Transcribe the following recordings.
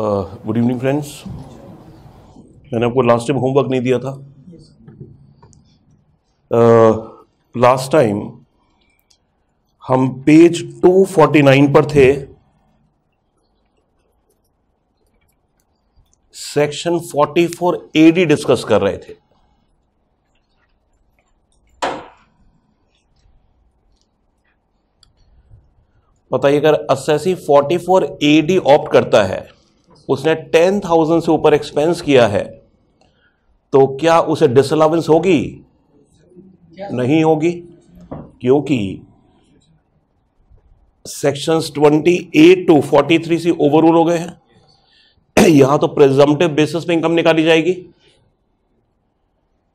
Good evening friends. मैंने आपको last time homework नहीं दिया था। लास्ट टाइम हम पेज 249 पर थे, सेक्शन 44AD डिस्कस कर रहे थे। बताइए, अगर असेसी 44AD ऑप्ट करता है, उसने 10,000 से ऊपर एक्सपेंस किया है, तो क्या उसे डिसअलाउंस होगी? नहीं होगी, क्योंकि सेक्शंस 28 टू 43 से ओवररूल हो गए हैं। यहां तो प्रिजम्पटिव बेसिस पे इनकम निकाली जाएगी।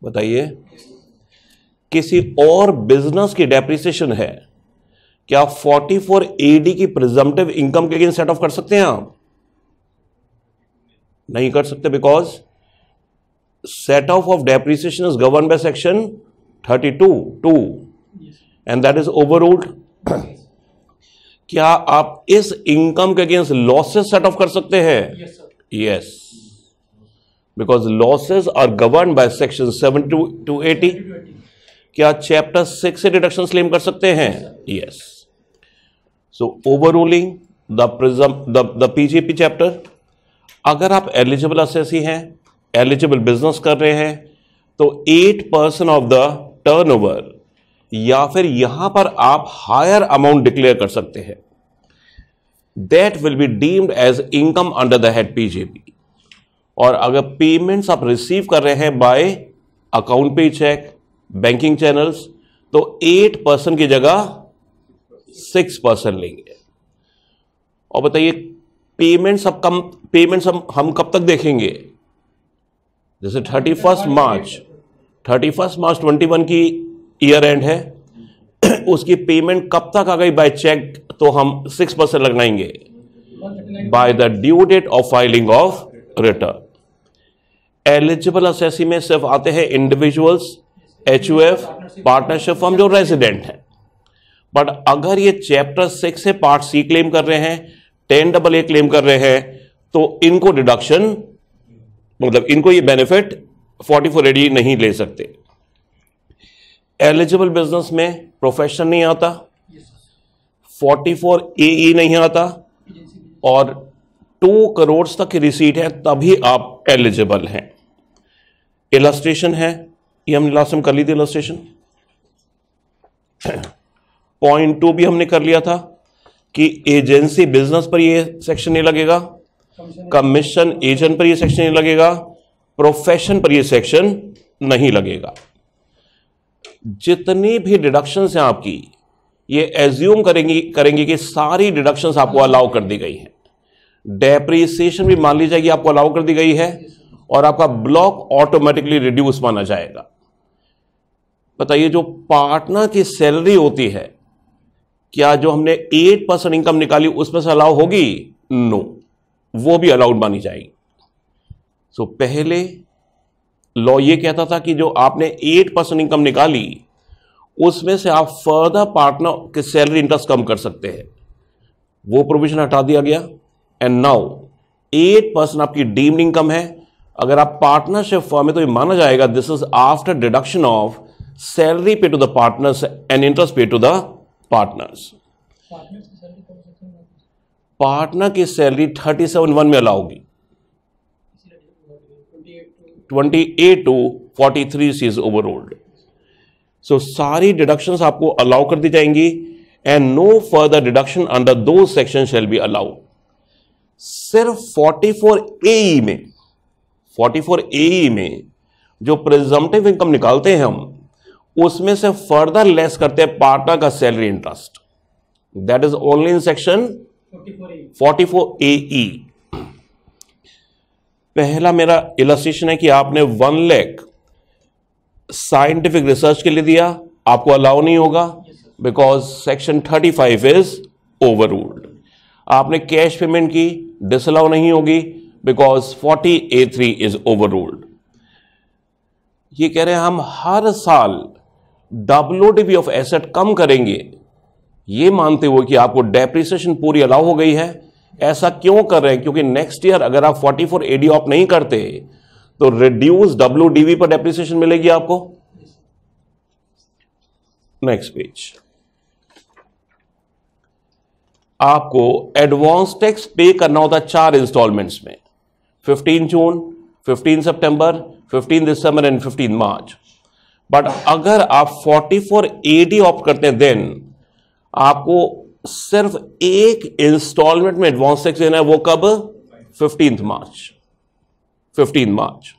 बताइए, किसी और बिजनेस की डेप्रिसिएशन है, क्या 44AD की प्रिजम्पटिव इनकम के अगेंस्ट सेट ऑफ कर सकते हैं आप? नहीं कर सकते, because set off depreciation is govern by section 32(2) and that is overruled. क्या आप इस इनकम के अगेंस्ट लॉसेस सेट ऑफ कर सकते हैं? Yes, because losses are govern by section 70 to 80। क्या चैप्टर 6 से डिडक्शन क्लेम कर सकते हैं? Yes. So overruling the PGP chapter. अगर आप एलिजिबल असेसी हैं, एलिजिबल बिजनेस कर रहे हैं, तो 8% ऑफ द टर्नओवर या फिर यहां पर आप हायर अमाउंट डिक्लेयर कर सकते हैं। That will be deemed as income under the head PGP. और अगर पेमेंट्स आप रिसीव कर रहे हैं by account payee cheque, banking channels, तो 8% की जगह 6% लेंगे। और बताइए, पेमेंट्स हम कब तक देखेंगे? जैसे 31 मार्च 2021 की ईयर एंड है, उसकी पेमेंट कब तक आ गई बाय चेक, तो हम 6% लगाएंगे by the due date of filing of return. Eligible assessee में सिर्फ आते हैं इंडिविजुअल्स, HUF, पार्टनरशिप फर्म जो रेजिडेंट है। बट अगर ये चैप्टर 6 से पार्ट C क्लेम कर रहे हैं, 10AA क्लेम कर रहे हैं, तो इनको डिडक्शन, मतलब इनको ये बेनिफिट 44AD नहीं ले सकते। एलिजिबल बिजनेस में प्रोफेशन नहीं आता, 44AE नहीं आता, और 2 करोड़ तक की रिसीट है तभी आप एलिजिबल हैं। इलस्ट्रेशन है, ये हमने लास्ट टाइम कर ली थी इलस्ट्रेशन। पॉइंट 2 भी हमने कर लिया था कि एजेंसी बिजनेस पर ये सेक्शन नहीं लगेगा, कमीशन एजेंट पर ये सेक्शन नहीं लगेगा, प्रोफेशन पर ये सेक्शन नहीं लगेगा। जितनी भी डिडक्शंस हैं आपकी, ये एज्यूम करेंगे कि सारी डिडक्शंस आपको अलाउ कर दी गई हैं। डेप्रिसिएशन भी मान ली जाएगी आपको अलाउ कर दी गई है, और आपका ब्लॉक ऑटोमेटिकली रिड्यूस माना जाएगा। बताइए, जो पार्टनर की सैलरी होती है, क्या जो हमने 8% इनकम निकाली उसमें से अलाउ होगी? नो, वो भी अलाउड मानी जाएगी। सो पहले लॉ ये कहता था कि जो आपने 8% इनकम निकाली उसमें से आप फर्दर पार्टनर के सैलरी इंटरेस्ट कम कर सकते हैं, वो प्रोविजन हटा दिया गया। एंड नाउ 8% आपकी डीम्ड इनकम है। अगर आप पार्टनरशिप फॉर्म में, तो ये माना जाएगा this is after deduction of salary pay to the partners and interest pay to the partners. Partner की सैलरी 37(1) में अलाउगी, 28 to 43 इज ओवररूल्ड। सो सारी डिडक्शंस आपको अलाउ कर दी जाएंगी and no further deduction under दो सेक्शन शैल बी अलाउड। सिर्फ 44AE में जो प्रिजम्पटिव इनकम निकालते हैं हम, उसमें से फर्दर लेस करते हैं पार्टनर का salary interest. That is only in section 44AE। पहला मेरा इलस्ट्रेशन है कि आपने 1 लाख साइंटिफिक रिसर्च के लिए दिया, आपको अलाउ नहीं होगा बिकॉज सेक्शन 35 इज ओवररूल्ड। आपने कैश पेमेंट की, डिसअलाउ नहीं होगी बिकॉज 40A3 इज ओवररूल्ड। ये कह रहे हैं हम हर साल WDV ऑफ एसेट कम करेंगे, ये मानते हुए कि आपको डेप्रिसिएशन पूरी अलाउ हो गई है ऐसा क्यों कर रहे हैं? क्योंकि नेक्स्ट ईयर अगर आप 44 एडी ऑप नहीं करते तो रिड्यूस WDV पर डेप्रिसिएशन मिलेगी आपको। नेक्स्ट पेज, आपको एडवांस टैक्स पे करना होता है 4 इंस्टॉलमेंट्स में, 15 जून, 15 सितंबर, 15 दिसंबर एंड 15 मार्च। बट अगर आप 44 एडी ऑप्ट करते हैं देन आपको सिर्फ एक इंस्टॉलमेंट में एडवांस टैक्स देना है, वो कब? 15 मार्च।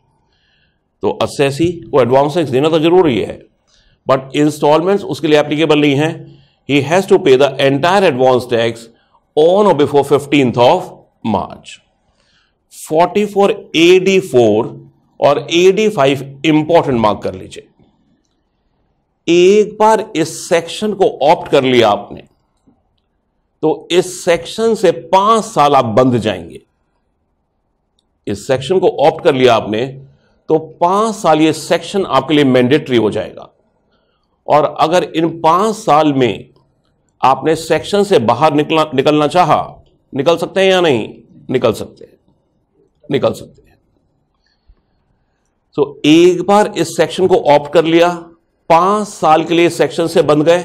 तो असेसी को एडवांस टैक्स देना तो जरूरी है बट इंस्टॉलमेंट्स उसके लिए एप्लीकेबल नहीं है। He has to pay the entire advance tax on और before 15th of March। 44 AD4 और AD5 इंपॉर्टेंट मार्क कर लीजिए। एक बार इस सेक्शन को ऑप्ट कर लिया आपने तो इस सेक्शन से 5 साल आप बंद जाएंगे। इस सेक्शन को ऑप्ट कर लिया आपने तो 5 साल ये सेक्शन आपके लिए मैंडेटरी हो जाएगा। और अगर इन 5 साल में आपने सेक्शन से बाहर निकलना चाहा, निकल सकते हैं या नहीं? निकल सकते हैं। तो एक बार इस सेक्शन को ऑप्ट कर लिया, 5 साल के लिए सेक्शन से बंद गए।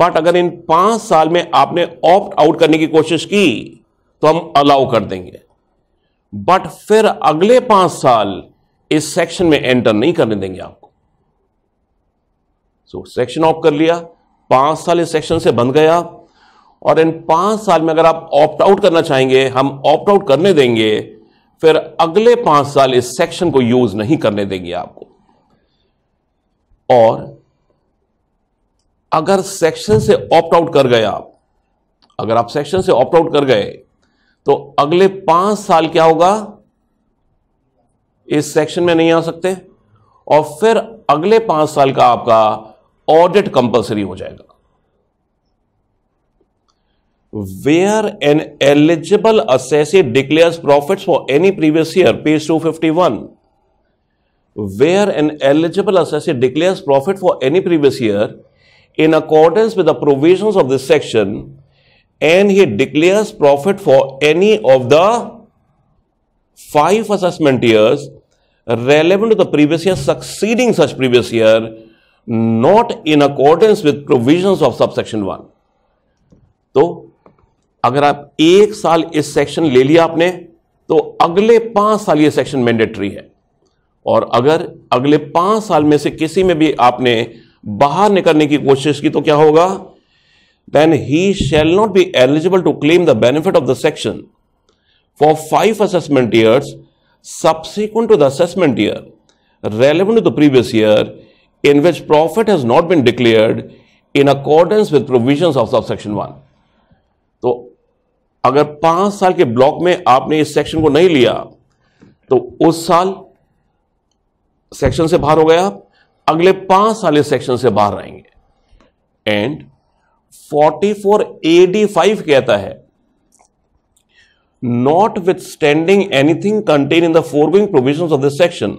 बट अगर इन 5 साल में आपने ऑप्ट आउट करने की कोशिश की तो हम अलाउ कर देंगे, बट फिर अगले 5 साल इस सेक्शन में एंटर नहीं करने देंगे आपको। सो सेक्शन ऑप्ट कर लिया, 5 साल इस सेक्शन से बंद गए आप, और इन 5 साल में अगर आप ऑप्ट आउट करना चाहेंगे हम ऑप्ट आउट करने देंगे, फिर अगले 5 साल इस सेक्शन को यूज नहीं करने देंगे आपको। और अगर सेक्शन से ऑप्ट आउट कर गए आप, अगर आप सेक्शन से ऑप्ट आउट कर गए तो अगले 5 साल क्या होगा? इस सेक्शन में नहीं आ सकते। और फिर अगले 5 साल का आपका ऑडिट कंपलसरी हो जाएगा। Where an eligible assessee declares profits for any previous year, page 251. Where an eligible assessee declares profit for any previous year in accordance with the provisions of this section, and he declares profit for any of the 5 assessment years relevant to the previous year succeeding such previous year, not in accordance with provisions of subsection 1. तो अगर आप 1 साल इस section ले लिया आपने तो अगले 5 साल ये सेक्शन मैंडेटरी है। और अगर अगले 5 साल में से किसी में भी आपने बाहर निकलने की कोशिश की तो क्या होगा? Then he shall not be eligible to claim the benefit of the section for 5 assessment years subsequent to the assessment year relevant to the previous year in which profit has not been declared in accordance with provisions of subsection 1. तो अगर 5 साल के block में आपने इस section को नहीं लिया तो उस साल सेक्शन से बाहर हो गया आप, अगले 5 साल इस सेक्शन से बाहर आएंगे। एंड 44 AD5 कहता है, notwithstanding anything contained in the foregoing provisions of this section,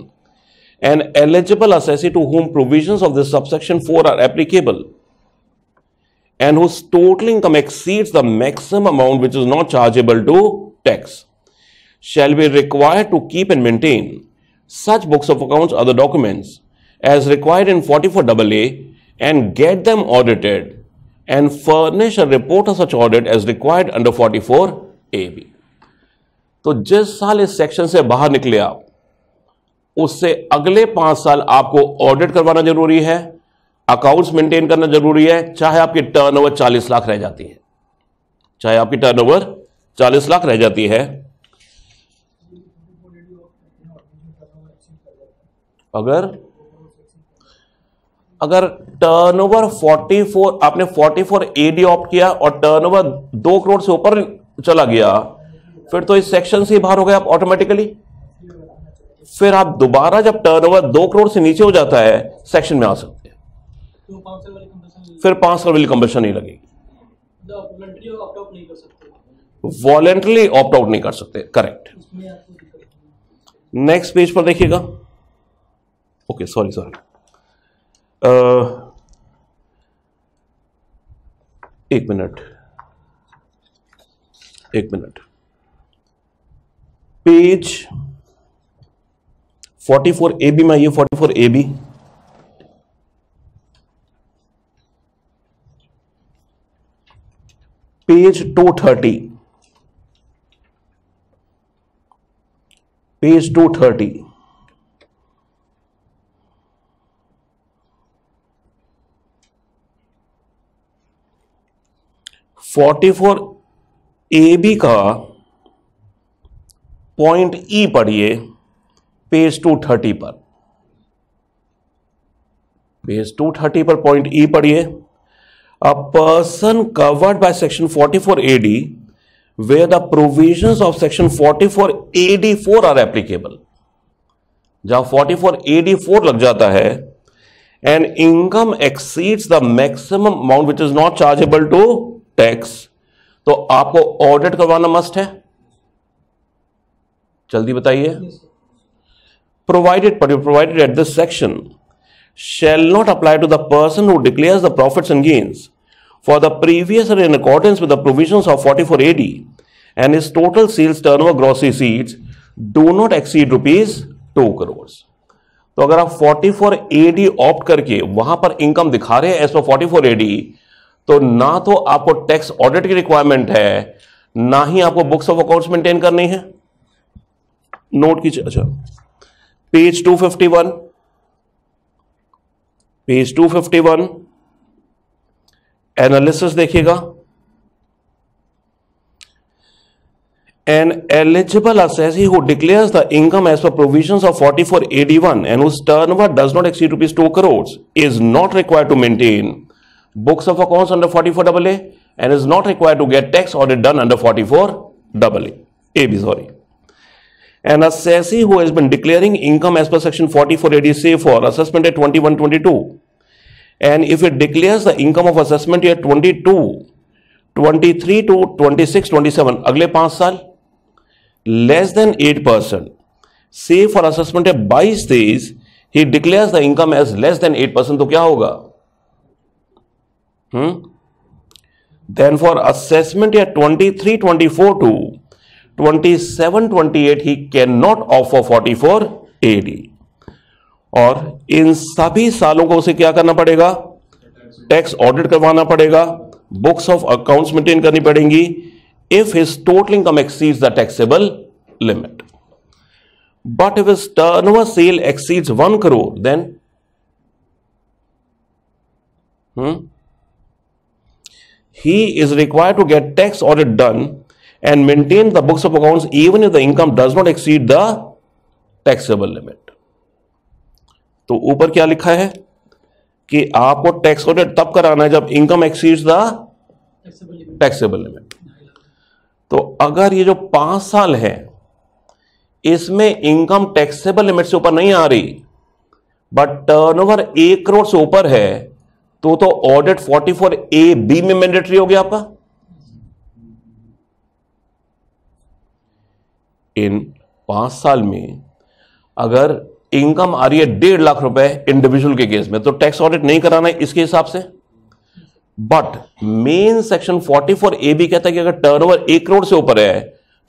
an eligible assessee to whom provisions of this subsection 4 are applicable and whose total income exceeds the maximum amount which is not chargeable to tax shall be required to keep and maintain such books of accounts or other documents as required in 44AA and get them audited and furnish a report of such audit as required under 44AB. तो जिस साल इस section से बाहर निकले आप उससे अगले 5 साल आपको ऑडिट करवाना जरूरी है, अकाउंट्स मेंटेन करना जरूरी है, चाहे आपकी टर्नओवर 40 लाख रह जाती है, चाहे आपकी टर्नओवर 40 लाख रह जाती है। अगर टर्नओवर 44 आपने 44 एडी ऑप्ट किया और टर्नओवर 2 करोड़ से ऊपर चला गया फिर तो इस सेक्शन से बाहर हो गए आप ऑटोमेटिकली। फिर आप दोबारा जब टर्नओवर 2 करोड़ से नीचे हो जाता है सेक्शन में आ सकते हैं, फिर 5 साल वाली कंपल्शन नहीं लगेगी। वॉलेंटरी ऑप्ट आउट नहीं कर सकते, करेक्ट। नेक्स्ट पेज पर देखिएगा। ओके, सॉरी, 1 मिनट एक मिनट, पेज 44 AB में ये 44 AB, पेज 230, पेज 230,44 AB का पॉइंट ई पढ़िए पेज 230 पर, पेज 230 पर पॉइंट ई पढ़िए। A person covered by section 44 AD where the provisions of section 44 AD 4 are applicable, जहां 44 AD 4 लग जाता है, and income exceeds the maximum amount which is not chargeable to tax, तो आपको audit करवाना must है। जल्दी बताइए, provided at this section shall not apply to the person who declares the profits and gains for the previous year in accordance with the provisions of 44 AD, and his total sales turnover gross receipts do not exceed ₹2 crores. तो अगर आप 44 AD opt करके वहां पर income दिखा रहे हैं as per 44 AD, तो ना तो आपको टैक्स ऑडिट की रिक्वायरमेंट है, ना ही आपको बुक्स ऑफ अकाउंट्स मेंटेन करनी है। नोट कीजिए, अच्छा पेज 251, पेज 251 एनालिसिस देखिएगा। An eligible assessee who declares the income as per provisions of 44 AD 1 and whose turnover does not exceed ₹2 crores is not required to maintain books of accounts under 44AA and is not required to get tax audit done under 44 AB sorry. An assessee who has been declaring income as per section 44 AD, say for assessment year 21-22, and if it declares the income of assessment year 22-23 to 26-27, अगले 5 साल, less than 8%, say for assessment year 22, he declares the income as less than 8%, तो क्या होगा? Then for assessment year 23-24 to 27-28 he can not offer 44 AD, और इन सभी सालों को उसे क्या करना पड़ेगा? टैक्स ऑडिट करवाना पड़ेगा, बुक्स ऑफ अकाउंट्स मेंटेन करनी पड़ेंगी, if his total income exceeds the taxable limit, but if his turnover sale exceeds ₹1 crore then he is required to get tax audit done and maintain the books of accounts even if the income does not exceed the taxable limit. तो ऊपर क्या लिखा है कि आपको tax audit तब कराना है जब income exceeds the taxable limit. तो अगर ये जो 5 साल है इसमें इनकम टैक्सेबल लिमिट से ऊपर नहीं आ रही, बट टर्नओवर ₹1 crore से ऊपर है, तो ऑडिट 44 AB में मैंडेटरी हो गया आपका। इन 5 साल में अगर इनकम आ रही है ₹1.5 लाख इंडिविजुअल के केस में, तो टैक्स ऑडिट नहीं कराना है इसके हिसाब से, बट मेन सेक्शन 44 AB कहता है कि अगर टर्नओवर ₹1 crore से ऊपर है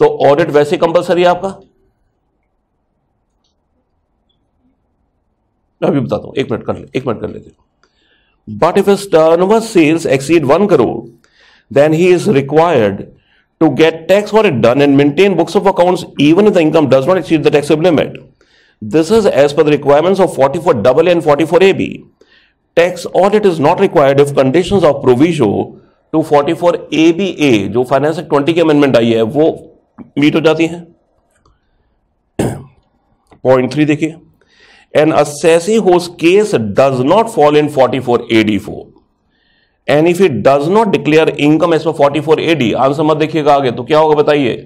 तो ऑडिट वैसे कंपलसरी है आपका। मैं अभी बताता हूं, एक मिनट कर लेते। But if his turnover sales exceed ₹1 crore then he is required to get tax audit done and maintain books of accounts even if the income does not exceed the taxable limit. This is as per the requirements of 44AA and 44 AB. Tax audit is not required if conditions of proviso to 44 ABA जो finance act 20 के amendment आई है वो meet हो जाती है। Point 3 देखिए, an assessee whose case does not fall in 44 AD 4 and if it does not declare income as per 44 AD, answer मत देखिएगा आगे, तो क्या होगा बताइए?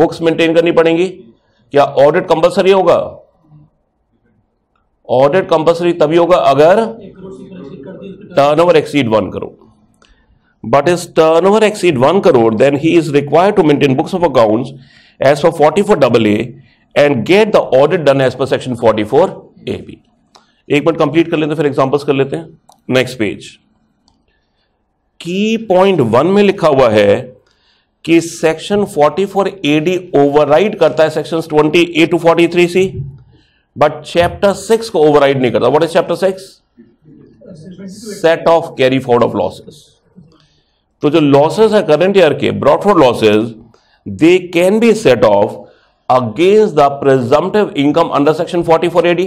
बुक्स मेंटेन करनी पड़ेंगी। क्या ऑडिट कंपलसरी होगा? ऑडिट कंपलसरी तभी होगा अगर turnover exceed ₹1 crore, but is turnover exceed ₹1 crore then he is required to maintain books of accounts as per 44AA and get the audit done as per section 44 AB। एक बार complete कर लेते हैं, फिर examples कर लेते हैं। Next page की point 1 में लिखा हुआ है कि सेक्शन 44 एडी ओवरराइड करता है section 28 to 43 C, but chapter 6 को ओवरराइड नहीं करता. What is chapter 6? Set off carry forward of losses. तो जो लॉसेस है करंट ईयर के brought forward losses, they can be set off against the presumptive income under section 44 AD.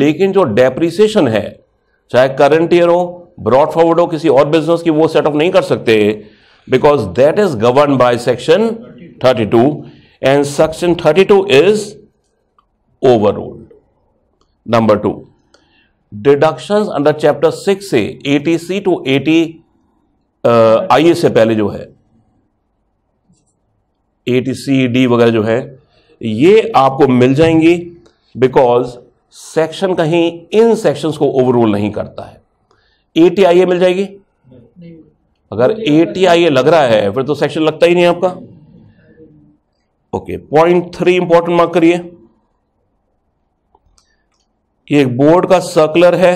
लेकिन जो depreciation है, चाहे करंट ईयर हो, ब्रॉड फॉरवर्ड हो, किसी और बिजनेस की, वो सेट ऑफ नहीं कर सकते because that is govern by section 32 and section 32 is overruled. Number 2, deductions under chapter 6 से 80C टू 80IA से पहले जो है 80CD वगैरह जो है, ये आपको मिल जाएंगी बिकॉज सेक्शन कहीं इन सेक्शंस को ओवररूल नहीं करता है. ATIA मिल जाएगी? अगर ATIA लग रहा है फिर तो सेक्शन लगता ही नहीं आपका. ओके, पॉइंट 3 इंपॉर्टेंट मार्क करिए. ये एक बोर्ड का सर्कुलर है,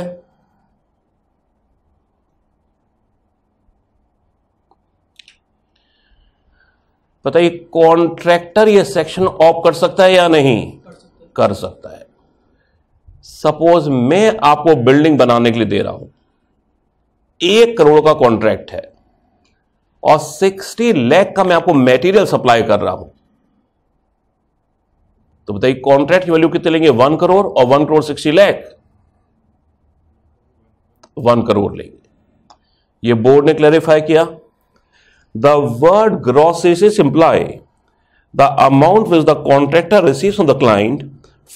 बताइए कॉन्ट्रैक्टर ये सेक्शन ऑफ कर सकता है या नहीं? कर सकता है. सपोज मैं आपको बिल्डिंग बनाने के लिए दे रहा हूं, 1 करोड़ का कॉन्ट्रैक्ट है और 60 लाख का मैं आपको मटेरियल सप्लाई कर रहा हूं, तो बताइए कॉन्ट्रैक्ट की वैल्यू कितने लेंगे? 1 करोड़, और 1 करोड़ 60 लाख 1 करोड़ लेंगे. ये बोर्ड ने क्लैरिफाई किया. The word gross sales imply the amount which the contractor receives from the client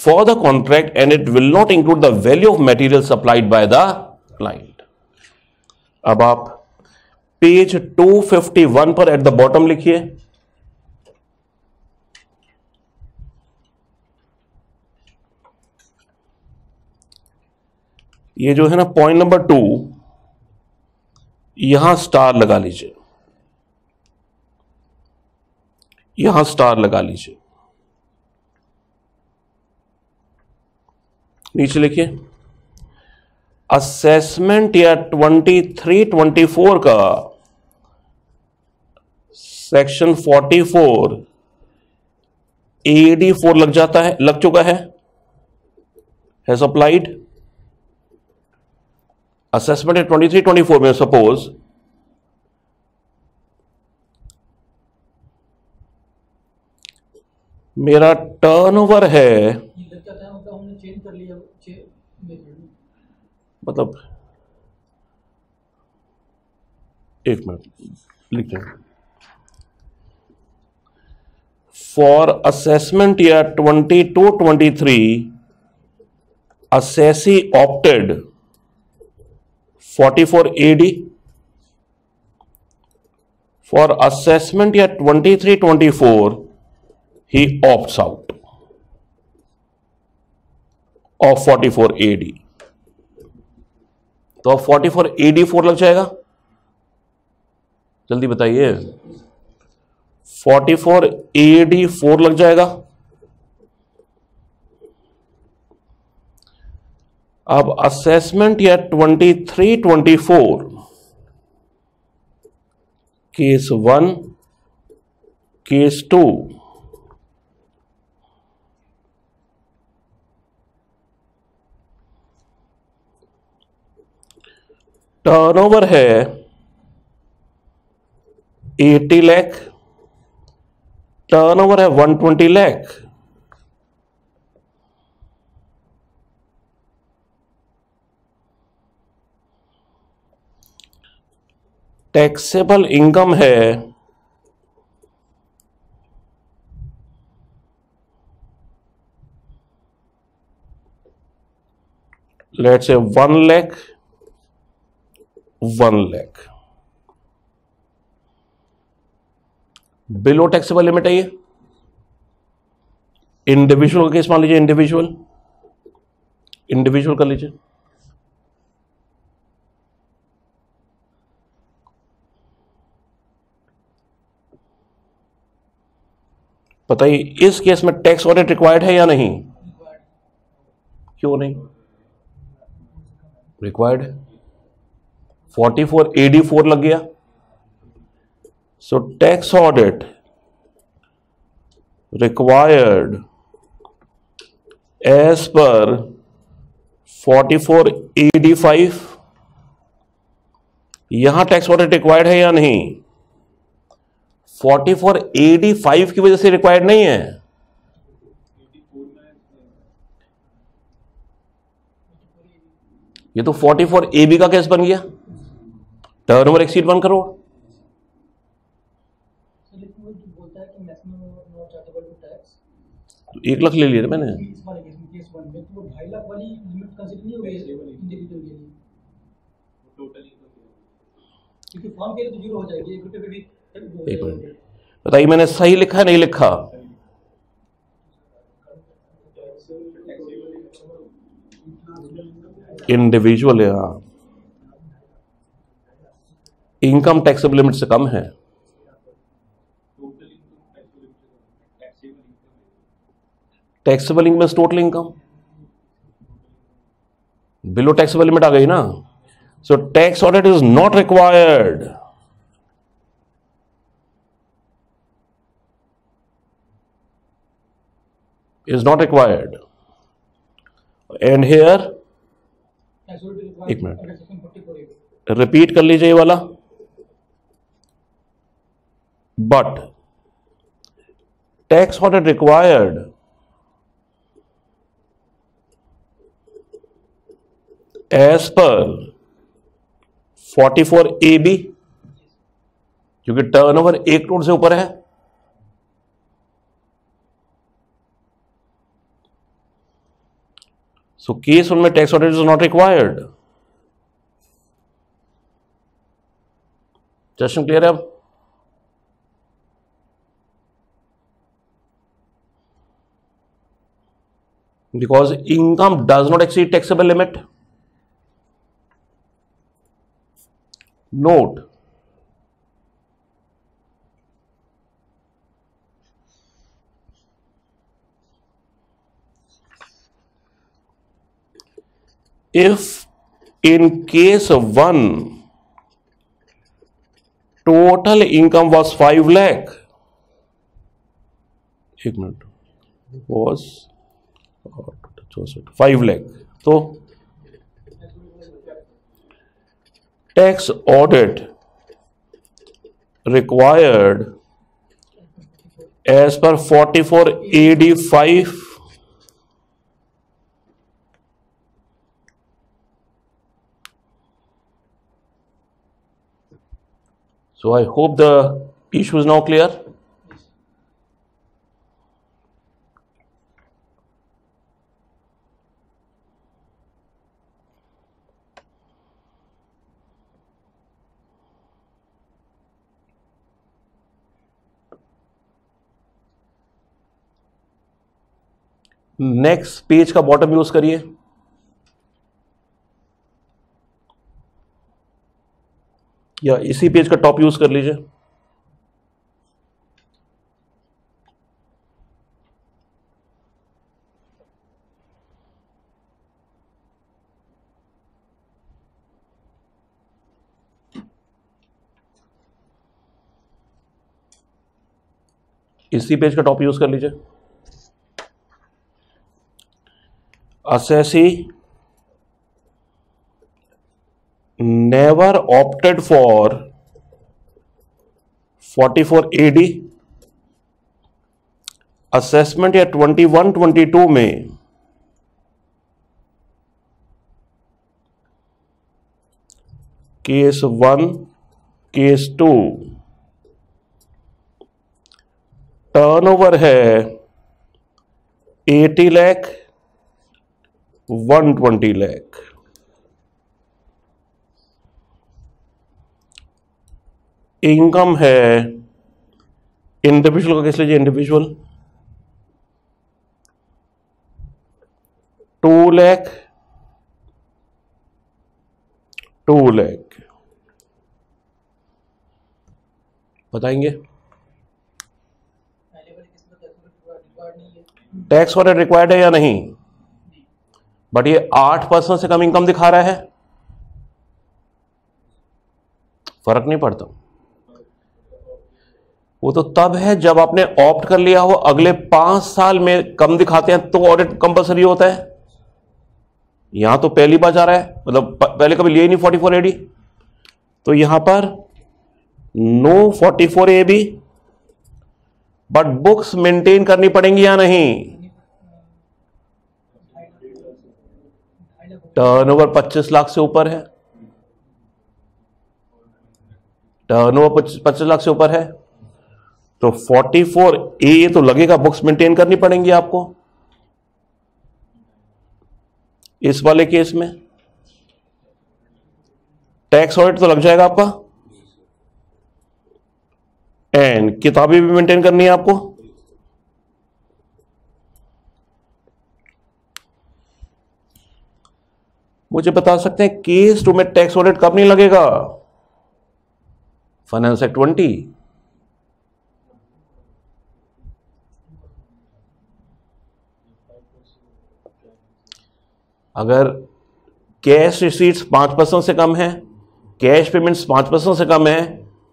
for the contract, and it will not include the value of material supplied by the client. अब आप page 251 पर at the bottom लिखिए. ये जो है ना point number 2, यहां star लगा लीजिए, यहां स्टार लगा लीजिए. नीचे लिखिए असेसमेंट या 23-24 का सेक्शन 44 AD4 लग जाता है, लग चुका है, हैज अप्लाइड. असेसमेंट या 23-24 में सपोज मेरा टर्नओवर है, मतलब एक मिनट लिखते हैं, for assessment year 22-23 assessee opted 44 AD. For assessment year 23-24 he opts out of 44 AD. तो अब 44 AD4 लग जाएगा, जल्दी बताइए, 44 AD4 लग जाएगा. अब असेसमेंट या 23-24 केस 1 केस 2 टर्नओवर है 80 लाख, टर्नओवर है 120 लाख, टैक्सेबल इनकम है 1 लाख. बिलो टैक्सेबल लिमिट है ये. इंडिविजुअल का केस मान लीजिए, इंडिविजुअल कर लीजिए. बताइए इस केस में टैक्स ऑडिट रिक्वायर्ड है या नहीं? क्यों नहीं रिक्वायर्ड है? 44 AD4 लग गया. So tax audit required as per 44 AD5. यहां टैक्स ऑडिट रिक्वायर्ड है या नहीं? 44 AD5 की वजह से रिक्वायर्ड नहीं है. ये तो 44 AB का केस बन गया. Turnover exceed 1 crore. तो 1 लाख ले लिया मैंने. एक मिनट बताइए मैंने सही लिखा नहीं लिखा. इंडिविजुअल है, हाँ. इनकम टैक्सेबल लिमिट से कम है. Taxable income total income below taxable limit आ गई ना. So tax audit is not required. Is not required. And here एक मिनट रिपीट कर लीजिए वाला. But tax audit required as per 44 AB क्योंकि टर्नओवर 1 करोड़ से ऊपर है. So case उनमें tax audit is not required. Question clear है अब? Because income does not exceed taxable limit. Note if in case 1 total income was 5 lakh, एक minute was 5 lakh, तो tax audit required as per 44 AD5 So I hope the issue is now clear. Next page का bottom use करिए. या इसी page का top use कर लीजिए. इसी पेज का टॉप यूज कर लीजिए. Assessee never opted for 44 AD. assessment year 21-22 में case 1, case 2 turnover है 80 lakh, 120 lakh. इनकम है इंडिविजुअल का कैसे लीजिए. इंडिविजुअल 2 लाख, 2 लाख बताएंगे. टैक्स ऑडिट रिक्वायर्ड है या नहीं? बट ये 8% से कम इनकम दिखा रहा है. फर्क नहीं पड़ता। वो तो तब है जब आपने ऑप्ट कर लिया हो, अगले 5 साल में कम दिखाते हैं तो ऑडिट कंपलसरी होता है। यहां तो पहली बार जा रहा है, मतलब पहले कभी लिए नहीं 44AD, तो यहां पर no 44AB, but books maintain करनी पड़ेंगी या नहीं। टर्नओवर 25 लाख से ऊपर है, टर्नओवर 25 लाख से ऊपर है तो 44A तो लगेगा, बुक्स मेंटेन करनी पड़ेंगी आपको इस वाले केस में। टैक्स ऑडिट तो लग जाएगा आपका, एंड किताबें भी मेंटेन करनी है आपको। मुझे बता सकते हैं केस टू में टैक्स ऑडिट कब नहीं लगेगा? फाइनेंस एक्ट 20, अगर कैश रिसीट्स 5% से कम है, कैश पेमेंट्स 5% से कम है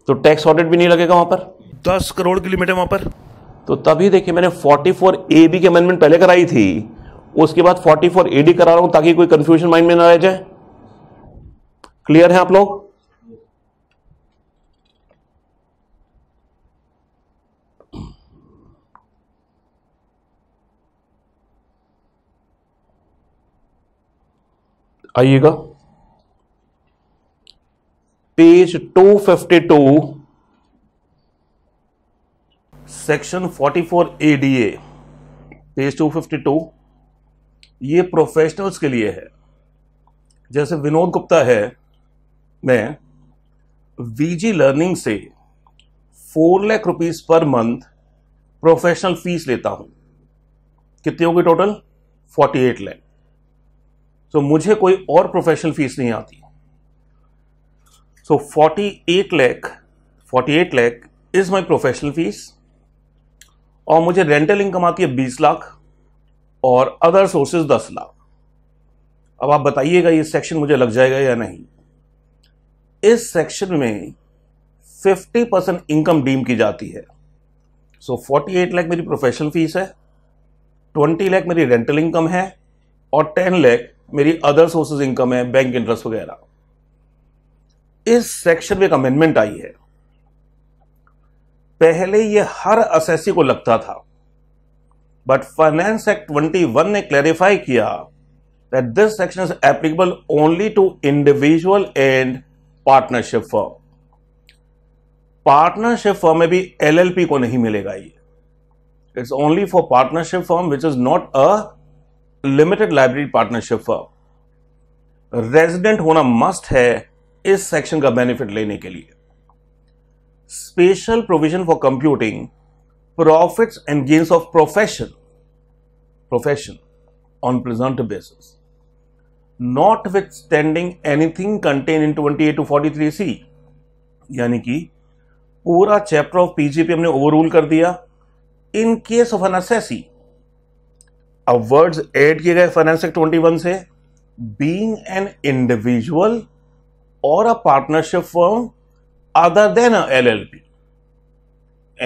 तो टैक्स ऑडिट भी नहीं लगेगा वहां पर। 10 करोड़ की लिमिट है वहां पर। तो तभी देखिए मैंने 44AB की अमेंडमेंट पहले कराई थी, उसके बाद 44AD करा रहा हूं ताकि कोई कंफ्यूजन माइंड में ना रह जाए। क्लियर है आप लोग? आइएगा पेज 252 सेक्शन 44ADA, पेज 252। ये प्रोफेशनल्स के लिए है, जैसे विनोद गुप्ता है। मैं VG लर्निंग से 4 lakh rupees per month professional fees लेता हूं। कितनी होगी टोटल? 48 लाख। तो मुझे कोई और प्रोफेशनल फीस नहीं आती। So 48 lakh is my professional fees, और मुझे रेंटल इनकम आती है 20 लाख और अदर सोर्सेज 10 लाख। अब आप बताइएगा ये सेक्शन मुझे लग जाएगा या नहीं। इस सेक्शन में 50% इनकम डीम की जाती है। सो 48 लाख मेरी प्रोफेशनल फीस है, 20 लाख मेरी रेंटल इनकम है और 10 लाख मेरी अदर सोर्सेज इनकम है, बैंक इंटरेस्ट वगैरह। इस सेक्शन में एक अमेंडमेंट आई है। पहले ये हर असेसी को लगता था, बट फाइनेंस एक्ट 21 ने क्लैरिफाई किया that this section is applicable only to individual and partnership firm. Partnership firm में भी LLP को नहीं मिलेगा ये। It's only for partnership firm which is not a limited library partnership firm. Resident होना must है इस सेक्शन का बेनिफिट लेने के लिए। Special provision for computing profits and gains of profession on presumptive basis, notwithstanding anything contained in 28 to 43C, यानी कि पूरा चैप्टर ऑफ P/G/P हमने ओवररूल कर दिया। In case of an assessee, अब वर्ड्स एड किए गए फाइनेंस एक्ट 21 से, बीइंग एन इंडिविजुअल और a partnership firm other than a LLP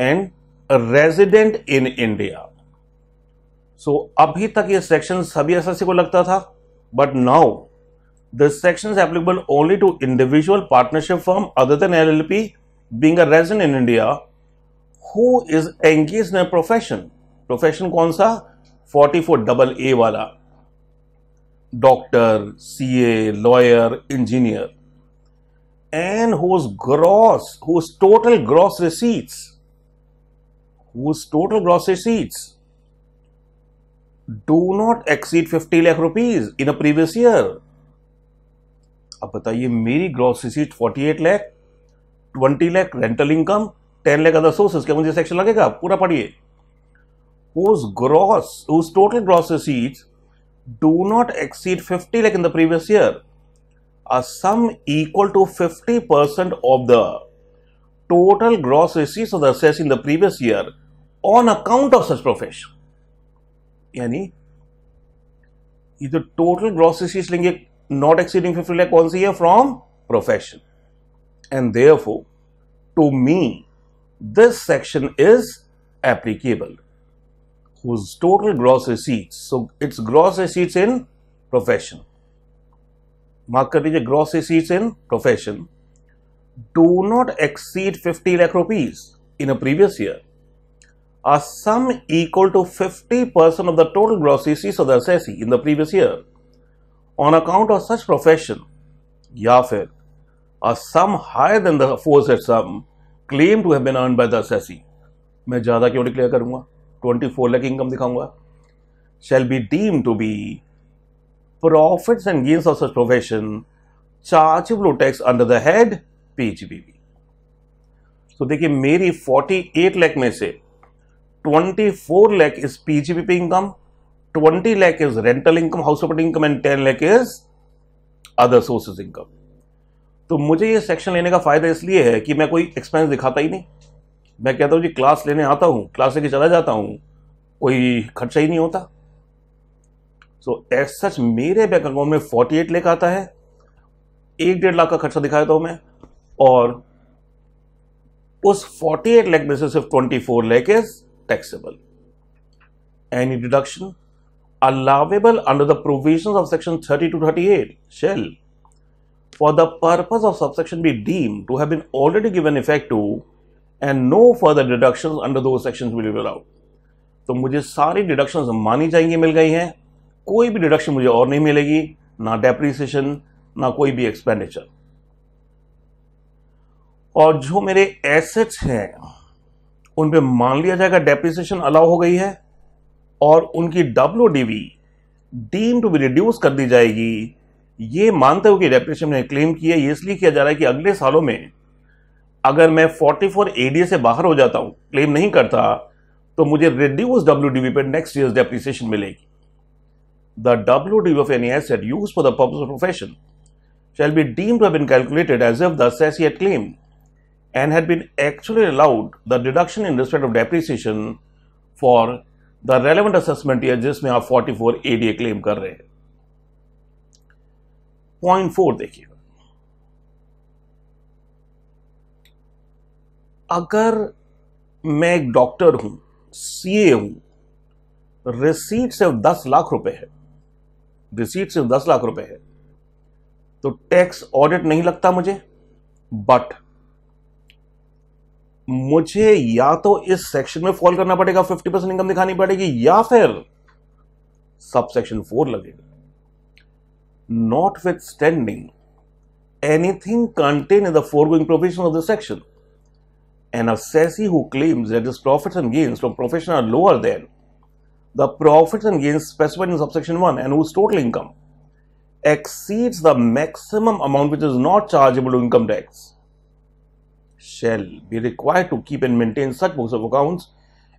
and resident in India. So अभी तक ये सेक्शन सभी एसएससी को लगता था, but now this section is applicable only to individual partnership firm other than LLP being a resident in India who is engage in a profession. Profession कौन सा? 44AA वाला, doctor, CA, lawyer, engineer, and whose total gross receipts do not exceed 50 lakh rupees in a previous year. अब बताइए मेरी gross receipts 48 lakh, 20 lakh rental income, 10 lakh other sources, क्या मुझे section लगेगा? पूरा पढ़िए। whose total gross receipts do not exceed 50 lakh in the previous year are sum equal to 50% of the total gross receipts of the assessee in the previous year on account of such profession. यानी ये जो total gross receipts लेंगे not exceeding 50 lakh कौन सी है? From profession. and therefore to me this section is applicable, whose total gross receipts, so it's gross receipts in profession, mark kar lijiye gross receipts in profession, do not exceed 50 lakh rupees in a previous year, a sum equal to 50% of the total gross receipts of the assessee in the previous year on account of such profession, या फिर a sum higher than the aforesaid sum claimed to have been earned by the assessee. मैं ज़्यादा क्यों declare करूँगा, 24 lakh income दिखाऊंगा, shall be deemed to be profits and gains of such profession chargeable to tax under the head P/G/B/P. तो देखिए मेरी 48 लाख में से 24 lakh is P/G/B/P income, 20 lakh is rental income, house operating income and 10 lakh is other sources income. तो मुझे ये section लेने का फायदा इसलिए है कि मैं कोई एक्सपेंस दिखाता ही नहीं, मैं कहता हूँ जी क्लास लेने आता हूँ, क्लास लेके चला जाता हूँ, कोई खर्चा ही नहीं होता. सो एज सच मेरे बैंक अकाउंट में 48 लाख आता है, 1.5 लाख का खर्चा दिखा देता हूँ मैं, और उस 48 लाख में से सिर्फ 24 lakh is taxable. Any deduction allowable under the provisions of section 30 to 38 shall, for the purpose of subsection, be deemed to have been already given effect to, and no further deductions under those sections will be allowed. तो मुझे सारी deductions मानी जाएंगी, मिल गई हैं, कोई भी deduction मुझे और नहीं मिलेगी, ना depreciation, ना कोई भी expenditure. और जो मेरे assets हैं उन पे मान लिया जाएगा डेप्रिसिएशन अलाउ हो गई है, और उनकी W.D.V. Deem to be reduce कर दी जाएगी, ये मानते हुए कि डेप्रिसिएशन ने क्लेम किया. ये इसलिए किया जा रहा है कि अगले सालों में अगर मैं 44 ADA से बाहर हो जाता हूँ, क्लेम नहीं करता, तो मुझे रिड्यूस W.D.V. पर नेक्स्ट ईयर डेप्रिसिएशन मिलेगी. The W.D.V. Of any asset used for the purpose of profession shall be deemed to have been calculated as if the assessee had claimed and had been actually allowed the deduction in respect of depreciation for the relevant assessment year जिसमें आप 44 ADA claim कर रहे हैं. Point 4 देखिए, अगर मैं एक doctor हूं, CA हूं, रिसीट सिर्फ 10 लाख रुपए है, रिसीट सिर्फ 10 लाख रुपए है, तो टैक्स ऑडिट नहीं लगता मुझे, बट मुझे या तो इस सेक्शन में फॉल करना पड़ेगा, 50% इनकम दिखानी पड़ेगी, या फिर सब सेक्शन 4 लगेगा. Notwithstanding anything contained in the foregoing provision of this section, an assessee who claims that his profits and gains from profession are lower than the profits and gains specified in subsection 1 and whose total income exceeds the maximum amount which is not chargeable to income tax shall be required to keep and maintain such books of accounts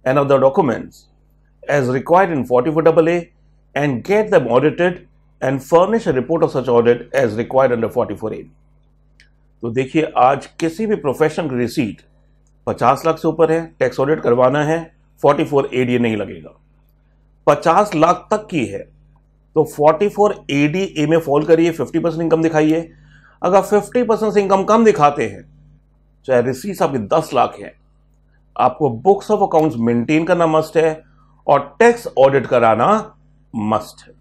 and other documents as required in 44AA and get them audited and furnish a report of such audit as required under 44A. तो देखिए आज किसी भी profession की receipt 50 lakh से ऊपर है, tax audit करवाना है, 44ADA नहीं लगेगा. 50 लाख तक की है तो 44ADA में फॉल करिए, 50% इनकम दिखाइए. अगर 50% से इनकम कम दिखाते हैं, चाहे रिसीट्स आपकी 10 लाख है, आपको बुक्स ऑफ अकाउंट्स मेंटेन करना मस्ट है और टैक्स ऑडिट कराना मस्ट है.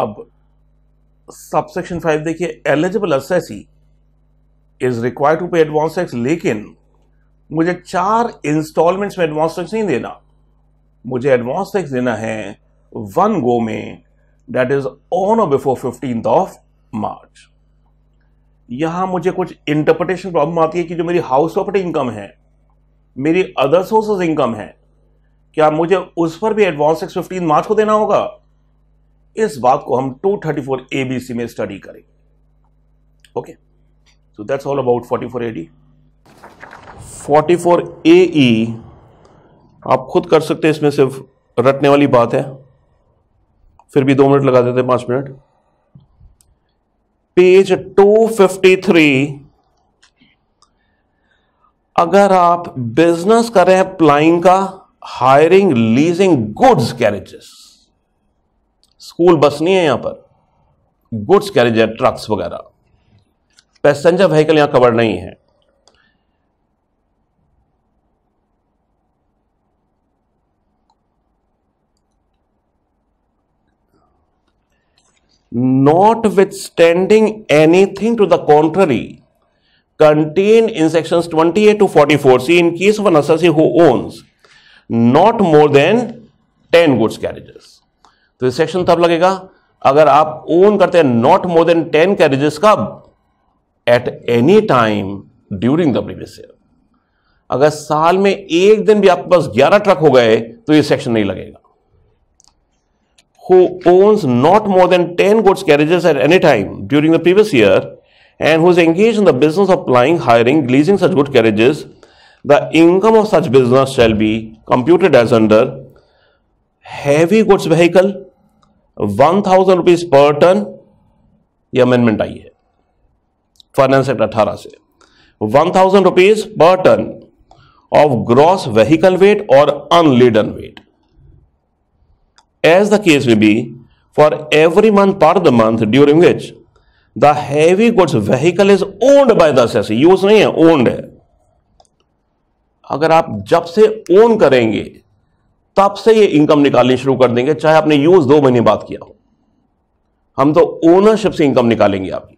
अब सबसेक्शन 5 देखिए, eligible assessee is required to pay advance tax, लेकिन मुझे 4 इंस्टॉलमेंट्स में एडवांस टैक्स नहीं देना, मुझे एडवांस टैक्स देना है 1 गो में, दैट इज ऑन और बिफोर 15th of March. यहाँ मुझे कुछ इंटरप्रिटेशन प्रॉब्लम आती है कि जो मेरी हाउस ऑपरेटिंग इनकम है, मेरी अदर सोर्सेज इनकम है, क्या मुझे उस पर भी एडवांस टैक्स 15 मार्च को देना होगा? इस बात को हम 234 ABC में स्टडी करेंगे. Okay, so that's all about 44AD. 44AE आप खुद कर सकते हैं, इसमें सिर्फ रटने वाली बात है, फिर भी 2 मिनट लगा देते हैं, 5 मिनट. पेज 253. अगर आप बिजनेस कर रहे हैं प्लाइंग का, hiring leasing goods carriages, school bus नहीं है यहां पर, गुड्स कैरेज है, ट्रक्स वगैरह, पैसेंजर व्हीकल यहाँ कवर नहीं है। Notwithstanding anything to the contrary contained in sections 28 to 44C, in case of an assessee who owns not more than 10 goods carriages, तो ये सेक्शन तब लगेगा अगर आप ओन करते हैं नॉट मोर देन 10 कैरेजेस का at any time during the previous year. अगर साल में एक दिन भी आपके पास 11 ट्रक हो गए तो ये सेक्शन नहीं लगेगा। who owns not more than 10 goods carriages at any time during the previous year and who is engaged in the business of plying, hiring, leasing such good carriages, the income of such business shall be computed as under heavy goods vehicle 1000 rupees per ton। ये amendment आई है Finance Act 18 से 1000 rupees per ton of gross vehicle weight or unladen weight, as the case may be, for every month part of the month during which the heavy goods vehicle is owned by the assessee। Use नहीं है, owned है। अगर आप जब से own करेंगे तब से ये इनकम निकालनी शुरू कर देंगे, चाहे आपने यूज 2 महीने बाद किया हो। हम तो ओनरशिप से इनकम निकालेंगे आपकी।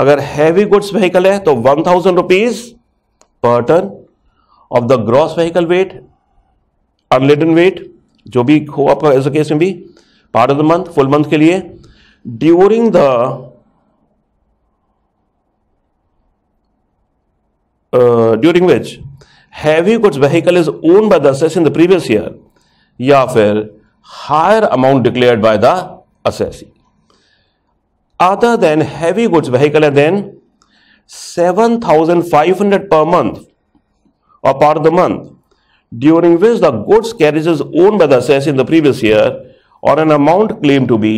अगर हैवी गुड्स व्हीकल है तो 1000 rupees per ton of the gross vehicle weight, unladen weight, जो भी हो आपका एज अ केस में भी, part of the month, full month के लिए, during the during which heavy goods vehicle is owned by the assessee in the previous year, या फिर higher amount declared by the assessee. Other than heavy goods vehicle and then 7,500 per month और part of the month during which the goods carriages owned by the assessee in the previous year or an amount claimed to be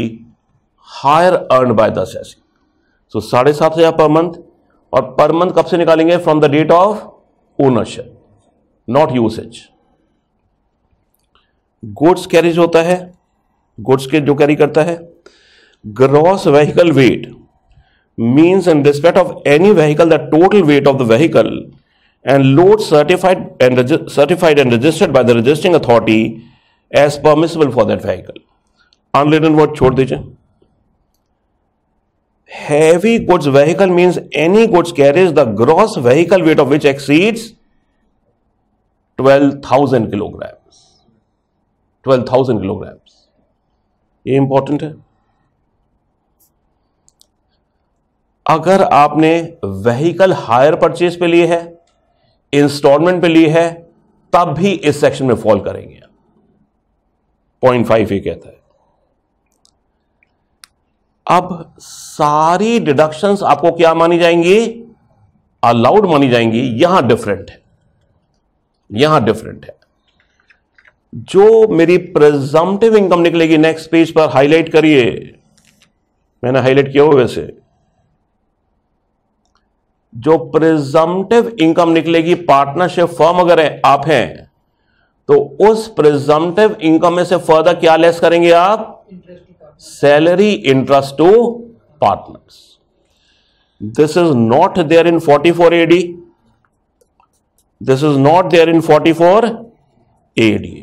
higher earned by the assessee। So 7,500 per month, और per month कब से निकालेंगे? From the date of ownership, not usage। Goods carriage होता है, goods के जो carry करता है। Gross vehicle weight means in respect of any vehicle the total weight of the vehicle and load certified and registered by the registering authority as permissible for that vehicle। Unladen word छोड़ दीजिए। Heavy goods vehicle means any goods carriage the gross vehicle weight of which exceeds 12,000 kilograms। 12,000 kilograms ये important है। अगर आपने vehicle hire purchase पे लिए है, instalment पे लिए है, तब भी इस सेक्शन में फॉल करेंगे। 0.5 ये कहता है। अब सारी डिडक्शंस आपको क्या मानी जाएंगी? अलाउड मानी जाएंगी। यहां डिफरेंट है, यहां डिफरेंट है। जो मेरी प्रिजम्प्टिव इनकम निकलेगी नेक्स्ट पेज पर हाईलाइट करिए, मैंने हाईलाइट किया हुआ। वैसे जो प्रिजम्प्टिव इनकम निकलेगी, पार्टनरशिप फर्म अगर है, आप हैं, तो उस प्रिजम्प्टिव इनकम में से फर्दर क्या लेस करेंगे आप? Salary, interest to partners. This is not there in 44 AD, this is not there in 44 AD.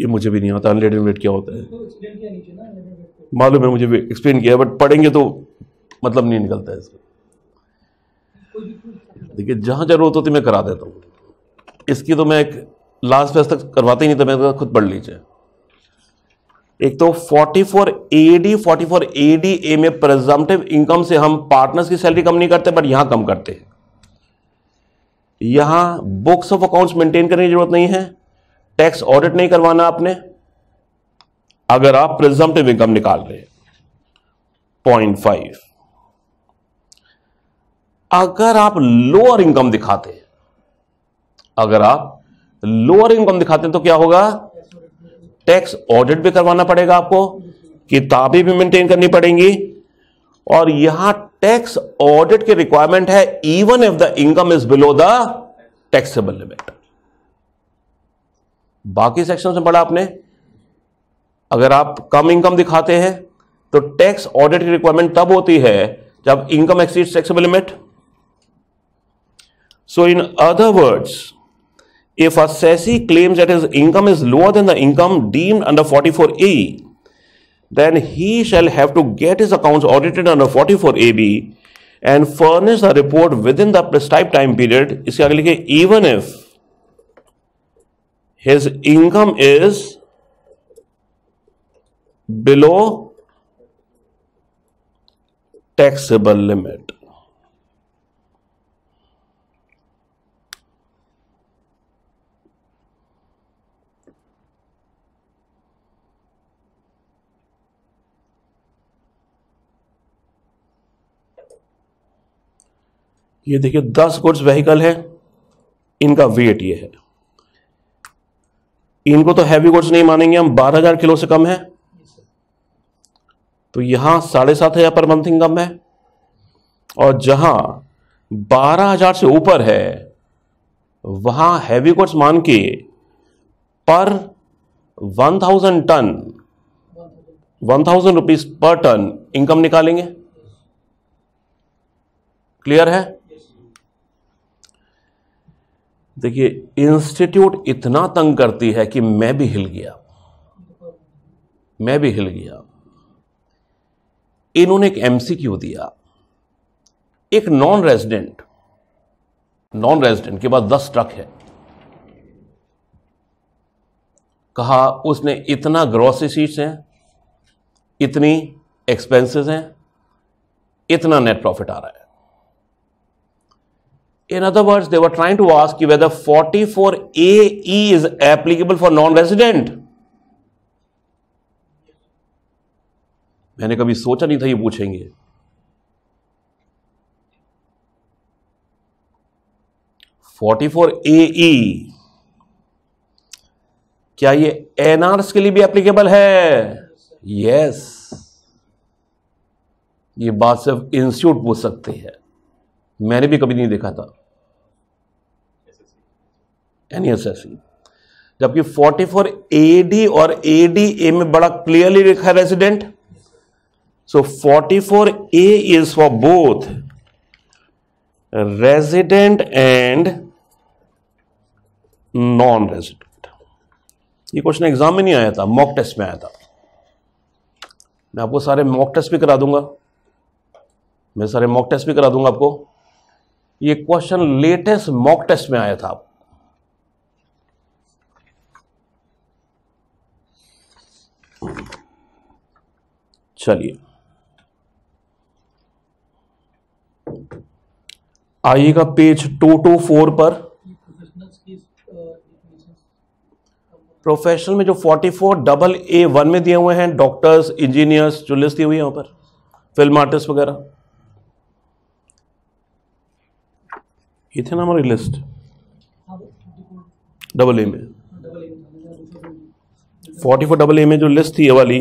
ये मुझे भी नहीं आता अनलेडेड वेट क्या होता है। तो मालूम है, मुझे भी एक्सप्लेन किया है, बट पढ़ेंगे तो मतलब नहीं निकलता है इसका। देखिए जहाँ जरूरत होती मैं करा देता हूँ, इसकी तो मैं एक लास्ट फेज तक करवाते ही नहीं, तो मैं खुद पढ़ लीजिए। एक तो 44 AD A में प्रेजम्प्टिव इनकम से हम पार्टनर्स की सैलरी कम नहीं करते, बट यहाँ कम करते हैं। यहाँ बुक्स ऑफ अकाउंट्स मेंटेन करने की जरूरत नहीं है, टैक्स ऑडिट नहीं करवाना आपने, अगर आप प्रेजम्प्टिव इनकम निकाल रहे हैं। 0.5। अगर आप लोअर इनकम दिखाते हैं, अगर आप लोअर इनकम दिखाते हैं तो क्या होगा? टैक्स ऑडिट भी करवाना पड़ेगा आपको, किताबें भी मेंटेन करनी पड़ेंगी, और यहां टैक्स ऑडिट के रिक्वायरमेंट है even if the income is below the taxable limit. बाकी सेक्शन में पढ़ा आपने, अगर आप कम इनकम दिखाते हैं तो टैक्स ऑडिट की रिक्वायरमेंट तब होती है जब income exceeds taxable limit. So in other words, if assessee claims that his income is lower than the income deemed under 44A, then he shall have to get his accounts audited under 44AB and furnish the report within the prescribed time period. इसके आगे लिखे even if his income is below taxable limit. ये देखिए 10 goods vehicle है, इनका wait ये है, इनको तो हैवी गुड्स नहीं मानेंगे हम, 12,000 किलो से कम है तो यहां 7,500 पर मंथ इनकम है, और जहां 12,000 से ऊपर है वहां हैवी गुड्स मान के पर 1,000 ton 1,000 rupees per ton income निकालेंगे। क्लियर है? देखिए इंस्टीट्यूट इतना तंग करती है कि मैं भी हिल गया, मैं भी हिल गया। इन्होंने एक एमसीक्यू दिया, एक नॉन रेजिडेंट के पास 10 ट्रक है, कहा उसने इतना ग्रॉसरी शीट्स हैं, इतनी एक्सपेंसेस हैं, इतना नेट प्रॉफिट आ रहा है। In other words, they were trying to ask you whether 44AE is applicable for non-resident. मैंने कभी सोचा नहीं था ये पूछेंगे। AE क्या ये NRs के लिए भी एप्लीकेबल है? Yes. ये बात सिर्फ इंस्टीट्यूट पूछ सकती है, मैंने भी कभी नहीं देखा था NSSC, जबकि 44AD और ADA में बड़ा क्लियरली लिखा है resident. So 44A is for both resident and non resident. ये क्वेश्चन एग्जाम में नहीं आया था, मॉक टेस्ट में आया था। मैं आपको सारे मॉक टेस्ट भी करा दूंगा, आपको। ये क्वेश्चन लेटेस्ट मॉक टेस्ट में आया था। चलिए आइएगा पेज 224 पर। प्रोफेशनल में जो 44AA1 में दिए हुए हैं, डॉक्टर्स, इंजीनियर्स जो लिस्ट दी हुई है यहां पर, फिल्म आर्टिस्ट वगैरह, ये थे ना हमारी लिस्ट AA में। 44AA में जो लिस्ट थी ये वाली,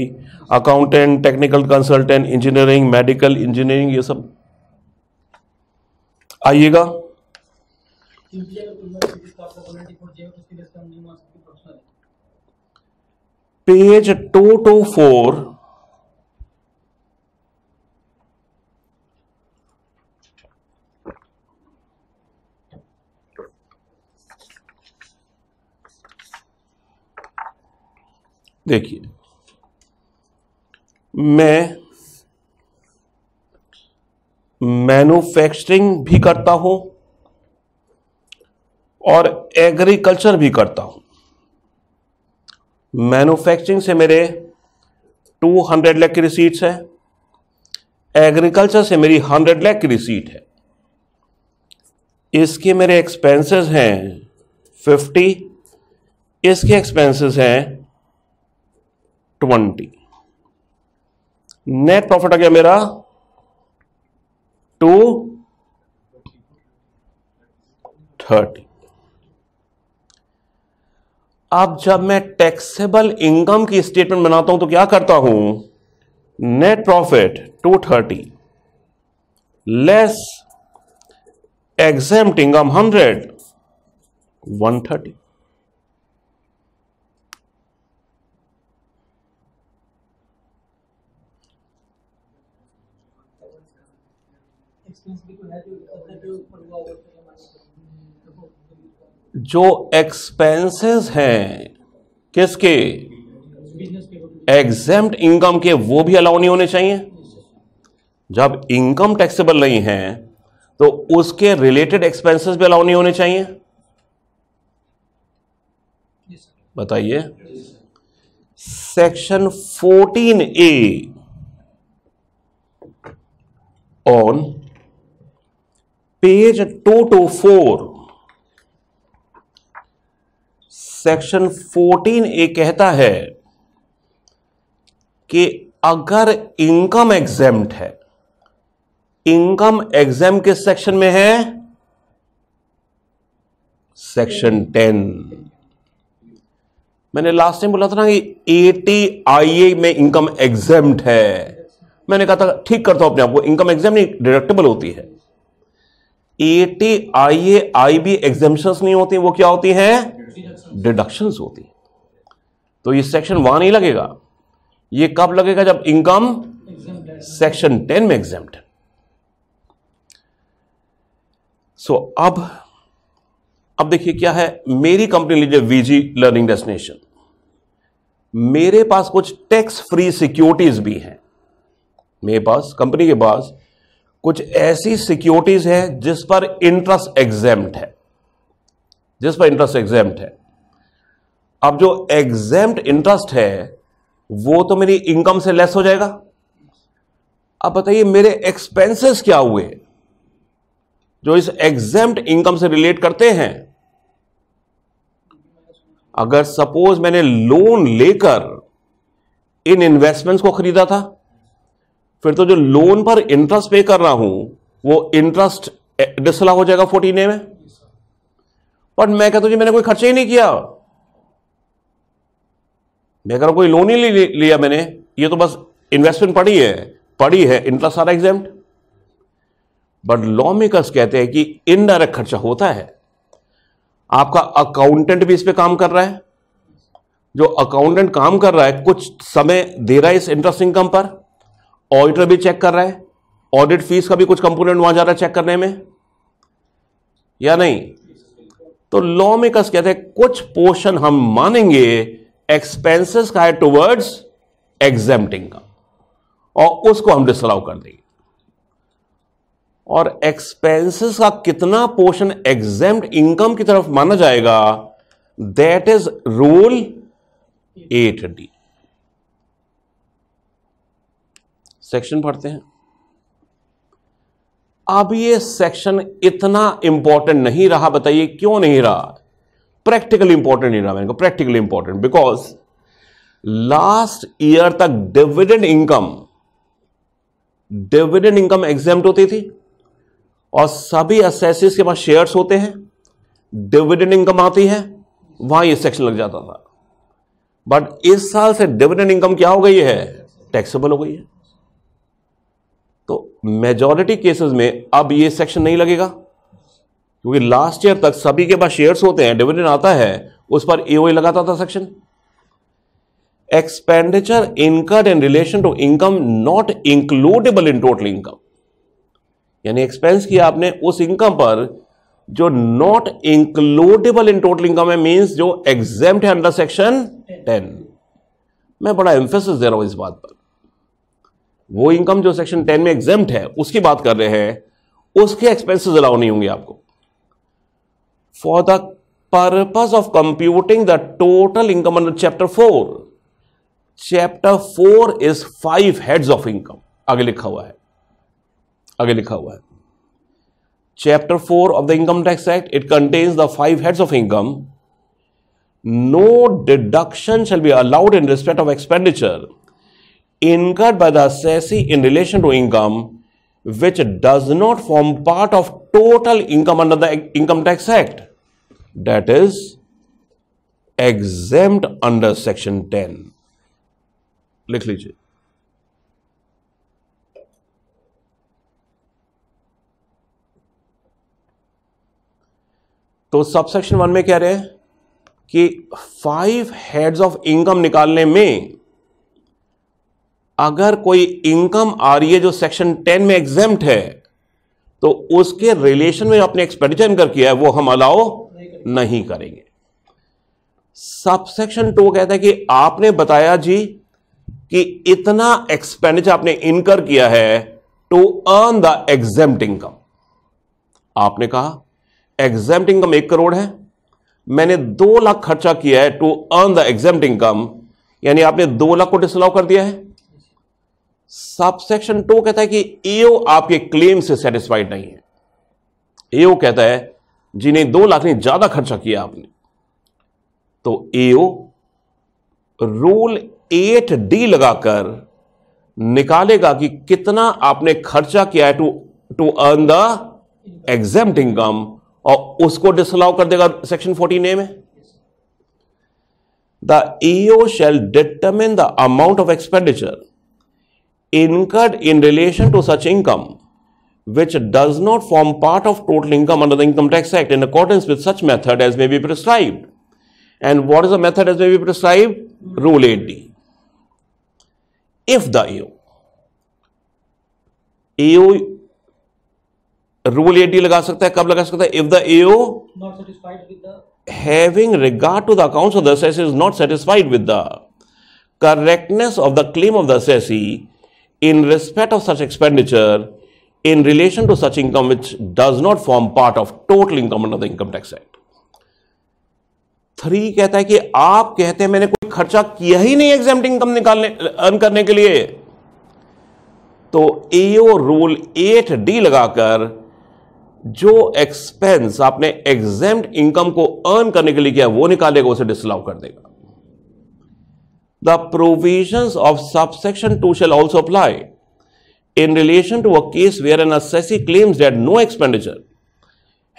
accountant, technical consultant, engineering, medical engineering, ये सब आइएगा। पेज 224 देखिए, मैं मैन्युफैक्चरिंग भी करता हूं और एग्रीकल्चर भी करता हूं। मैन्युफैक्चरिंग से मेरे 200 लाख की रिसीट्स है, एग्रीकल्चर से मेरी 100 लाख की रिसीट है। इसके मेरे एक्सपेंसेस हैं 50, इसके एक्सपेंसेस हैं 20, नेट प्रॉफिट आ गया मेरा 230। अब जब मैं टैक्सेबल इनकम की स्टेटमेंट बनाता हूं तो क्या करता हूं? Net profit 230 less exempt income 100, 130. जो एक्सपेंसेस हैं किसके एग्जेम्प्ट इनकम के वो भी अलाउ नहीं होने चाहिए। जब इनकम टैक्सेबल नहीं है तो उसके रिलेटेड एक्सपेंसेस भी अलाउ नहीं होने चाहिए। बताइए section 14A on page 224 section 14A कहता है कि अगर इनकम एग्जेम्प्ट है, इनकम एग्जेम्प्ट किस सेक्शन में है? सेक्शन 10। मैंने लास्ट टाइम बोला था ना कि ATIA में इनकम एग्जेम्प्ट है, मैंने कहा था ठीक करता हूं अपने आप को, इनकम एग्जेम्प्ट नहीं डिडक्टेबल होती है। ATIA IB एग्जेम्पशंस नहीं होती, वो क्या होती हैं? डिडक्शंस होती है। तो ये सेक्शन वहां नहीं लगेगा, ये कब लगेगा? जब इनकम सेक्शन 10 में एग्जेम्प्ट है। सो अब देखिए क्या है, मेरी कंपनी लीजिए VG लर्निंग डेस्टिनेशन, मेरे पास कुछ टैक्स फ्री सिक्योरिटीज भी हैं। मेरे पास कंपनी के पास कुछ ऐसी सिक्योरिटीज हैं जिस पर इंटरेस्ट एग्जेम्प्ट है, जिस पर इंटरेस्ट एग्जेम्प्ट है। अब जो एग्जेम्प्ट इंटरेस्ट है वो तो मेरी इनकम से लेस हो जाएगा। अब बताइए मेरे एक्सपेंसेस क्या हुए जो इस एग्जेम्प्ट इनकम से रिलेट करते हैं। अगर सपोज मैंने लोन लेकर इन इन्वेस्टमेंट्स को खरीदा था, फिर तो जो लोन पर इंटरेस्ट पे कर रहा हूं वो इंटरेस्ट डिसअलाउ हो जाएगा 14A में। बट मैं कहता हूं जी मैंने कोई खर्चा ही नहीं किया, मैं कह रहा हूं कोई लोन ही नहीं लिया मैंने, ये तो बस इन्वेस्टमेंट पड़ी है इंटरेस्ट सारा एग्जेम्प्ट। बट लॉ मेकर्स कहते हैं कि इनडायरेक्ट खर्चा होता है। आपका अकाउंटेंट भी इस पे काम कर रहा है, जो अकाउंटेंट काम कर रहा है कुछ समय दे रहा है इस इंटरेस्ट इनकम पर, ऑडिटर भी चेक कर रहा है, ऑडिट फीस का भी कुछ कंपोनेंट वहां जा रहा है चेक करने में, या नहीं? तो लॉ मेकर्स कहते हैं कुछ पोर्शन हम मानेंगे एक्सपेंसेस का है टुवर्ड्स एग्जेम्प्ट इनकम, और उसको हम डिसअलाउ कर देंगे। और एक्सपेंसेस का कितना पोर्शन एग्जेम्प्ट इनकम की तरफ माना जाएगा, that is rule 8D। Section पढ़ते हैं। अब ये सेक्शन इतना इंपॉर्टेंट नहीं रहा, बताइए क्यों नहीं रहा? प्रैक्टिकली इंपॉर्टेंट नहीं रहा। मैंने कहा practically important because last year तक डिविडेंड इनकम एग्जेम्प्ट होती थी और सभी असेसीज के पास शेयर्स होते हैं, डिविडेंड इनकम आती है, वहां ये सेक्शन लग जाता था। बट इस साल से डिविडेंड इनकम क्या हो गई है? टैक्सेबल हो गई है। तो मेजॉरिटी केसेस में अब ये सेक्शन नहीं लगेगा, क्योंकि लास्ट ईयर तक सभी के पास शेयर्स होते हैं, डिविडेंड आता है, उस पर एओए लगाता था section. Expenditure incurred in relation to income not includable in total income, यानी एक्सपेंस किया आपने उस इनकम पर जो not includable in total income है, मींस जो एग्जेम्प्ट है अंडर सेक्शन 10। मैं बड़ा एम्फेसिस दे रहा हूं इस बात पर, वो इनकम जो सेक्शन 10 में एग्जेम्प्ट है उसकी बात कर रहे हैं, उसके एक्सपेंसेस अलाउ नहीं होंगे आपको। For the purpose of computing the total income under chapter 4 is 5 heads of income, आगे लिखा हुआ है chapter 4 of the income tax act, it contains the 5 heads of income. No deduction shall be allowed in respect of expenditure incurred by the assessee in relation to income which does not form part of total income under the income tax act, that is exempt under section 10। लिख लीजिए तो subsection 1 में कह रहे हैं कि 5 heads of income निकालने में अगर कोई इनकम आ रही है जो सेक्शन 10 में एग्जेम्प्ट है तो उसके रिलेशन में आपने एक्सपेंडिचर कर किया है वो हम अलाउ नहीं करेंगे। सबसेक्शन 2 कहता है कि आपने बताया जी कि इतना एक्सपेंडिचर आपने इनकर किया है to earn the exempt income. आपने कहा एग्जेम्प्ट इनकम 1 करोड़ है, मैंने 2 लाख खर्चा किया है to earn the exempt income, यानी आपने 2 लाख को डिसअलाउ कर दिया है। सबसेक्शन 2 कहता है कि एओ आपके क्लेम से सेटिस्फाइड नहीं है। एओ कहता है जी नहीं 2 लाख नहीं ज्यादा खर्चा किया आपने, तो एओ रूल 8D लगाकर निकालेगा कि कितना आपने खर्चा किया है to earn the exempt income और उसको डिसअलाउ कर देगा सेक्शन 14A में। The EO shall determine the amount of expenditure incurred in relation to such income which does not form part of total income under the Income Tax Act in accordance with such method as may be prescribed. And what is the method as may be prescribed? Rule 8D. If the AO Rule 8D लगा सकता है, कब लगा सकता है? If the AO not satisfied with the having regard to the accounts of the assessee is not satisfied with the correctness of the claim of the assessee in respect of such expenditure in relation to such income which does not form part of total income under the Income Tax Act. 3 कहता है कि आप कहते हैं मैंने कोई खर्चा किया ही नहीं एग्जेम्प्ट इनकम निकालने अर्न करने के लिए, तो एओ रूल 8D लगाकर जो एक्सपेंस आपने एग्जेम्प्ट इनकम को अर्न करने के लिए किया वो निकालेगा, उसे डिसअलाउ कर देगा। The provisions of subsection 2 shall also apply in relation to a case where an assessee claims that no expenditure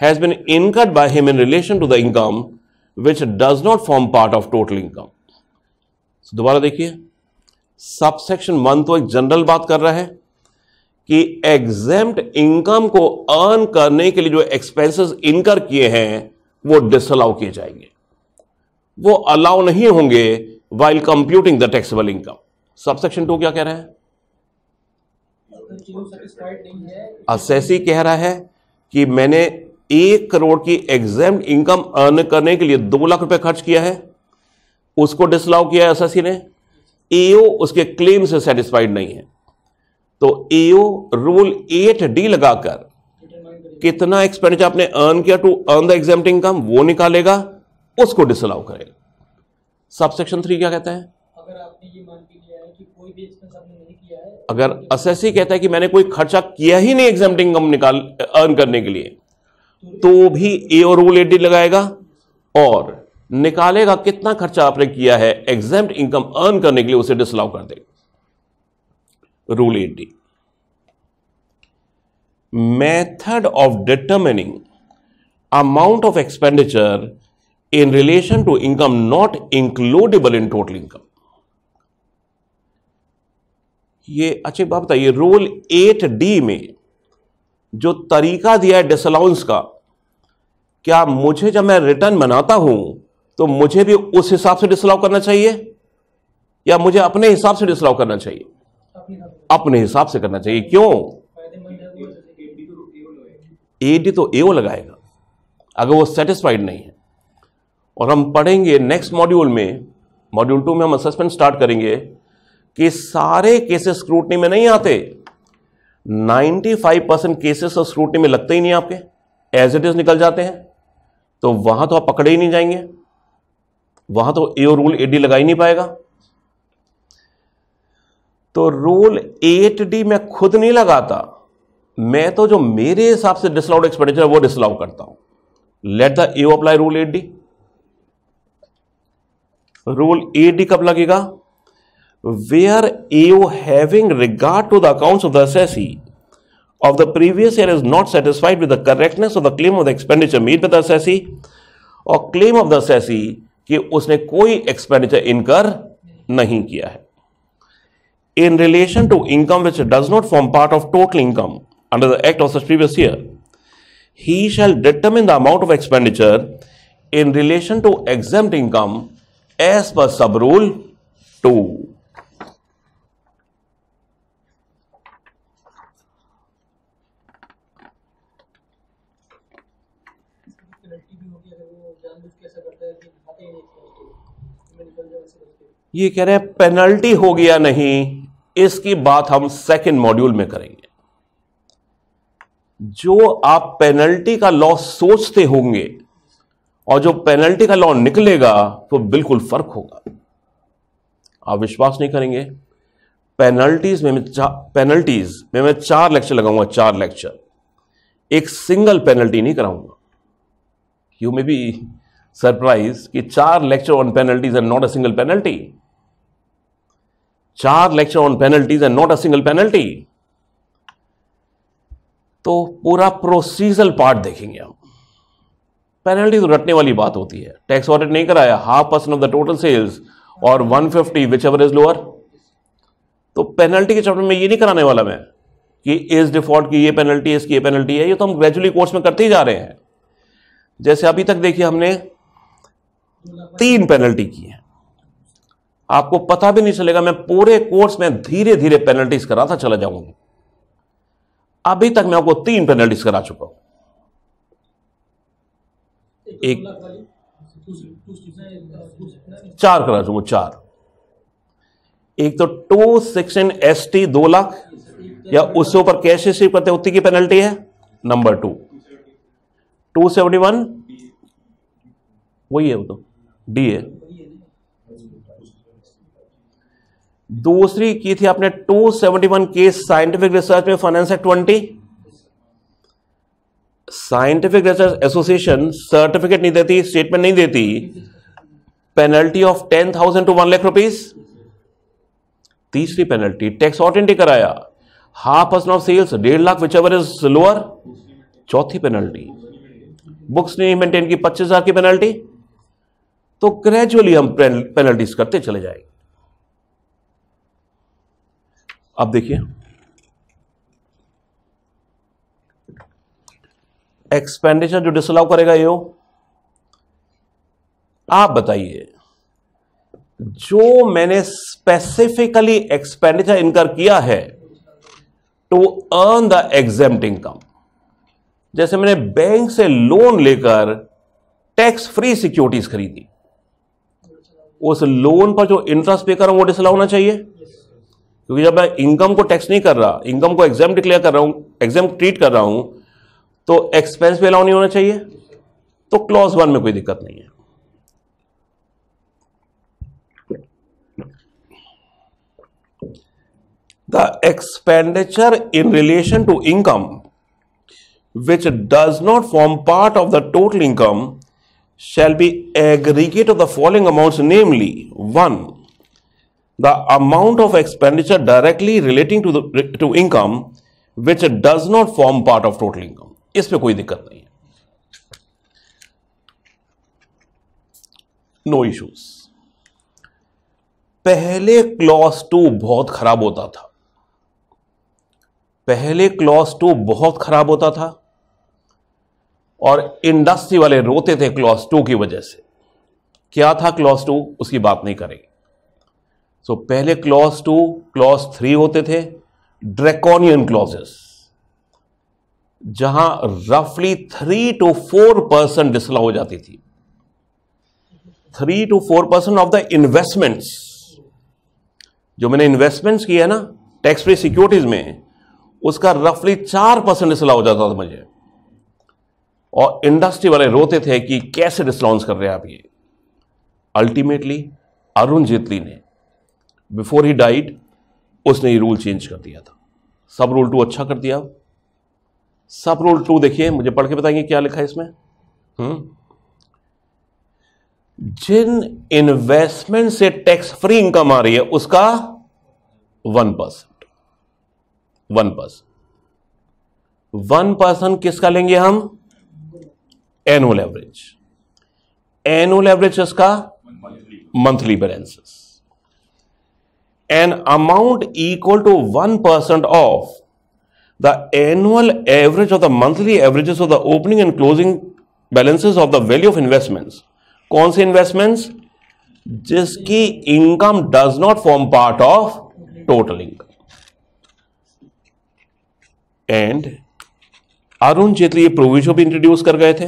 has been incurred by him in relation to the income which does not form part of total income. So, दोबारा देखिए subsection 1 तो एक general बात कर रहा है कि exempt income को अर्न करने के लिए जो एक्सपेंसेस इनकर किए हैं वो डिसअलाउ किए जाएंगे, वो अलाउ नहीं होंगे while computing the taxable income. Subsection 2 क्या कह रहा है? असेसी कह रहा है कि मैंने 1 करोड़ की एग्जेम्प्ट इनकम अर्न करने के लिए 2 लाख रुपए खर्च किया है, उसको डिसअलाउ किया है असेसी ने। एओ उसके क्लेम से सेटिस्फाइड नहीं है, तो एओ रूल 8D लगाकर कितना एक्सपेंडिचर आपने अर्न किया to earn the exempt income वो निकालेगा, उसको डिसअलाउ करेगा। सबसेक्शन 3 क्या कहता है? अगर आपने ये मान के लिया है कि कोई भी एक्सपेंस आपने नहीं किया है, अगर असेसी कहता है कि मैंने कोई खर्चा किया ही नहीं एग्जेम्प्ट इनकम निकाल अर्न करने के लिए तो भी ए और रूल 8D लगाएगा और निकालेगा कितना खर्चा आपने किया है एग्जेम्प्ट इनकम अर्न करने के लिए, उसे डिसअलाउ कर देगा rule 8D। Method of determining amount of expenditure in relation to income not includable in total income. ये अच्छी बात बताइए रूल 8D में जो तरीका दिया है डिसअलाउंस का, क्या मुझे जब मैं रिटर्न बनाता हूं तो मुझे भी उस हिसाब से डिसअलाउ करना चाहिए या मुझे अपने हिसाब से डिसअलाउ करना चाहिए? अपने हिसाब से करना चाहिए। क्यों? 8D तो एओ लगाएगा अगर वो सेटिस्फाइड नहीं है। और हम पढ़ेंगे नेक्स्ट मॉड्यूल में, मॉड्यूल 2 में हम असेसमेंट स्टार्ट करेंगे कि सारे केसेस स्क्रूटनी में नहीं आते, 95% केसेस स्क्रूटनी में लगते ही नहीं, आपके एज इट इज निकल जाते हैं, तो वहां तो आप पकड़े ही नहीं जाएंगे, वहां तो ए रूल 8D लगा ही नहीं पाएगा। तो रूल 8D मैं खुद नहीं लगाता, मैं तो जो मेरे हिसाब से डिसअलाउड एक्सपेंडिचर वो डिसअलाउ करता हूं। Let the A apply rule 8D। Rule 8D कब लगेगा? Where AO having regard to the accounts of the assessee of the previous year is not satisfied with the correctness of the claim of the expenditure made by the assessee और claim of the assessee कि उसने कोई expenditure incur नहीं किया है in relation to income which does not form part of total income under the act of such previous year he shall determine the amount of expenditure in relation to exempt income as per sub rule 2. ये कह रहे हैं penalty होगी या नहीं, इसकी बात हम सेकंड मॉड्यूल में करेंगे। जो आप पेनल्टी का लॉ सोचते होंगे और जो पेनल्टी का लॉ निकलेगा तो बिल्कुल फर्क होगा। आप विश्वास नहीं करेंगे, पेनल्टीज में मैं 4 लेक्चर लगाऊंगा, 4 लेक्चर, एक सिंगल पेनल्टी नहीं कराऊंगा। यू मे बी सरप्राइज कि 4 lecture on penalties and not a single penalty, 4 lecture on penalties and not a single penalty. तो पूरा प्रोसीजरल पार्ट देखेंगे हम। पेनल्टी तो रटने वाली बात होती है, टैक्स ऑडिट नहीं कराया, 0.5% ऑफ द टोटल सेल्स और 150 विच एवर इज लोअर। तो पेनल्टी के चैप्टर में ये नहीं कराने वाला मैं कि इस डिफॉल्ट की ये पेनल्टी है, इसकी ये पेनल्टी है, ये तो हम ग्रेजुअली कोर्स में करते ही जा रहे हैं। जैसे अभी तक देखिए हमने 3 पेनल्टी की है, आपको पता भी नहीं चलेगा, मैं पूरे कोर्स में धीरे धीरे पेनल्टीज कराता चला जाऊंगा। अभी तक मैं आपको 3 पेनल्टीज करा चुका हूं। एक 4 करा चुका हूं, 4। एक तो 2 सेक्शन ST 2 लाख या उससे ऊपर कैश रिसीव करते उतनी की पेनल्टी है। नंबर 2 271 वही है, वो तो डी है। दूसरी की थी आपने 271 केस साइंटिफिक रिसर्च में, finance act 20। Scientific research association certificate नहीं देती, स्टेटमेंट नहीं देती, penalty of 10,000 to 1 lakh rupees. तीसरी पेनल्टी टैक्स ऑथेंटिटी कराया, 0.5% of sales 1.5 lakh whichever is lower. चौथी पेनल्टी बुक्स नहीं मेंटेन की, 25,000 की पेनल्टी। तो ग्रेजुअली हम पेनल्टीज करते चले जाएंगे। अब देखिए एक्सपेंडिचर जो डिसअलाउ करेगा ये हो। आप बताइए जो मैंने स्पेसिफिकली एक्सपेंडिचर इनकर किया है to earn the exempt income, जैसे मैंने बैंक से लोन लेकर टैक्स फ्री सिक्योरिटीज खरीदी, उस लोन पर जो इंटरेस्ट पे कर रहा हूं वो डिसअलाउ होना चाहिए, क्योंकि जब मैं इनकम को टैक्स नहीं कर रहा, इनकम को एग्जाम डिक्लेयर कर रहा हूं, एग्जाम ट्रीट कर रहा हूं, तो एक्सपेंस पे अलाउ नहीं होना चाहिए। तो क्लॉज 1 में कोई दिक्कत नहीं है। The expenditure in relation to income which does not form part of the total income shall be aggregate of the following amounts, namely 1. The amount of expenditure directly relating to income which does not form part of total income. इस पे कोई दिक्कत नहीं है, no issues. पहले clause 2 बहुत खराब होता था, और इंडस्ट्री वाले रोते थे क्लॉज 2 की वजह से। क्या था क्लॉज 2, उसकी बात नहीं करेंगे। सो पहले क्लॉज 2 क्लॉज 3 होते थे, ड्रैकोनियन क्लॉजेस, जहां रफली 3 to 4% डिसअलाउ हो जाती थी, 3 to 4% ऑफ द इन्वेस्टमेंट्स। जो मैंने इन्वेस्टमेंट्स किया है ना टैक्स फ्री सिक्योरिटीज में, उसका रफली 4% डिसअलाउ हो जाता था मुझे, और इंडस्ट्री वाले रोते थे कि कैसे डिसअलाउंस कर रहे हैं आप ये। अल्टीमेटली अरुण जेटली ने बिफोर ही डाइड उसने ये रूल चेंज कर दिया था, सब रूल 2 अच्छा कर दिया। अब सब रूल 2 देखिए, मुझे पढ़ के बताएंगे क्या लिखा है इसमें। जिन इन्वेस्टमेंट से टैक्स फ्री इनकम आ रही है उसका 1% किसका लेंगे हम, एनुअल एवरेज। एनुअल एवरेज इसका monthly balances. An amount equal to 1% of the annual average or the monthly averages of the opening and closing balances of the value of investments. कौन से investments? जिसकी income does not form part of total income. And Arun Jaitley ये provision भी introduce कर गए थे,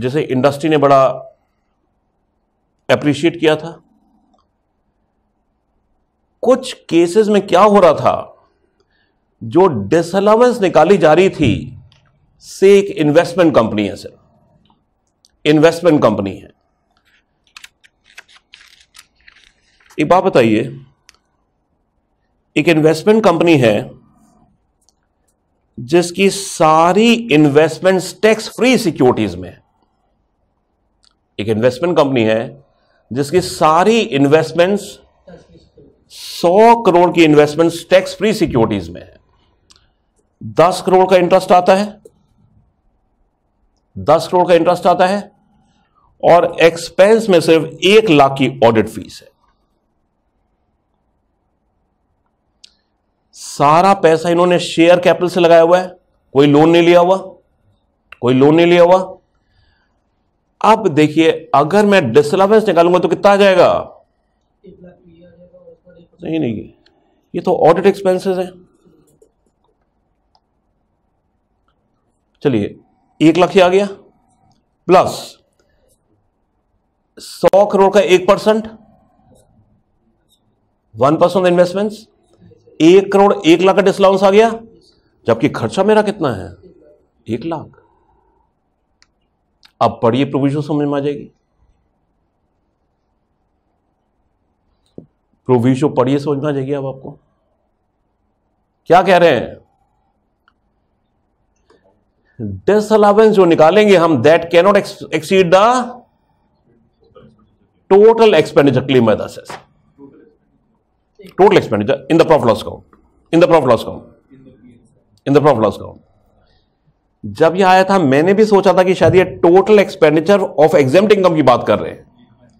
जिसे industry ने बड़ा अप्रिशिएट किया था। कुछ केसेस में क्या हो रहा था, जो डिसअलाउंस निकाली जा रही थी से एक इन्वेस्टमेंट कंपनी है, सर इन्वेस्टमेंट कंपनी है। एक बात बताइए, एक इन्वेस्टमेंट कंपनी है जिसकी सारी इन्वेस्टमेंट्स टैक्स फ्री सिक्योरिटीज में है। एक इन्वेस्टमेंट कंपनी है जिसकी सारी इन्वेस्टमेंट्स 100 करोड़ की इन्वेस्टमेंट्स टैक्स फ्री सिक्योरिटीज में है। 10 करोड़ का इंटरेस्ट आता है, 10 करोड़ का इंटरेस्ट आता है और एक्सपेंस में सिर्फ 1 लाख की ऑडिट फीस है। सारा पैसा इन्होंने शेयर कैपिटल से लगाया हुआ है, कोई लोन नहीं लिया हुआ, कोई लोन नहीं लिया हुआ। अब देखिए, अगर मैं डिसअलाउंस निकालूंगा तो कितना आ जाएगा? नहीं, ये तो ऑडिट एक्सपेंसेस है। चलिए 1 लाख ही आ गया, प्लस 100 करोड़ का 1%, 1% इन्वेस्टमेंट्स, 1 करोड़ 1 लाख का डिसअलाउंस आ गया, जबकि खर्चा मेरा कितना है? 1 लाख। अब पढ़िए प्रोविजन, समझ में आ जाएगी। प्रोविजन पढ़िए, समझ में आ जाएगी। अब आपको क्या कह रहे हैं, डिसअलाउंस जो निकालेंगे हम, that can not exceed the total expenditure claim by the assessor. Total expenditure in the profit loss account, in the profit loss account, in the profit loss account. जब यह आया था मैंने भी सोचा था कि शायद ये total expenditure of exempt income की बात कर रहे हैं।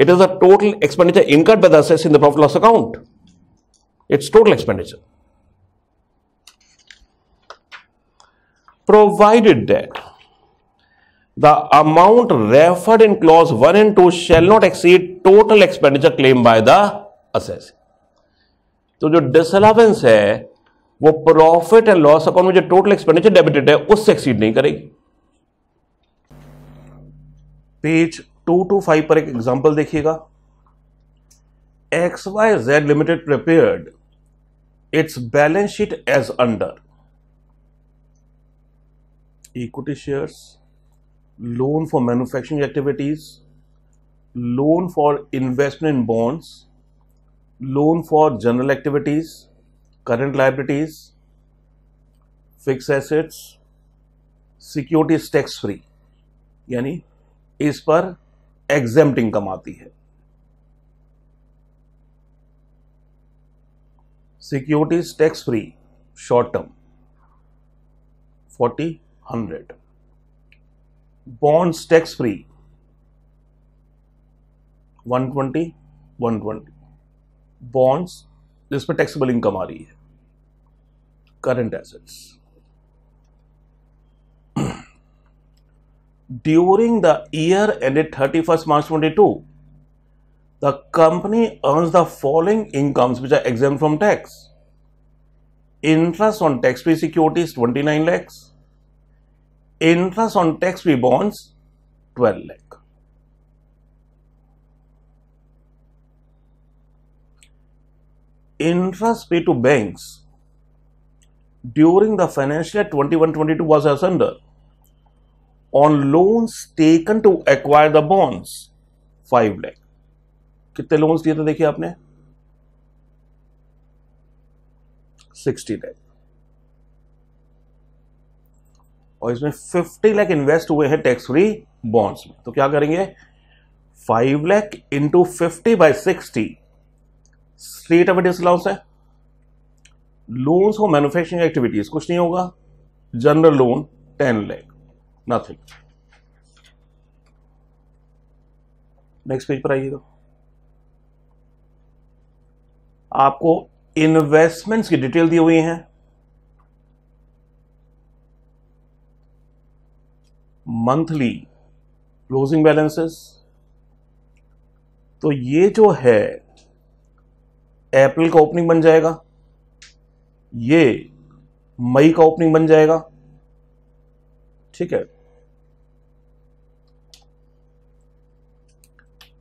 It is the total expenditure incurred by the assessor in the profit loss account, it's total expenditure. Provided that the amount referred in clause 1 and 2 shall not exceed total expenditure claimed by the assessor. तो जो disallowance है वो profit and loss account में जो total expenditure debited है उससे exceed नहीं करेगी। पेज 225 पर एक एग्जांपल देखिएगा। XYZ limited prepared its balance sheet as under: equity shares, loan for manufacturing activities, loan for investment in bonds, loan for general activities, current liabilities, fixed assets, securities tax free, यानी इस पर exempt income आती है। Securities tax free short term 40-100, bonds tax free 120-120, bonds जिसमें taxable income आ रही है, current assets. During the year ended 31st March 2022, the company earns the following incomes which are exempt from tax. Interest on tax-free securities 29 lakhs. Interest on tax-free bonds 12 lakh. Interest paid to banks during the financial year 21-22 was as under on loans taken to acquire the bonds 5 lakh. कितने loans दिए थे देखिए आपने? 60 लाख, और इसमें 50 lakh invest हुए हैं tax free bonds में। तो क्या करेंगे, 5 lakh into 50/60 straight away disallowance है। लोन्स फॉर मैन्युफैक्चरिंग एक्टिविटीज कुछ नहीं होगा, general loan 10 lakh, nothing. Next page पर आइएगा, आपको इन्वेस्टमेंट्स की डिटेल दी हुई हैं, मंथली क्लोजिंग बैलेंसेस। तो ये जो है अप्रैल का ओपनिंग बन जाएगा, ये मई का ओपनिंग बन जाएगा, ठीक है।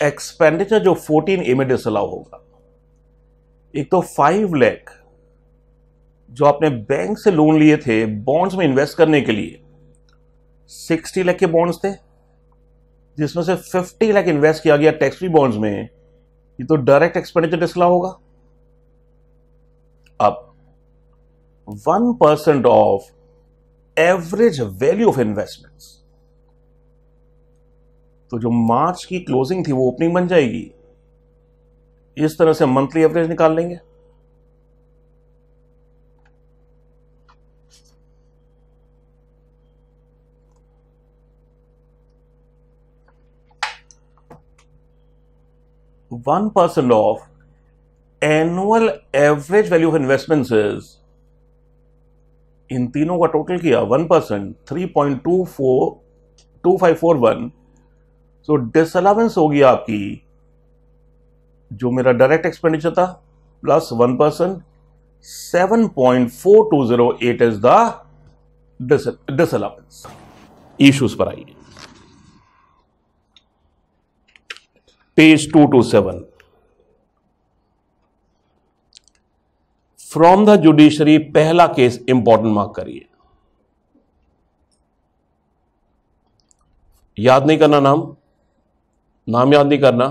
एक्सपेंडिचर जो 14A में डिसअलाउ होगा, एक तो 5 लाख जो आपने बैंक से लोन लिए थे बॉन्ड्स में इन्वेस्ट करने के लिए, 60 लाख के बॉन्ड्स थे जिसमें से 50 लाख इन्वेस्ट किया गया टैक्स फ्री बॉन्ड्स में, ये तो डायरेक्ट एक्सपेंडिचर डिसअलाउ होगा। अब 1% of average value of investments, तो जो मार्च की क्लोजिंग थी वो ओपनिंग बन जाएगी। इस तरह से मंथली एवरेज निकाल लेंगे। one percent of annual average value of investments is, इन तीनों का टोटल किया 1%, 3.2541, तो डिसअलाउंस होगी आपकी जो मेरा डायरेक्ट एक्सपेंडिचर था plus 1%, 7.4208 is the disallowance. Issues पर आइए, पेज 227। फ्रॉम द जुडिशरी पहला केस इंपॉर्टेंट मार्क करिए, याद नहीं करना नाम याद नहीं करना,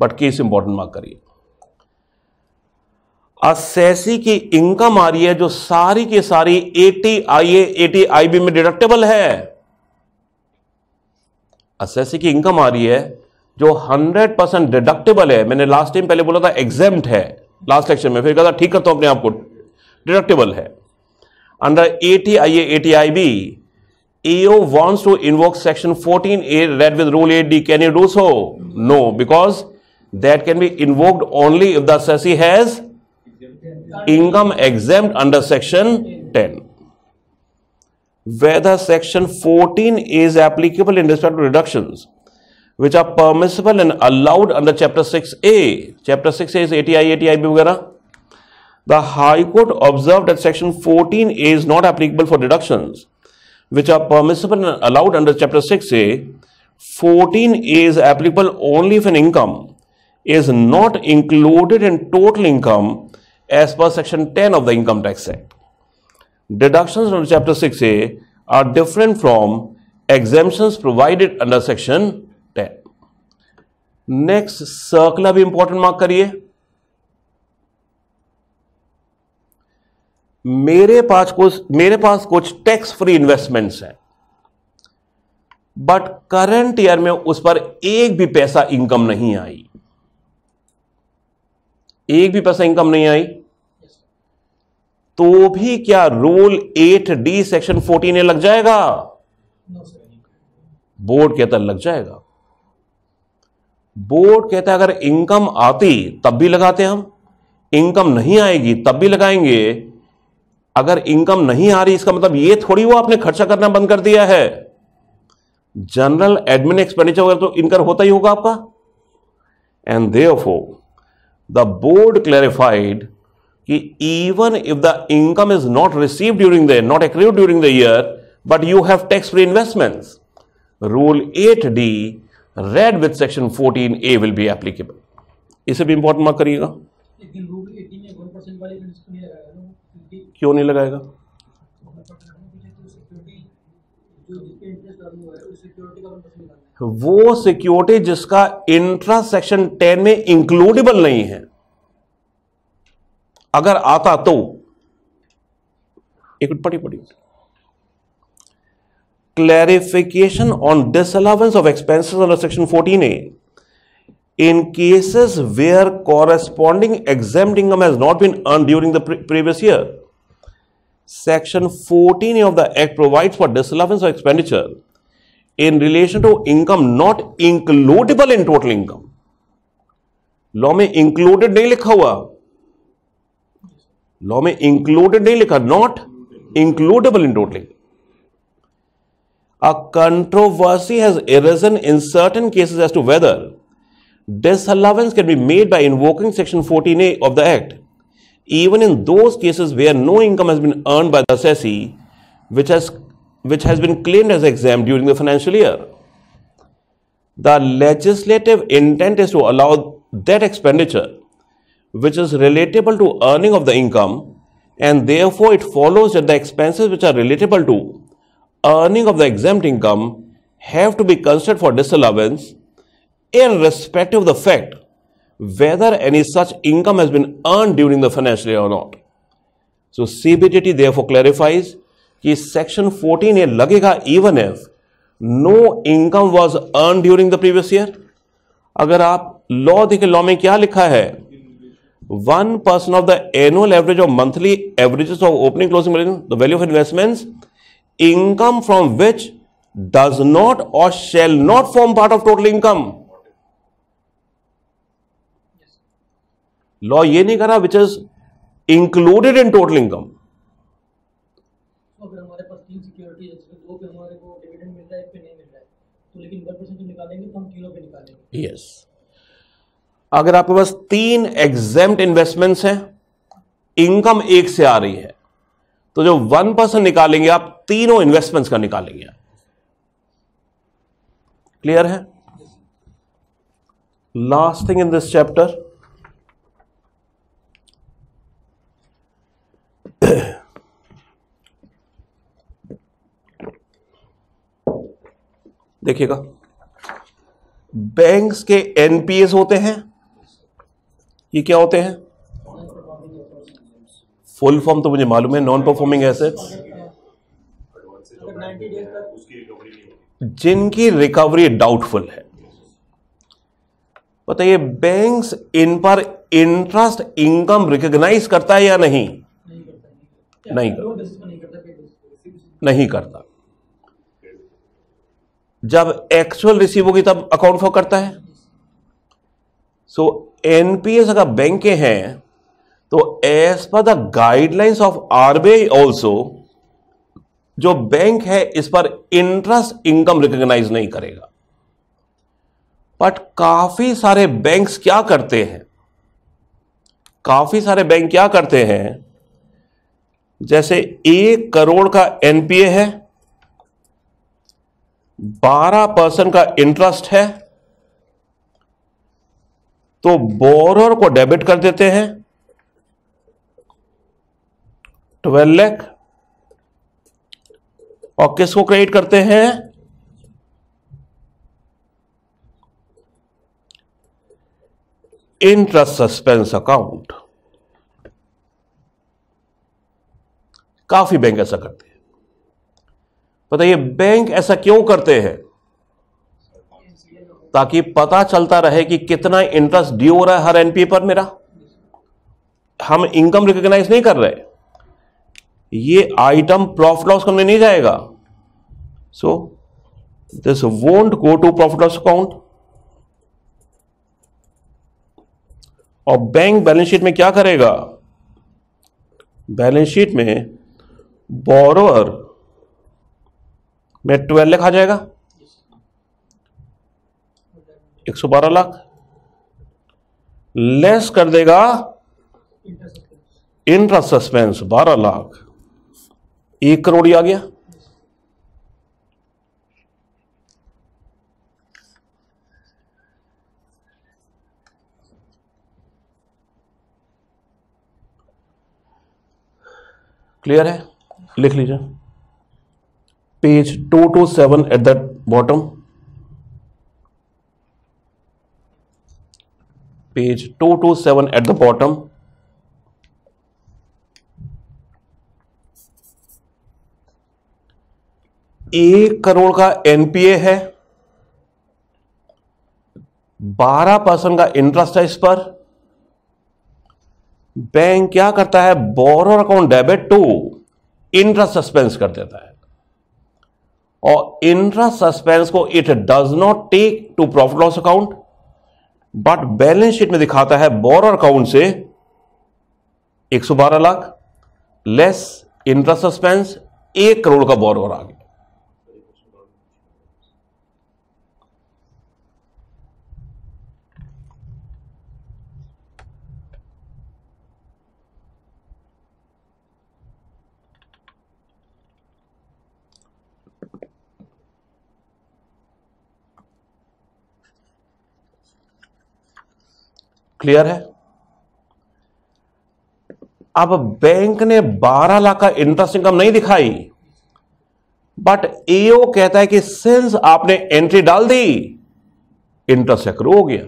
बट केस इंपॉर्टेंट मार्क करिए। असेसी की इनकम आ रही है जो सारी की सारी ATIA ATIB में डिडक्टेबल है। असेसी की इनकम आ रही है जो 100% डिडक्टेबल है। मैंने लास्ट टाइम पहले बोला था एग्जेम्प्ट है, लास्ट लेक्चर में फिर कहा था ठीक करता हूं अपने आप को, डिडक्टेबल है। Under ATIA ATIB EO wants to invoke section 14A read with rule 8D. Can you do so? No, because that can be invoked only if the assessee has income exempt under section 10. Whether section 14 is applicable in respect to reductions which are permissible and allowed under chapter 6A. Chapter 6A is ATIA, ATIB वगैरह. The High Court observed that section 14A is not applicable for deductions which are permissible and allowed under Chapter 6A, 14A is applicable only if an income is not included in total income as per Section 10 of the Income Tax Act. Deductions under Chapter 6A are different from exemptions provided under Section 10. Next, circular भी important mark करिए। मेरे पास कुछ tax free investments हैं, but current year में उस पर एक भी पैसा इनकम नहीं आई, तो भी क्या रूल 8D सेक्शन 14A लग जाएगा? बोर्ड कहता लग जाएगा। बोर्ड कहता है अगर इनकम आती तब भी लगाते हम, इनकम नहीं आएगी तब भी लगाएंगे। अगर इनकम नहीं आ रही इसका मतलब ये थोड़ी हुआ आपने खर्चा करना बंद कर दिया है। जनरल एडमिन एक्सपेंडिचर वगैरह तो इनकर होता ही होगा आपका। And therefore the board clarified कि even if the income is not received during the not accrued during the year but you have tax free investments, rule 8D read with section 14A will be applicable. इसे भी important mark करिएगा। क्यों नहीं लगाएगा? वो security जिसका interest section 10 में includable नहीं है, अगर आता तो एक पड़ी clarification on disallowance of expenses under section 14A in cases where corresponding exempt income has not been earned during the previous year. Section 14A of the Act provides for disallowance of expenditure in relation to income not includable in total income. Law में included नहीं लिखा हुआ, law में included नहीं लिखा, not includable in totally. A controversy has arisen in certain cases as to whether disallowance can be made by invoking Section 14A of the Act, even in those cases where no income has been earned by the assessee, which has been claimed as exempt during the financial year. The legislative intent is to allow that expenditure, which is relatable to earning of the income, and therefore it follows that the expenses which are relatable to earning of the exempt income have to be considered for disallowance irrespective of the fact whether any such income has been earned during the financial year or not. So CBDT therefore clarifies that section 14A लगेगा even if no income was earned during the previous year. अगर आप law देखें, law में क्या लिखा है, 1% of the annual average or monthly averages of opening closing the value of investments income from which does not or shall not form part of total income. Law ये नहीं करा which is included in total income. अगर हमारे पास तीन securities हैं, दो पे हमारे को डिविडेंड मिल रहा है, एक पे नहीं मिल रहा है, तो लेकिन 1% जो निकालेंगे तो हम तीनों पे निकालेंगे। यस, अगर आपके पास तीन एग्जेम्प्ट इन्वेस्टमेंट्स हैं, इनकम एक से आ रही है, तो जो 1% निकालेंगे आप तीनों इन्वेस्टमेंट्स का निकालेंगे। क्लियर है? Last thing in this chapter, देखिएगा, बैंक्स के एनपीएस होते हैं, ये क्या होते हैं? फुल फॉर्म तो मुझे मालूम है, नॉन परफॉर्मिंग एसेट्स, जिनकी रिकवरी डाउटफुल है। बताइए बैंक्स इन पर इंटरेस्ट इनकम रिकॉग्नाइज करता है या नहीं? नहीं करता। जब एक्चुअल रिसीव होगी तब अकाउंट फॉर करता है। सो एनपीएस अगर बैंक के हैं तो as per the guidelines of RBI also जो बैंक है इस पर इंटरेस्ट इनकम रिकॉग्नाइज नहीं करेगा। बट काफी सारे बैंक क्या करते हैं जैसे 1 करोड़ का एनपीए है, 12% का इंटरेस्ट है, तो बोरोर को डेबिट कर देते हैं 12 लाख और किसको क्रेडिट करते हैं? Interest suspense account. काफी बैंक ऐसा करते हैं। बताइए बैंक ऐसा क्यों करते हैं? ताकि पता चलता रहे कि कितना इंटरेस्ट ड्यू हो रहा है हर एनपीए पर मेरा, हम इनकम रिकॉग्नाइज नहीं कर रहे, ये आइटम प्रॉफिट लॉस अकाउंट में नहीं जाएगा। So this won't go to profit loss account. और बैंक बैलेंस शीट में क्या करेगा? बैलेंस शीट में बोरोअर में 12 लाख आ जाएगा, 112 लाख लेस कर देगा इंटरेस्ट सस्पेंस 12 लाख, 1 करोड़ ही आ गया। क्लियर है? लिख लीजिए page 227 at that bottom, page 227 at the bottom. एक करोड़ का एनपीए है, 12% का इंटरेस्ट है, इस पर बैंक क्या करता है? Borrower account debit to interest suspense कर देता है और इंटरेस्ट सस्पेंस को it does not take to profit loss account, but balance sheet में दिखाता है बोरोअर अकाउंट से 112 lakh less interest suspense 1 crore का बोरोवर आ गया। क्लियर है? अब बैंक ने 12 लाख का इंटरेस्ट इनकम नहीं दिखाई, बट एओ कहता है कि सिंस आपने एंट्री डाल दी इंटरेस्ट एक्रू हो गया।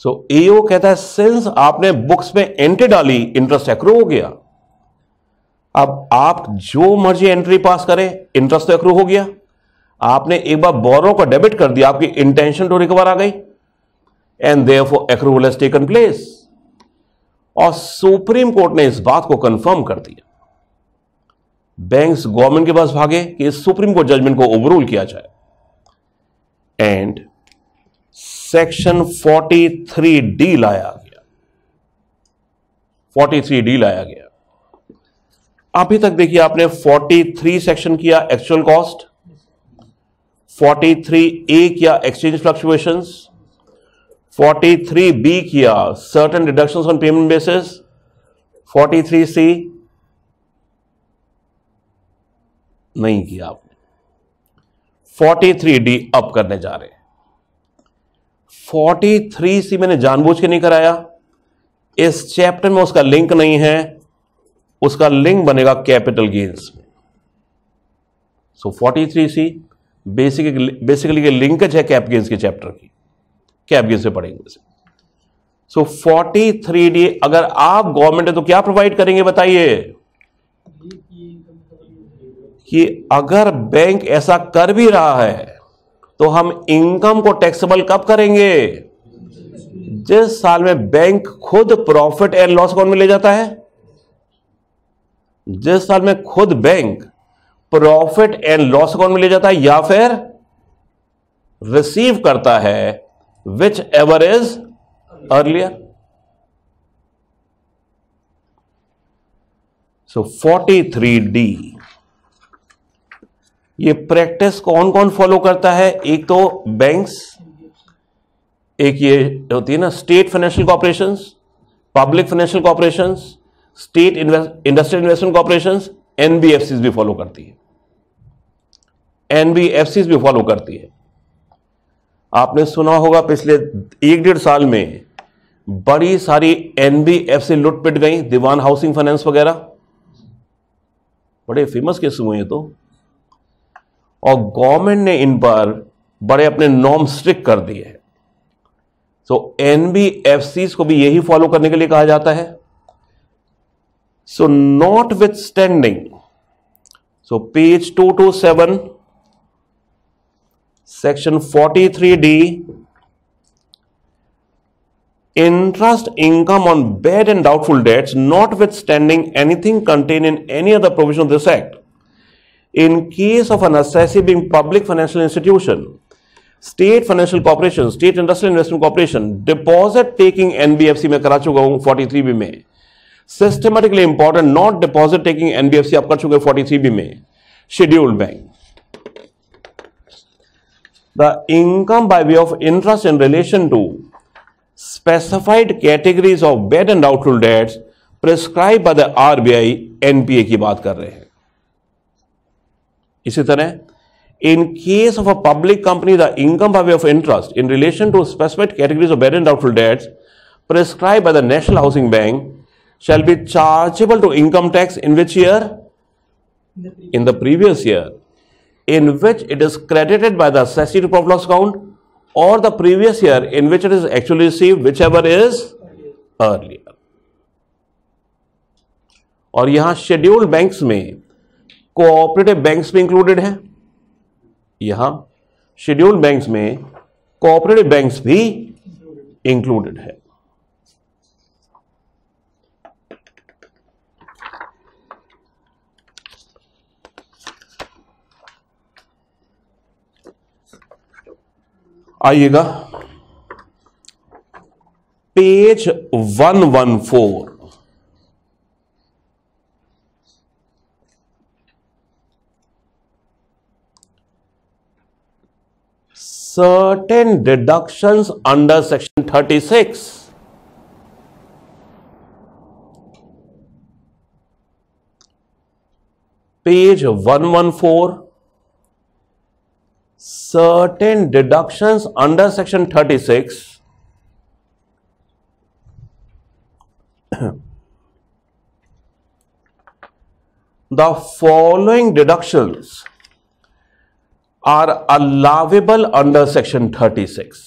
सो एओ कहता है सिंस आपने बुक्स में एंट्री डाली इंटरेस्ट एक्रू हो गया। अब आप जो मर्जी एंट्री पास करें इंटरेस्ट तो एक्रू हो गया। आपने एक बार बोरो का डेबिट कर दिया, आपकी इंटेंशन टू रिकवर आ गई and therefore accrual has taken place. और सुप्रीम कोर्ट ने इस बात को कंफर्म कर दिया। बैंक्स गवर्नमेंट के पास भागे कि इस सुप्रीम कोर्ट जजमेंट को ओवररूल किया जाए एंड सेक्शन 43D लाया गया, 43D लाया गया। अभी तक देखिए आपने 43 सेक्शन किया एक्चुअल कॉस्ट, 43A किया एक्सचेंज फ्लक्चुएशंस, 43B किया certain deductions on payment basis, 43C नहीं किया आपने, 43D अब करने जा रहे हैं। 43C मैंने जानबूझ के नहीं कराया, इस चैप्टर में उसका लिंक नहीं है, उसका लिंक बनेगा कैपिटल गेन्स में। सो 43C बेसिकली लिंकेज है कैप गेन्स के चैप्टर की, कैप गेन्स में पढ़ेंगे। सो 43D अगर आप गवर्नमेंट है तो क्या प्रोवाइड करेंगे बताइए कि अगर बैंक ऐसा कर भी रहा है तो हम इनकम को टैक्सेबल कब करेंगे? जिस साल में बैंक खुद प्रॉफिट एंड लॉस अकाउंट में ले जाता है, जिस साल में खुद bank profit and loss account में ले जाता है या फिर रिसीव करता है, whichever is earlier. So 43D ये प्रैक्टिस कौन कौन फॉलो करता है? एक तो बैंक्स, एक ये होती है ना state financial corporations, public financial corporations, state industrial investment corporations, NBFCs भी फॉलो करती है, एनबीएफसीज भी फॉलो करती है। आपने सुना होगा पिछले 1-1.5 साल में बड़ी सारी एनबीएफसी लुट पिट गई, दीवान हाउसिंग फाइनेंस वगैरह, बड़े फेमस केस हुए हैं। तो और गवर्नमेंट ने इन पर बड़े अपने नॉर्म स्ट्रिक्ट कर दिए हैं। सो एनबीएफसीज को भी यही फॉलो करने के लिए कहा जाता है। So notwithstanding, so page 227 section 43D interest income on bad and doubtful debts notwithstanding anything contain in any other provision of this act in case of an assessee being public financial institution, state financial corporation, state industrial investment corporation, deposit taking NBFC में करा चुका हूँ 43B में, systematically important not deposit taking NBFC आप कर चुके 43B में, scheduled bank. The income by way of interest in relation to specified categories of bad and doubtful debts prescribed by the RBI, NPA की बात कर रहे हैं। इसी तरह in case of a public company the income by way of interest in relation to specified categories of bad and doubtful debts prescribed by the national housing bank shall be chargeable to income tax in which year, in the previous year in which it is credited by the assessee to profit loss account और the previous year in which it is actually received, whichever is earlier. और यहां scheduled banks में cooperative banks भी included हैं, यहां scheduled banks में cooperative banks भी included है। आइएगा page 114, certain deductions under section 36. Page 114, certain deductions under section 36 the following deductions are allowable under section 36: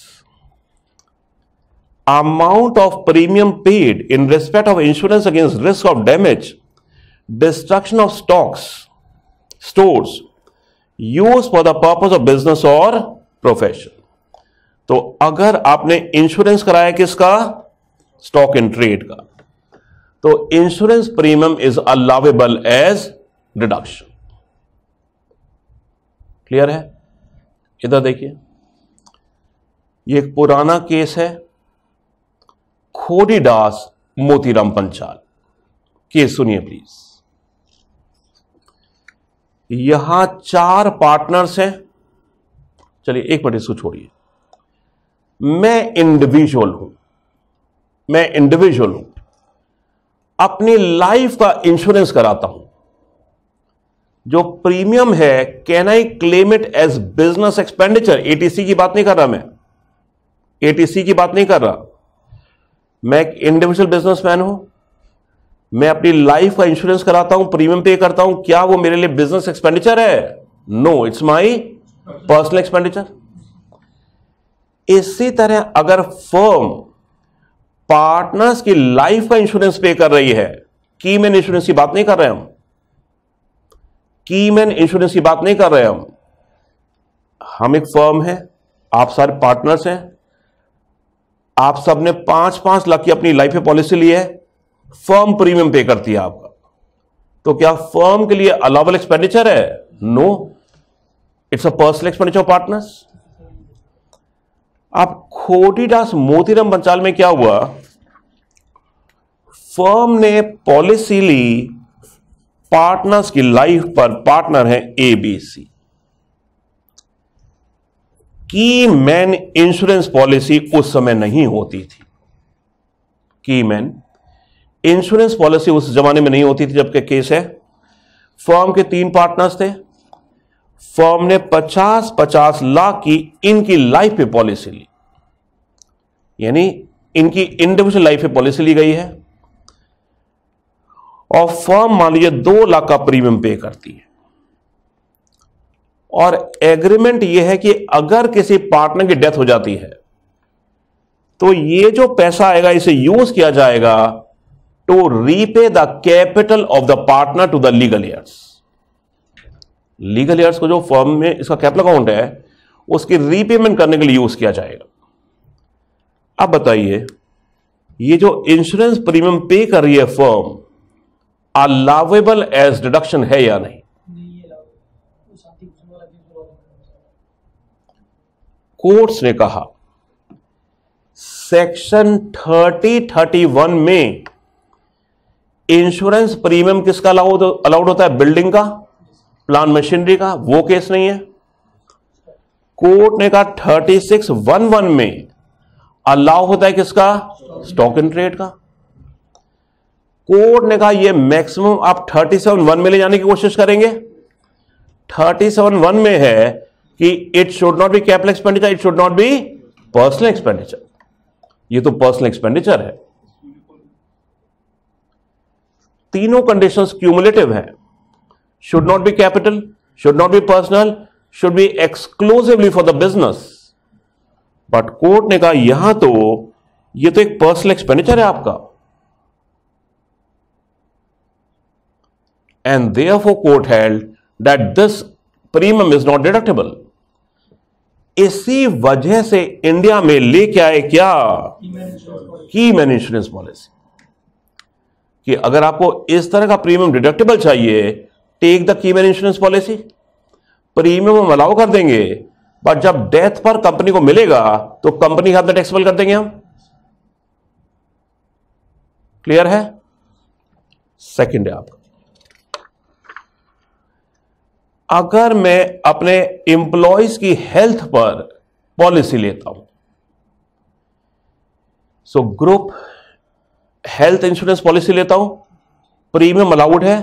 amount of premium paid in respect of insurance against risk of damage, destruction of stocks, stores used for the purpose of business or profession. तो अगर आपने insurance कराया किसका, stock in trade का, तो insurance premium is allowable as deduction. Clear है? इधर देखिए, ये एक पुराना केस है, खोडी दास मोतीराम पंचाल केस, सुनिए प्लीज। यहां 4 पार्टनर्स हैं, चलिए एक मिनट इसको छोड़िए, मैं इंडिविजुअल हूं, अपनी लाइफ का इंश्योरेंस कराता हूं, जो प्रीमियम है can I claim it as business expenditure. एटीसी की बात नहीं कर रहा मैं, मैं एक इंडिविजुअल बिजनेसमैन हूं, मैं अपनी लाइफ का इंश्योरेंस कराता हूं, प्रीमियम पे करता हूं, क्या वो मेरे लिए बिजनेस एक्सपेंडिचर है? No, it's my personal expenditure. इसी तरह अगर फर्म पार्टनर्स की लाइफ का इंश्योरेंस पे कर रही है, कीमैन इंश्योरेंस की बात नहीं कर रहे हम, हम एक फर्म है, आप सारे पार्टनर्स हैं, आप सबने 5-5 लाख की अपनी लाइफ पॉलिसी ली है, फर्म प्रीमियम पे करती है आपका, तो क्या फर्म के लिए अलाउबल एक्सपेंडिचर है? No, it's a personal expenditure of partners. आप खोटी दास मोतीराम पंचाल में क्या हुआ, फर्म ने पॉलिसी ली पार्टनर्स की लाइफ पर, पार्टनर है ABC, key man insurance policy उस समय नहीं होती थी, की मैन इंश्योरेंस पॉलिसी उस जमाने में नहीं होती थी जबकि केस है। फर्म के 3 पार्टनर्स थे, फर्म ने 50-50 लाख की इनकी लाइफ पे पॉलिसी ली, यानी इनकी इंडिविजुअल लाइफ पे पॉलिसी ली गई है, और फर्म मान लीजिए 2 लाख का प्रीमियम पे करती है, और एग्रीमेंट यह है कि अगर किसी पार्टनर की डेथ हो जाती है तो ये जो पैसा आएगा इसे यूज किया जाएगा to repay the capital of the partner to the legal heirs। Legal heirs को जो फर्म में इसका कैपिटल अकाउंट है उसकी रीपेमेंट करने के लिए यूज किया जाएगा। अब बताइए, ये जो इंश्योरेंस प्रीमियम पे कर रही है फर्म, अलाउेबल एज डिडक्शन है या नहीं? कोर्ट्स ने कहा सेक्शन 30-31 में इंश्योरेंस प्रीमियम किसका अलाउड होता है? बिल्डिंग का, प्लान मशीनरी का, वो केस नहीं है। कोर्ट ने कहा 36-11 में अलाउ होता है किसका? स्टॉक इन ट्रेड का। कोर्ट ने कहा ये मैक्सिमम आप 37-1 में ले जाने की कोशिश करेंगे। 37-1 में है कि it should not be capital expenditure, it should not be personal expenditure. ये तो पर्सनल एक्सपेंडिचर है। तीनों कंडीशंस क्यूमुलेटिव हैं, should not be capital, should not be personal, should be exclusively for the business. But court ने कहा यहां तो ये तो एक पर्सनल एक्सपेंडिचर है आपका, and therefore court held that this premium is not deductible. इसी वजह से इंडिया में लेके आए क्या, की मैन इंश्योरेंस पॉलिसी, कि अगर आपको इस तरह का प्रीमियम डिडक्टेबल चाहिए, take the keyman insurance policy, premium हम अलाउ कर देंगे बट जब डेथ पर कंपनी को मिलेगा तो कंपनी के हाथ में टैक्सेबल कर देंगे हम। क्लियर है? सेकंड है आपका, अगर मैं अपने एम्प्लॉइज की हेल्थ पर पॉलिसी लेता हूं, so group health insurance policy लेता हूं, प्रीमियम अलाउड है,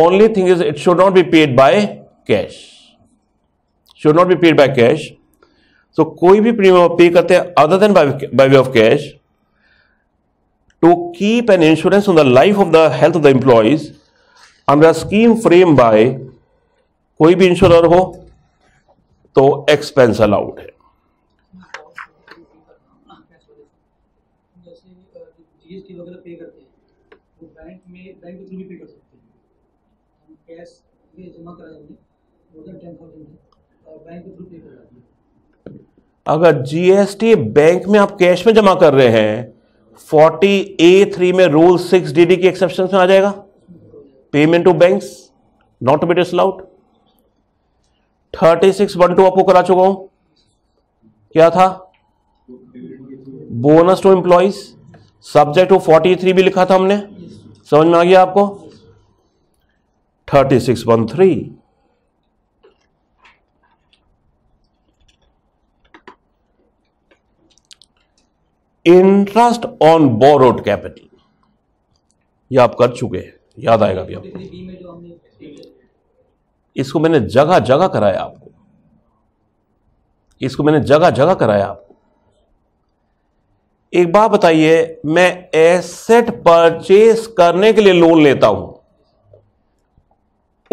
only thing is it should not be paid by cash, should not be paid by cash. So कोई भी प्रीमियम पे करते हैं other than by way of cash to keep an insurance on the life of the health of the employees under a scheme framed by कोई भी insurer हो तो expense allowed है। अगर जीएसटी बैंक में आप कैश में जमा कर रहे हैं 40A3 में रूल 6DD की एक्सेप्शन में आ जाएगा, payment to banks not to be disallowed. 36(1)(2) आपको करा चुका हूं, क्या था? Bonus to employees subject to 43 भी लिखा था हमने, समझ में आ गया आपको? 36(1)(3) इंटरेस्ट ऑन बोरोड कैपिटल, यह आप कर चुके हैं, याद आएगा भी आपको। इसको मैंने जगह जगह कराया आपको, इसको मैंने जगह जगह कराया आपको। एक बात बताइए, मैं एसेट परचेस करने के लिए लोन लेता हूं,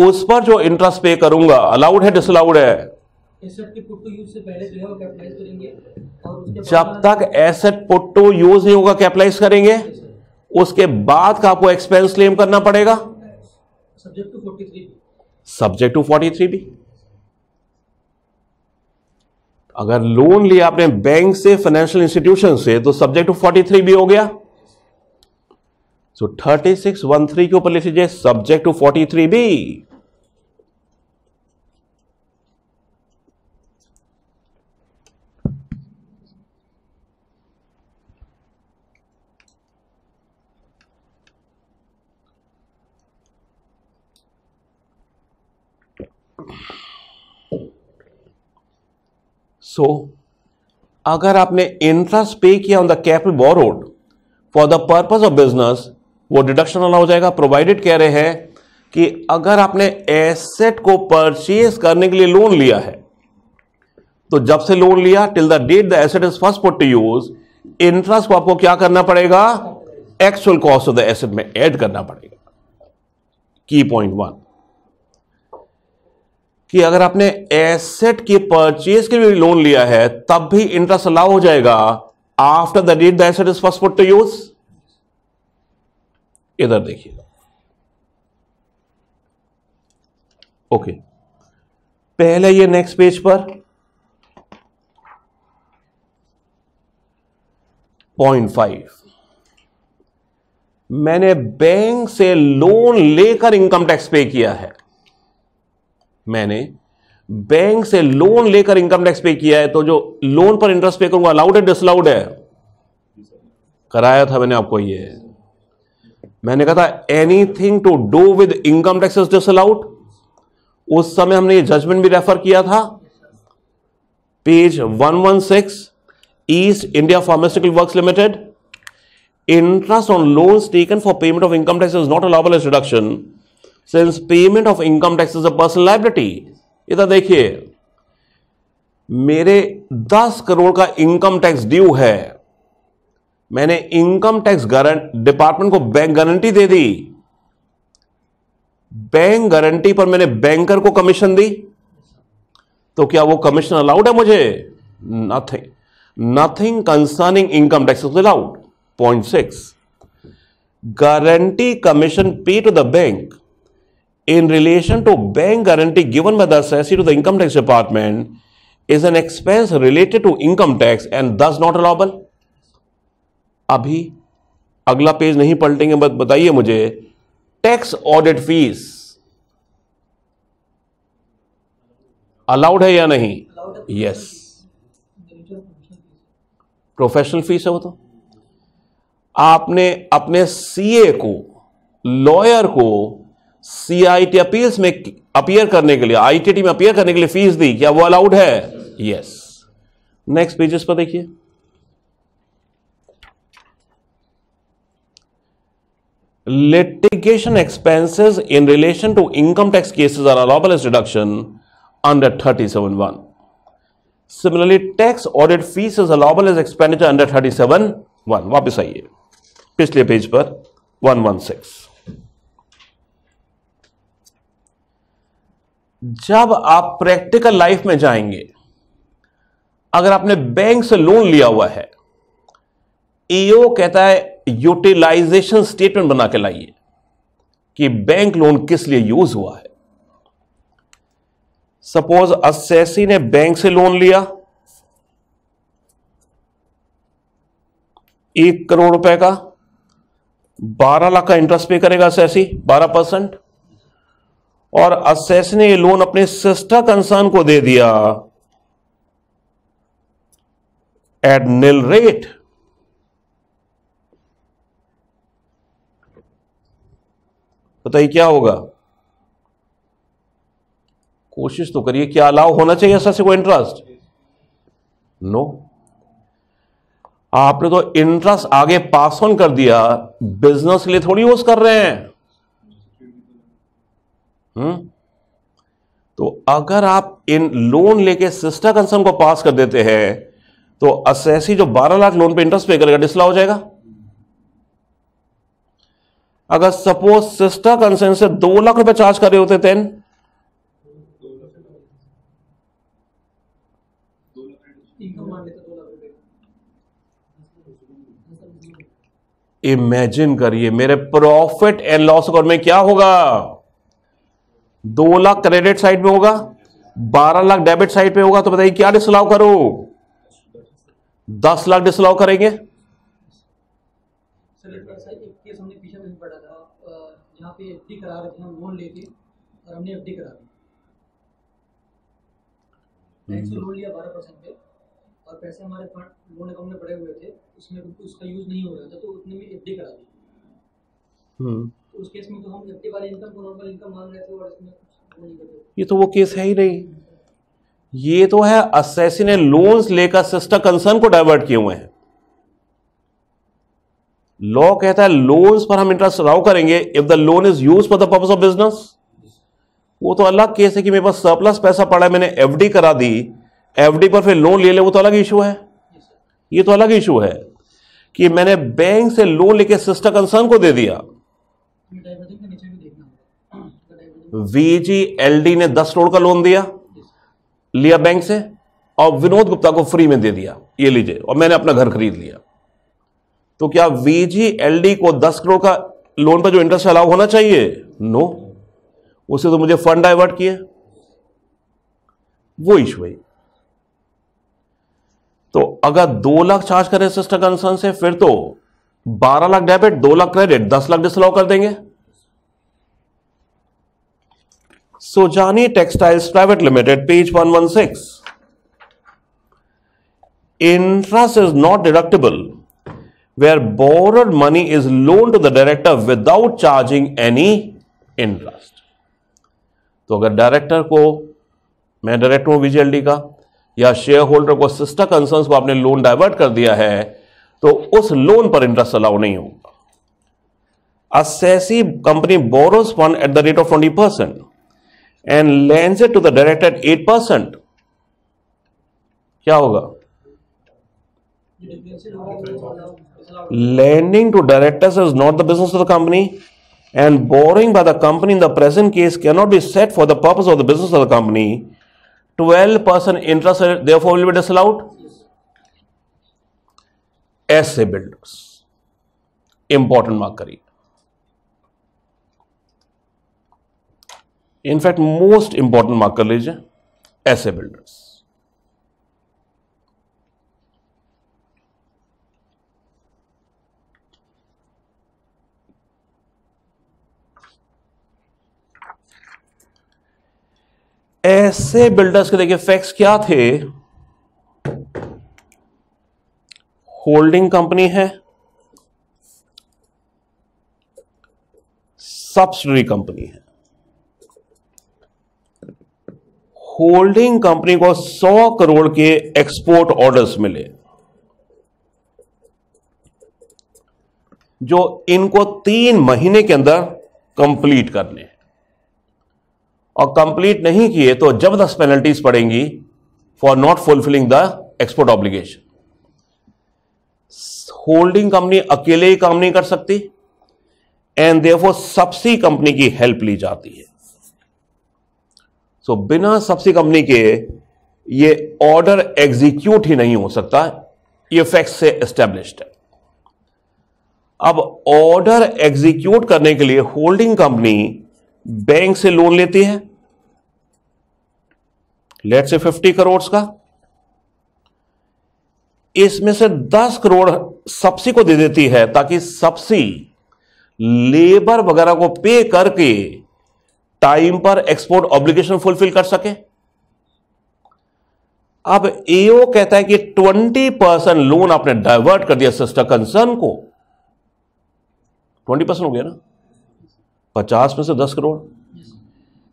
उस पर जो इंटरेस्ट पे करूंगा अलाउड है डिसअलाउड है? जब तक एसेट पुट टू यूज नहीं होगा कैपिटलाइज करेंगे, उसके बाद का आपको एक्सपेंस क्लेम करना पड़ेगा सब्जेक्ट टू 43 भी। अगर लोन लिया आपने बैंक से, फाइनेंशियल इंस्टीट्यूशन से, तो सब्जेक्ट टू 43 भी हो गया। सो 36(1)(3) के ऊपर लिख लीजिए सब्जेक्ट टू 43 भी। सो अगर आपने इंटरेस्ट पे किया on the capital borrowed for the purpose of business, वो डिडक्शन वाला हो जाएगा। प्रोवाइडेड कह रहे हैं कि अगर आपने एसेट को परचेज करने के लिए लोन लिया है, तो जब से लोन लिया till the date the asset is first put to use, interest को आपको क्या करना पड़ेगा? Actual cost of the asset में ऐड करना पड़ेगा। की पॉइंट वन कि अगर आपने एसेट के परचेज के लिए लोन लिया है, तब भी इंटरेस्ट अलाउ हो जाएगा after the date the asset is first put to use. इधर देखिएगा, ओके, पहले ये नेक्स्ट पेज पर पॉइंट 5, मैंने बैंक से लोन लेकर इनकम टैक्स पे किया है, तो जो लोन पर इंटरेस्ट पे करूंगा अलाउड है डिसअलाउड है? कराया था मैंने आपको, ये मैंने कहा था anything to do with income tax is disallowed. उस समय हमने ये जजमेंट भी रेफर किया था, page 116, East India pharmaceutical works limited, interest on loans taken for payment of income tax is not allowable as deduction since payment of income tax is a personal liability. इधर देखिए, मेरे 10 करोड़ का income tax due है, मैंने income tax department को bank guarantee दे दी, bank guarantee पर मैंने बैंकर को कमीशन दी, तो क्या वो कमीशन अलाउड है मुझे? Nothing concerning income tax is allowed. Point 6, guarantee commission pay to the bank in relation to bank guarantee given by the assessee to the income tax department is an expense related to income tax and thus not allowable। अभी अगला page नहीं पलटेंगे, बस बताइए मुझे tax audit fees allowed है या नहीं? Yes, professional fees है वो। तो आपने अपने सीए को, लॉयर को सीआईटी अपील्स में अपीयर करने के लिए, आईटीटी में अपीयर करने के लिए फीस दी, क्या वो अलाउड है? यस। नेक्स्ट पेजेस पर देखिए, litigation expenses in relation to income tax cases are allowable as deduction under 37(1). Similarly, tax audit fees is allowable as expenditure under 37(1). वापस आइए पिछले पेज पर 116। जब आप प्रैक्टिकल लाइफ में जाएंगे, अगर आपने बैंक से लोन लिया हुआ है, ईओ कहता है यूटिलाइजेशन स्टेटमेंट बना के लाइए कि बैंक लोन किस लिए यूज हुआ है। सपोज असेसी ने बैंक से लोन लिया 1 करोड़ रुपए का, 12 लाख का इंटरेस्ट पे करेगा असेसी, 12%, और असेसी ने ये लोन अपने सिस्टर कंसर्न को दे दिया एट निल रेट। बताइए क्या होगा? कोशिश तो करिए, क्या अलाउ होना चाहिए असेसी को इंटरेस्ट? नो, आपने तो इंटरेस्ट आगे पास ऑन कर दिया, बिजनेस के लिए थोड़ी यूज कर रहे हैं। तो अगर आप इन लोन लेके सिस्टर कंसर्न को पास कर देते हैं तो असेसी जो 12 लाख लोन पे इंटरेस्ट पे करेगा डिसला हो जाएगा। अगर सपोज सिस्टर कंसर्न से 2 लाख रुपए चार्ज कर रहे होते थे, इमेजिन करिए मेरे प्रॉफिट एंड लॉस अकाउंट में क्या होगा? 2 लाख क्रेडिट साइड में होगा, 12 लाख डेबिट साइड पे होगा, तो बताइए क्या डिसअलाउ करो? 10 लाख डिसअलाउ करेंगे। पे एफडी करा रहे थे हम लोन लेके, और हमने एफडी करा दी, बैंक से लोन लिया 12% पे, और पैसे हमारे फंड लोन अकाउंट में पड़े हुए थे, उसमें उसका यूज नहीं हो रहा था, तो उतने में एफडी करा दी। तो उस केस में तो हम एफडी वाले इनकम को नॉर्मल इनकम मान रहे थे, और इसमें कुछ नहीं करते। ये तो वो केस है ही नहीं, ये तो है असेसी ने लोन्स लेकर सिस्टर कंसर्न को डाइवर्ट किए हुए हैं। लॉ कहता है लोन्स पर हम इंटरेस्ट अलाउ करेंगे if the loan is use for the purpose of business. वो तो अलग केस है कि मेरे पास सरप्लस पैसा पड़ा है, मैंने एफडी करा दी, एफडी पर फिर लोन ले ले, वो तो अलग इशू है। ये तो अलग इशू है कि मैंने बैंक से लोन लेके सिस्टर कंसर्न को दे दिया। वीजीएलडी ने 10 करोड़ का लोन दिया, लिया बैंक से, और विनोद गुप्ता को फ्री में दे दिया, ये लीजिए और मैंने अपना घर खरीद लिया। तो क्या VGLD को 10 करोड़ का लोन पर जो इंटरेस्ट अलाउ होना चाहिए? नो, उससे तो मुझे फंड डाइवर्ट किए, वो इशू है। तो अगर 2 लाख चार्ज करें सिस्टर कंसर्न से, फिर तो 12 lakh debit, 2 lakh credit, 10 lakh disallow कर देंगे। Sojani textiles private limited, page 116। Interest is not deductible where borrowed money is loaned to the director without charging any interest। तो अगर डायरेक्टर को, मैं डायरेक्टर हूं वीजीएलडी का, या शेयर होल्डर को, सिस्टर कंसर्न्स को आपने लोन डाइवर्ट कर दिया है, तो उस लोन पर इंटरेस्ट अलाउ नहीं होगा। Assessee company borrows fund at the rate of 20% and lends it to the director 8%, क्या होगा? Lending to directors is not the business of the company, and borrowing by the company in the present case cannot be set for the purpose of the business of the company. 12% interest therefore will be disallowed. Asse Builders, important mark करिए। In fact, most important mark कर लीजिए Asse Builders। ऐसे builders के देखिए facts क्या थे, holding company है, subsidiary company है। होल्डिंग कंपनी को 100 करोड़ के एक्सपोर्ट ऑर्डर्स मिले जो इनको 3 महीने के अंदर कंप्लीट करने, और कंप्लीट नहीं किए तो जबरदस्त पेनल्टीज पड़ेंगी for not fulfilling the export obligation. Holding company अकेले ही काम नहीं कर सकती एंड देयरफॉर सब्सिडी कंपनी की हेल्प ली जाती है। सो बिना सब्सिडी कंपनी के ये ऑर्डर एग्जीक्यूट ही नहीं हो सकता, ये फैक्ट से एस्टेब्लिश्ड है। अब ऑर्डर एग्जीक्यूट करने के लिए होल्डिंग कंपनी बैंक से लोन लेती है, लेट्स से 50 करोड़ का, इसमें से 10 करोड़ सब्सिडी को दे देती है ताकि सब्सिडी लेबर वगैरह को पे करके टाइम पर एक्सपोर्ट ऑब्लिगेशन फुलफिल कर सके। अब एओ कहता है कि 20% लोन आपने डाइवर्ट कर दिया सिस्टर कंसर्न को, 20% हो गया ना 50 में से 10 करोड़,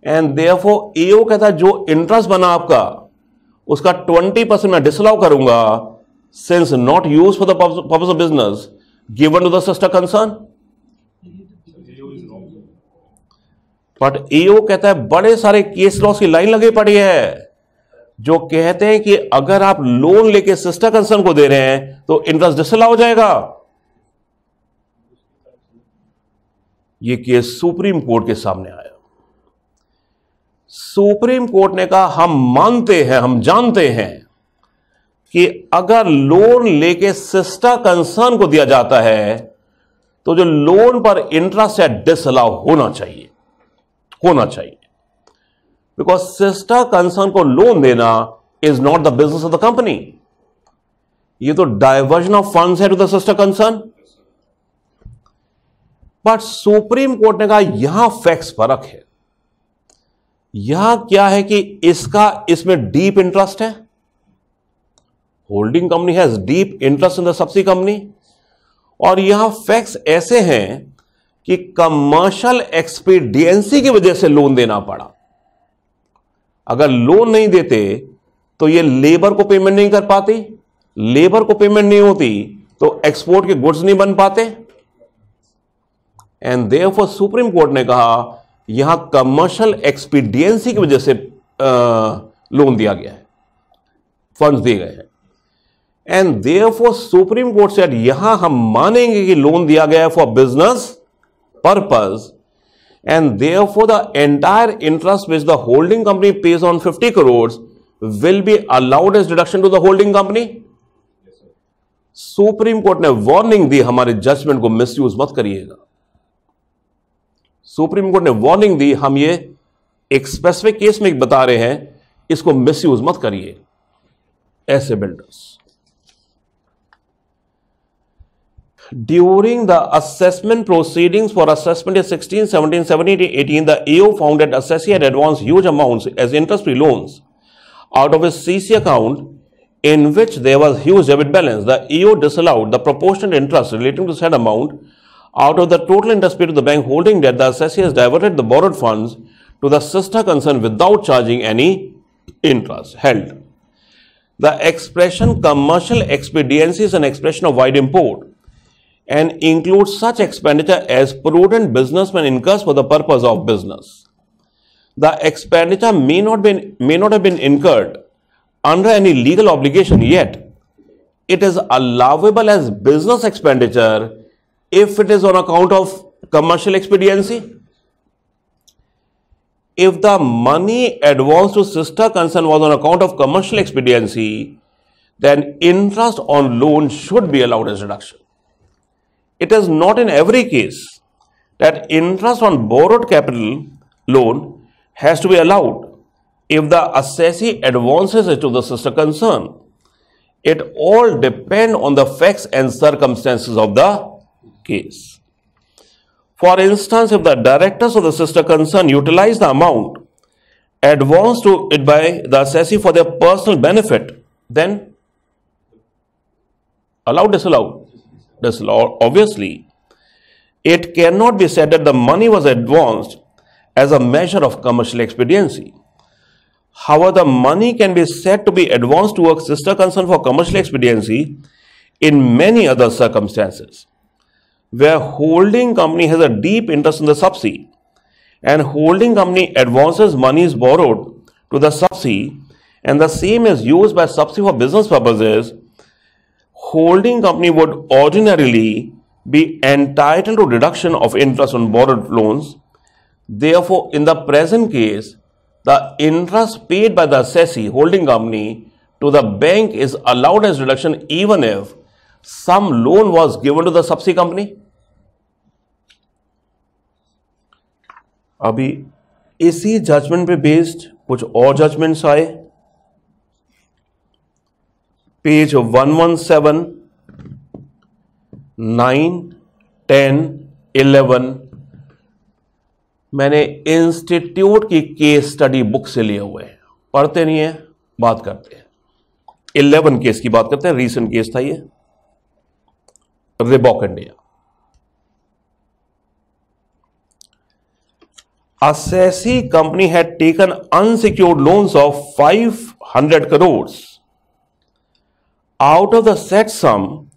एंड देयरफॉर एओ कहता है जो इंटरेस्ट बना आपका उसका 20% मैं डिसअलाउ करूंगा since not use for the purpose of business given to the sister concern. But AO कहता है बड़े सारे केस लॉस की लाइन लगी पड़ी है जो कहते हैं कि अगर आप लोन लेके सिस्टर कंसर्न को दे रहे हैं तो इंटरेस्ट डिसअलाउ हो जाएगा। ये केस सुप्रीम कोर्ट के सामने आया। सुप्रीम कोर्ट ने कहा हम मानते हैं, हम जानते हैं कि अगर लोन लेके सिस्टर कंसर्न को दिया जाता है तो जो लोन पर इंटरेस्ट है डिसअलाउ होना चाहिए बिकॉज सिस्टर कंसर्न को लोन देना is not the business of the company, ये तो डाइवर्जन ऑफ फंड्स है to the sister concern. But Supreme court ने कहा यहां फैक्ट्स फर्क है, यहां क्या है कि इसका इसमें डीप इंटरेस्ट है, holding company has deep interest in the subsidy company, और यहां फैक्ट्स ऐसे हैं कि कमर्शियल एक्सपीडियंसी की वजह से लोन देना पड़ा। अगर लोन नहीं देते तो ये लेबर को पेमेंट नहीं कर पाती, लेबर को पेमेंट नहीं होती तो एक्सपोर्ट के गुड्स नहीं बन पाते, एंड देयरफॉर सुप्रीम कोर्ट ने कहा यहां कमर्शियल एक्सपीडियंसी की वजह से लोन दिया गया है, फंड्स दिए गए हैं, and therefore Supreme Court said यहां हम मानेंगे कि लोन दिया गया है for business purpose and therefore the entire interest which the holding company pays on 50 crores will be allowed as deduction to the holding company. Supreme Court ने warning दी हमारे judgment को misuse मत करिएगा। Supreme Court ने warning दी, हम ये एक specific case में बता रहे हैं, इसको misuse मत करिए ऐसे builders। During the assessment proceedings for assessment year 16, 17, 17, 18, the AO found that assessee had advanced huge amounts as interest-free loans out of his CC account in which there was huge debit balance. The AO disallowed the proportionate interest relating to said amount out of the total interest paid to the bank holding that the assessee has diverted the borrowed funds to the sister concern without charging any interest. Held. The expression commercial expediency is an expression of wide import and includes such expenditure as prudent businessman incurs for the purpose of business. The expenditure may not have been incurred under any legal obligation, yet it is allowable as business expenditure if it is on account of commercial expediency. If the money advanced to sister concern was on account of commercial expediency, then interest on loan should be allowed as deduction. It is not in every case that interest on borrowed capital loan has to be allowed if the assessee advances it to the sister concern. It all depends on the facts and circumstances of the case. For instance, if the directors of the sister concern utilize the amount advance to it by the assessee for their personal benefit, then allow, disallow, disallow. Obviously, it cannot be said that the money was advanced as a measure of commercial expediency. However, the money can be said to be advanced to a sister concern for commercial expediency in many other circumstances, where holding company has a deep interest in the subsidy, and holding company advances money is borrowed to the subsidy, and the same is used by subsidy for business purposes, holding company would ordinarily be entitled to reduction of interest on borrowed loans. Therefore, in the present case, the interest paid by the assessee, holding company, to the bank is allowed as reduction even if some loan was given to the subsidy company. अभी इसी judgement पे based कुछ और judgments आए। Page 117, 9, 10, 11 मैंने institute की case study book से लिए हुए हैं, पढ़ते नहीं है, बात करते हैं। 11 केस की बात करते हैं, रीसेंट केस था ये, Reebok India. Assessee company had taken unsecured loans of 500 crores. Out of the said sum,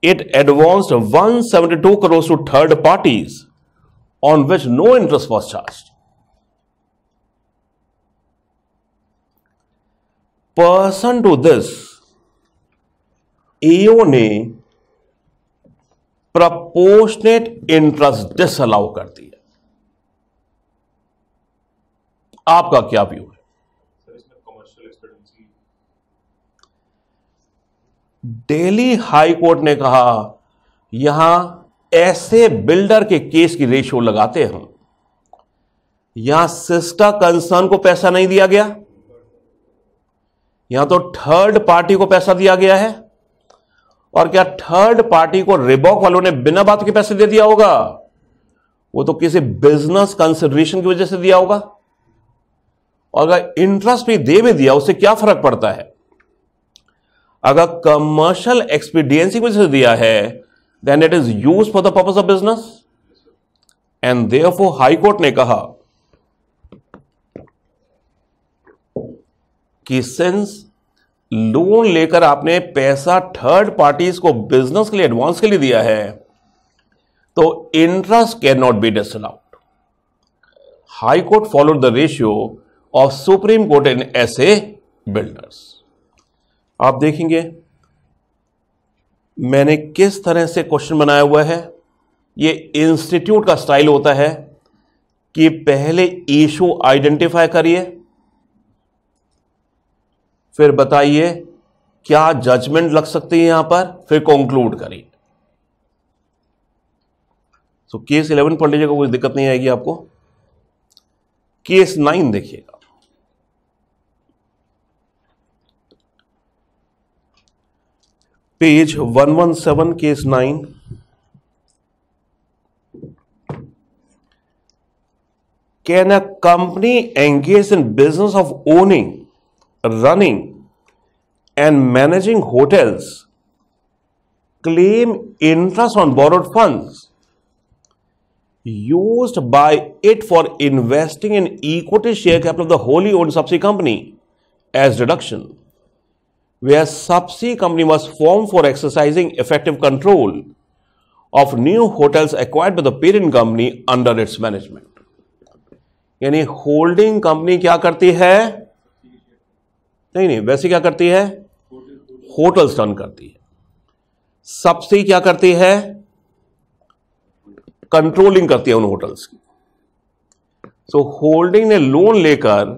it advanced 172 crores to third parties, on which no interest was charged. Pursuant to this, AO ने proportionate interest disallow कर दिया। आपका क्या view है? Delhi high Court ने कहा यहां ऐसे बिल्डर के केस की रेशियो लगाते हैं, यहां सिस्टर कंसर्न को पैसा नहीं दिया गया, यहां तो थर्ड पार्टी को पैसा दिया गया है। और क्या थर्ड पार्टी को रिबॉक वालों ने बिना बात के पैसे दे दिया होगा? वो तो किसी बिजनेस कंसिडरेशन की वजह से दिया होगा, और अगर इंटरेस्ट भी दे भी दिया उससे क्या फर्क पड़ता है? अगर कमर्शियल एक्सपीडियंसी की वजह से दिया है, then it is use for the purpose of business, and therefore High Court ने कहा कि सिंस लोन लेकर आपने पैसा थर्ड पार्टीज को बिजनेस के लिए, एडवांस के लिए दिया है, तो interest can not be disallowed. High Court followed the ratio of Supreme Court in ऐसे बिल्डर्स। आप देखेंगे मैंने किस तरह से क्वेश्चन बनाया हुआ है। ये इंस्टीट्यूट का स्टाइल होता है कि पहले इशू आइडेंटिफाई करिए, फिर बताइए क्या जजमेंट लग सकती है यहां पर, फिर कंक्लूड करिए। तो केस 11 पढ़ लीजिएगा, कोई दिक्कत नहीं आएगी आपको। केस 9 देखिएगा। Page 117, case 9। Can a company engage in business of owning, running, and managing hotels, claim interest on borrowed funds used by it for investing in equity share capital of the wholly owned subsidiary company as deduction, where subsidiary company was formed for exercising effective control of new hotels acquired by the parent company under its management. यानी holding company क्या करती है? नहीं, वैसे क्या करती है? Hotels run करती है। subsidiary क्या करती है? Controlling करती है उन hotels की। So holding ने loan लेकर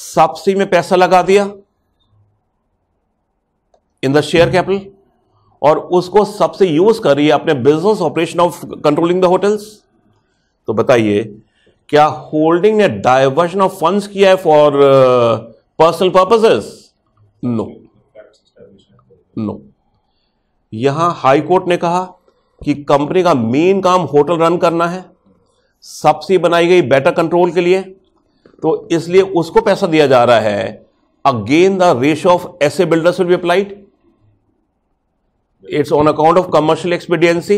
subsidiary में पैसा लगा दिया इन द शेयर कैपिटल, और उसको सबसे यूज कर रही है अपने business operation of controlling the hotels. तो बताइए क्या होल्डिंग ने डायवर्जन ऑफ फंड्स किया है for personal purposes? No, no. यहां हाई कोर्ट ने कहा कि कंपनी का मेन काम होटल रन करना है, सब्सिडी बनाई गई बेटर कंट्रोल के लिए, तो इसलिए उसको पैसा दिया जा रहा है। Again the ratio of essay Builders will be applied, it's on account of commercial expediency.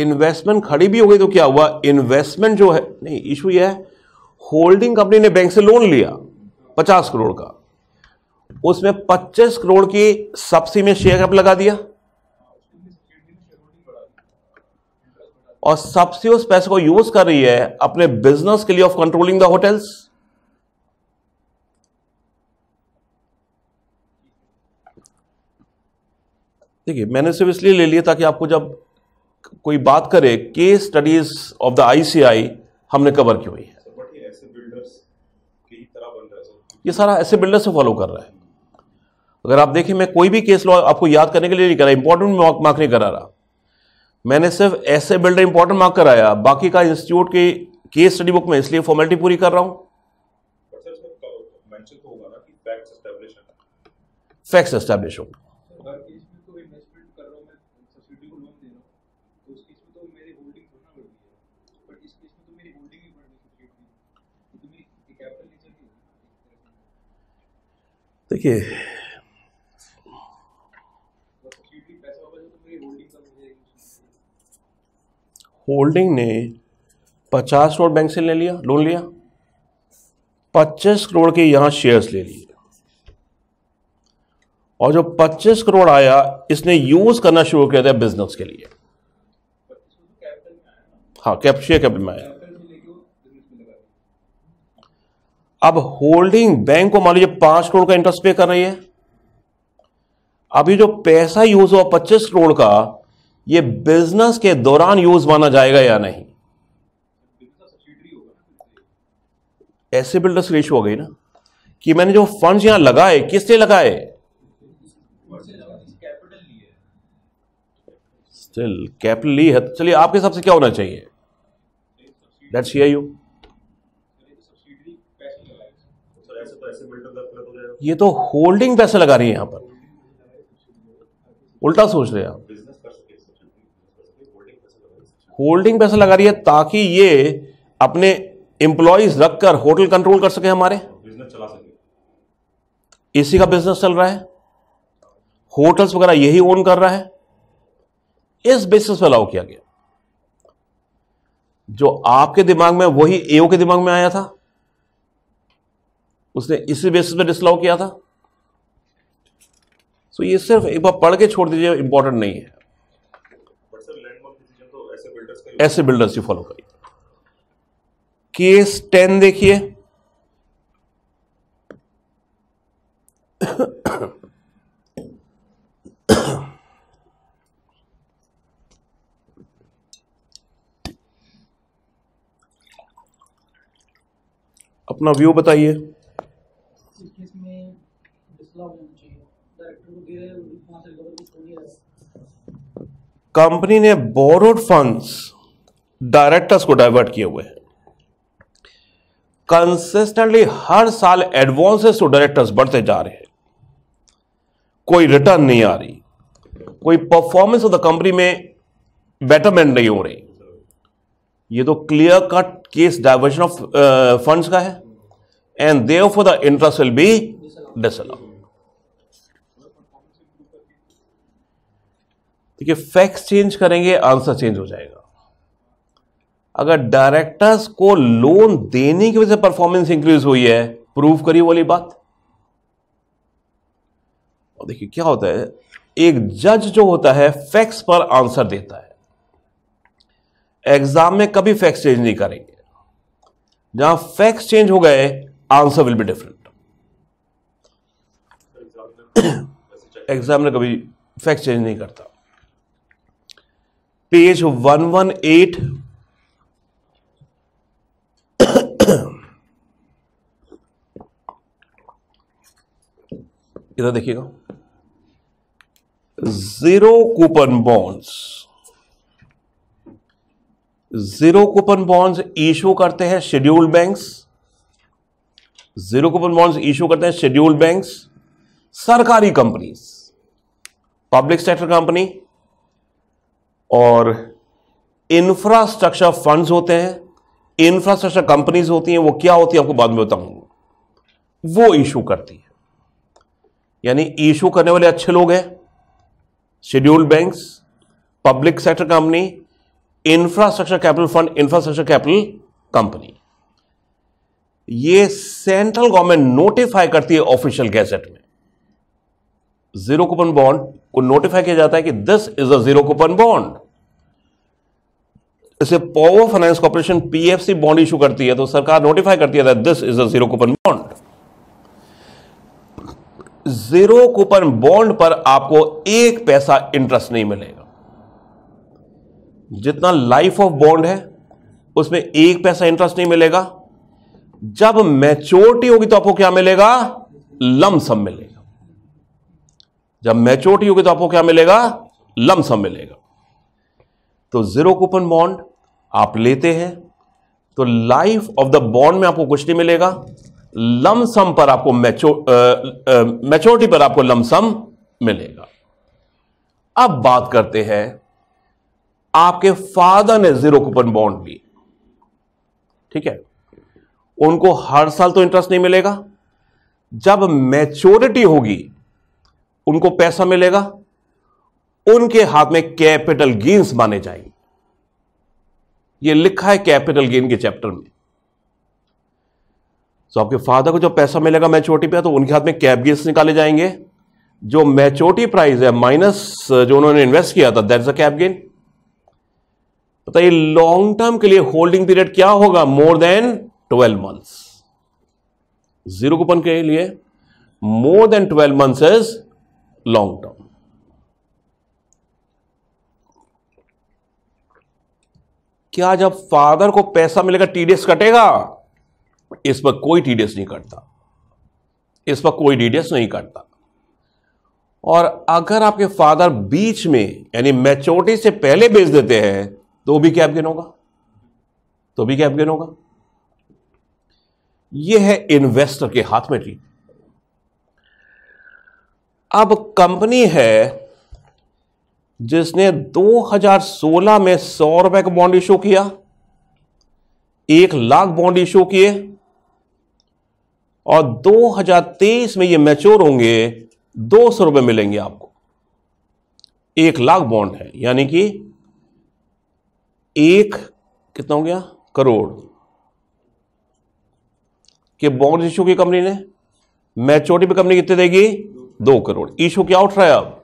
Investment खड़ी भी हो गई तो क्या हुआ, इन्वेस्टमेंट जो है नहीं, इशू यह है होल्डिंग कंपनी ने बैंक से लोन लिया 50 करोड़ का, उसमें 25 करोड़ की सब्सिडी में शेयर कैपिटल लगा दिया और सब्सिडी उस पैसे को यूज कर रही है अपने बिजनेस के लिए ऑफ कंट्रोलिंग द होटल्स। देखिए मैंने सिर्फ इसलिए ले लिया ताकि आपको जब कोई बात करे case studies of the ICI हमने कवर की हुई है। ये सारा ऐसे बिल्डर्स से फॉलो कर रहा है। अगर आप देखें मैं कोई भी केस लॉ आपको याद करने के लिए नहीं करा, इंपॉर्टेंट मार्क नहीं करा रहा, मैंने सिर्फ ऐसे बिल्डर इंपॉर्टेंट मार्क कराया, बाकी का इंस्टीट्यूट के केस स्टडी बुक में इसलिए फॉर्मेलिटी पूरी कर रहा हूँ। फैक्ट्स एस्टैब्लिश हो देखिए, होल्डिंग ने 50 करोड़ बैंक से ले लिया, लोन लिया, 25 करोड़ के यहां शेयर्स ले लिए और जो 25 करोड़ आया इसने यूज करना शुरू किया था बिजनेस के लिए। हाँ, शेयर कैपिटल में आया। अब होल्डिंग बैंक को मान लीजिए 5 करोड़ का इंटरेस्ट पे कर रही है, अभी जो पैसा यूज हुआ 25 करोड़ का ये बिजनेस के दौरान यूज माना जाएगा या नहीं? ऐसे बिल्डर्स रेशियो हो गई ना कि मैंने जो फंड्स यहां लगाए किससे लगाए, स्टिल कैपिटल ली है। चलिए आपके हिसाब से क्या होना चाहिए, लेट्स हियर यू। ये तो होल्डिंग पैसे लगा रही है, यहां पर उल्टा सोच रहे हैं आप। होल्डिंग पैसे लगा रही है ताकि ये अपने एम्प्लॉइज रखकर होटल कंट्रोल कर सके, हमारे बिजनेस चला सके। इसी का बिजनेस चल रहा है, होटल्स वगैरह यही ओन कर रहा है, इस बेसिस पर अलाउ किया गया। जो आपके दिमाग में वही एओ के दिमाग में आया था उसने इसी बेसिस पर डिसलाउ किया था। सो ये सिर्फ एक बार पढ़ के छोड़ दीजिए, इंपॉर्टेंट नहीं है। ऐसे बिल्डर्स ही फॉलो करिए। केस 10 देखिए। अपना व्यू बताइए। कंपनी ने बोरोड फंड्स डायरेक्टर्स को डाइवर्ट किए हुए हैं, कंसिस्टेंटली हर साल एडवांसेस टू डायरेक्टर्स बढ़ते जा रहे हैं, कोई रिटर्न नहीं आ रही, कोई परफॉर्मेंस ऑफ द कंपनी में बेटरमेंट नहीं हो रही। ये तो clear cut case diversion of funds का है and therefore the interest will be disallowed. देखिए फैक्ट्स चेंज करेंगे आंसर चेंज हो जाएगा। अगर डायरेक्टर्स को लोन देने की वजह से परफॉर्मेंस इंक्रीज हुई है, प्रूव करिए वाली बात। और देखिए क्या होता है, एक जज जो होता है फैक्ट्स पर आंसर देता है, एग्जाम में कभी फैक्ट्स चेंज नहीं करेंगे। जहां फैक्ट्स चेंज हो गए answer will be different. Exam में कभी फैक्ट्स चेंज नहीं करता। पेज 118। इधर देखिएगा, जीरो कूपन बॉन्ड्स इशू करते हैं शेड्यूल्ड बैंक्स, सरकारी कंपनीज, पब्लिक सेक्टर कंपनी और इंफ्रास्ट्रक्चर फंड्स होते हैं, इंफ्रास्ट्रक्चर कंपनीज होती हैं, वो क्या होती है आपको बाद में बताऊंगा। वो इशू करती है, यानी इशू करने वाले अच्छे लोग हैं, scheduled banks, public sector company, infrastructure capital fund, infrastructure capital company. ये सेंट्रल गवर्नमेंट नोटिफाई करती है ऑफिशियल गैजेट में। जीरो कूपन बॉन्ड को नोटिफाई किया जाता है कि this is a zero coupon bond. इसे power finance corporation PFC bond issue करती है तो सरकार नोटिफाई करती है this is a zero coupon bond. Zero coupon bond पर आपको एक पैसा इंटरेस्ट नहीं मिलेगा। जितना लाइफ ऑफ बॉन्ड है उसमें एक पैसा इंटरेस्ट नहीं मिलेगा। जब मैच्योरिटी होगी तो आपको क्या मिलेगा? लमसम मिलेगा। जब मैच्योरिटी होगी तो आपको क्या मिलेगा? लमसम मिलेगा। तो जीरो कूपन बॉन्ड आप लेते हैं तो लाइफ ऑफ द बॉन्ड में आपको कुछ नहीं मिलेगा, लमसम पर आपको मैच्योरिटी पर आपको लमसम मिलेगा। अब बात करते हैं, आपके फादर ने जीरो कूपन बॉन्ड लिए, ठीक है, उनको हर साल तो इंटरेस्ट नहीं मिलेगा, जब मैच्योरिटी होगी उनको पैसा मिलेगा, उनके हाथ में कैपिटल गेन्स माने जाएंगे। ये लिखा है कैपिटल गेन के चैप्टर में। तो आपके फादर को जब पैसा मिलेगा मैच्योरिटी पे तो उनके हाथ में कैप गेन्स निकाले जाएंगे। जो मैच्योरिटी प्राइस है माइनस जो उन्होंने इन्वेस्ट किया था, दैट्स अ कैप गेन। बताइए लॉन्ग टर्म के लिए होल्डिंग पीरियड क्या होगा? More than 12 months. Zero coupon के लिए more than 12 months is long term. क्या जब फादर को पैसा मिलेगा टीडीएस कटेगा? इस पर कोई टीडीएस नहीं कटता, इस पर कोई टीडीएस नहीं कटता। और अगर आपके फादर बीच में यानी मैच्योरिटी से पहले बेच देते हैं तो भी कैप गेन होगा, तो भी कैप गेन होगा। यह है इन्वेस्टर के हाथ में चीज। अब कंपनी है जिसने 2016 में 100 रुपए का बॉन्ड इशू किया, 1 लाख बॉन्ड इशू किए और 2023 में ये मैच्योर होंगे, 200 रुपए मिलेंगे आपको। 1 लाख बॉन्ड है यानी कि 1 कितना हो गया करोड़ के बॉन्ड इशू की कंपनी ने। मैच्योरिटी पे कंपनी कितने देगी? 2 करोड़। इशू क्या उठ रहा है अब?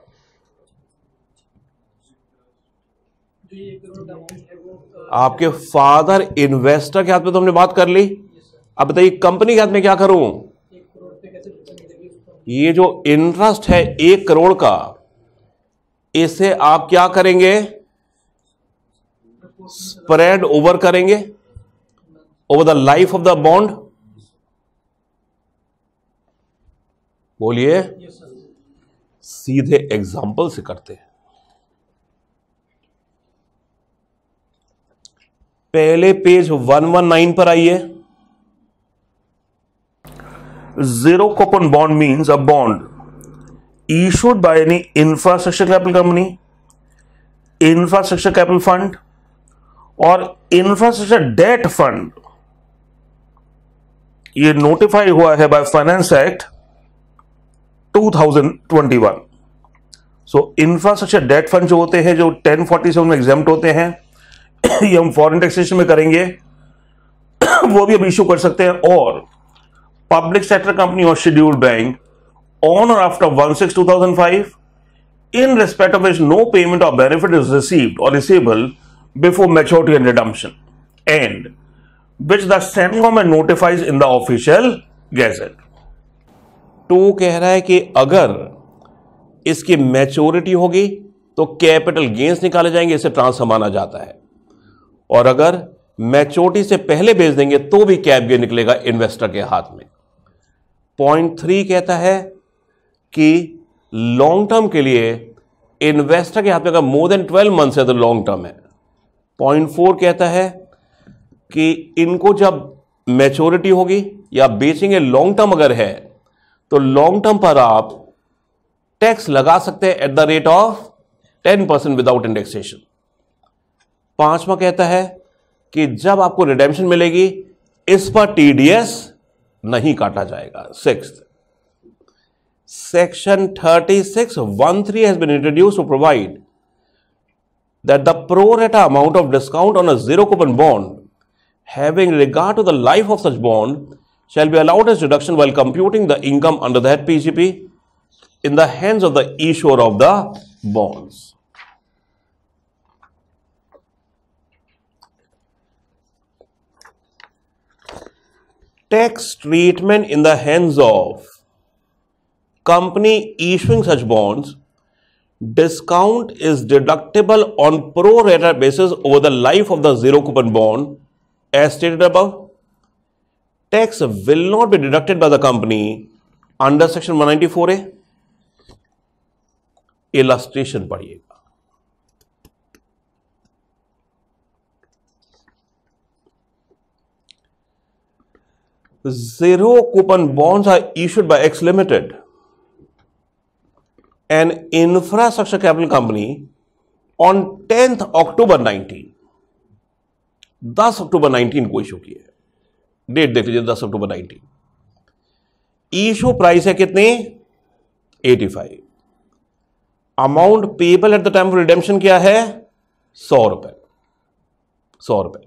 आपके फादर इन्वेस्टर के हाथ में तो हमने बात कर ली, अब बताइए कंपनी के हाथ में क्या करूं? ये जो इंटरेस्ट है 1 करोड़ का, इसे आप क्या करेंगे? स्प्रेड ओवर करेंगे over the life of the bond. बोलिए, सीधे एग्जाम्पल से करते हैं। पहले पेज 119 पर आइए। Zero coupon bond means a bond issued by any infrastructure capital company, infrastructure capital fund और इंफ्रास्ट्रक्चर डेट फंड। ये नोटिफाई हुआ है by finance Act 2021। So infrastructure debt fund जो होते हैं, जो 1047 में एग्जेम्प्ट होते हैं, ये हम फॉरेन टैक्सेशन में करेंगे, वो भी हम इश्यू कर सकते हैं। और पब्लिक सेक्टर कंपनी और शेड्यूल्ड बैंक ऑन और after 1/6/2005 in respect of which no payment of benefit is received और receivable before maturity and redemption, and which the central government notifies in the official gazette. तो कह रहा है कि अगर इसकी मैच्योरिटी होगी तो कैपिटल गेन्स निकाले जाएंगे, इसे ट्रांसफर माना जाता है, और अगर मैच्योरिटी से पहले बेच देंगे तो भी कैप गेन निकलेगा इन्वेस्टर के हाथ में। पॉइंट 3 कहता है कि लॉन्ग टर्म के लिए इन्वेस्टर के हाथ में अगर मोर देन 12 मंथ्स है तो लॉन्ग टर्म है। पॉइंट 4 कहता है कि इनको जब मैच्योरिटी होगी या बेचेंगे, लॉन्ग टर्म अगर है तो लॉन्ग टर्म पर आप टैक्स लगा सकते हैं at the rate of 10% without indexation. पांचवा कहता है कि जब आपको रिडेम्पशन मिलेगी इस पर टीडीएस नहीं काटा जाएगा। Sixth, section 36(1)(3) has been introduce to provide that the pro rata amount of discount on a zero coupon bond having regard to the life of such bond shall be allowed as deduction while computing the income under that P/G/B in the hands of the issuer of the bonds. Tax treatment in the hands of company issuing such bonds. Discount is deductible on pro rata basis over the life of the zero coupon bond as stated above. Tax will not be deducted by the company under section 194A. Illustration पढ़िएगा। Zero coupon bonds are issued by X Limited, an infrastructure capital company, on 10th October 19, 10 अक्टूबर 19 को issue किया है। Date देख लीजिए 10 अक्टूबर 19। Issue price है कितनी? 85। Amount payable at the time of redemption क्या है? 100 रुपए। 100 रुपए।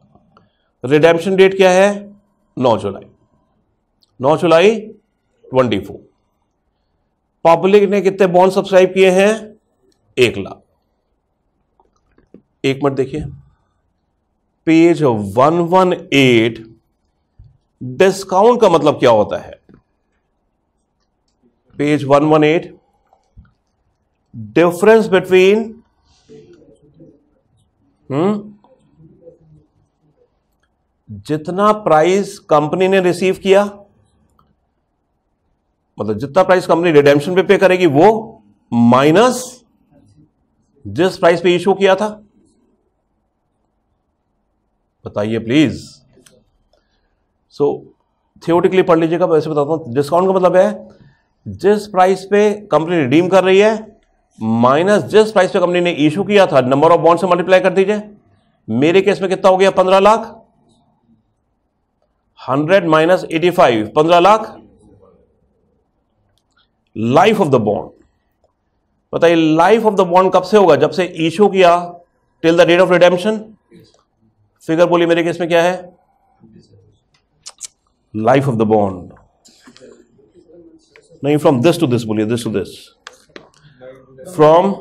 रिडेम्पशन डेट क्या है? 9 जुलाई 2024। पब्लिक ने कितने बॉन्ड सब्सक्राइब किए हैं? 1 लाख। एक मिनट देखिए पेज 118। डिस्काउंट का मतलब क्या होता है? पेज 118, डिफरेंस बिटवीन जितना प्राइस कंपनी ने रिसीव किया, मतलब जितना प्राइस कंपनी रिडेम्पशन पे पे करेगी वो माइनस जिस प्राइस पे इशू किया था। बताइए प्लीज। सो थियोरेटिकली पढ़ लीजिएगा, वैसे बताता हूं। डिस्काउंट का मतलब है जिस प्राइस पे कंपनी रिडीम कर रही है माइनस जिस प्राइस पे कंपनी ने इशू किया था, नंबर ऑफ बॉन्ड से मल्टीप्लाई कर दीजिए। मेरे केस में कितना हो गया? 15 lakh. 100 minus 85, 15 lakh. Life of the bond, बताइए लाइफ ऑफ द बॉन्ड कब से होगा? जब से इशू किया till the date of redemption. Figure बोलिए मेरे केस में क्या है लाइफ ऑफ द बॉन्ड? नहीं, फ्रॉम दिस टू दिस बोलिए, this to this, from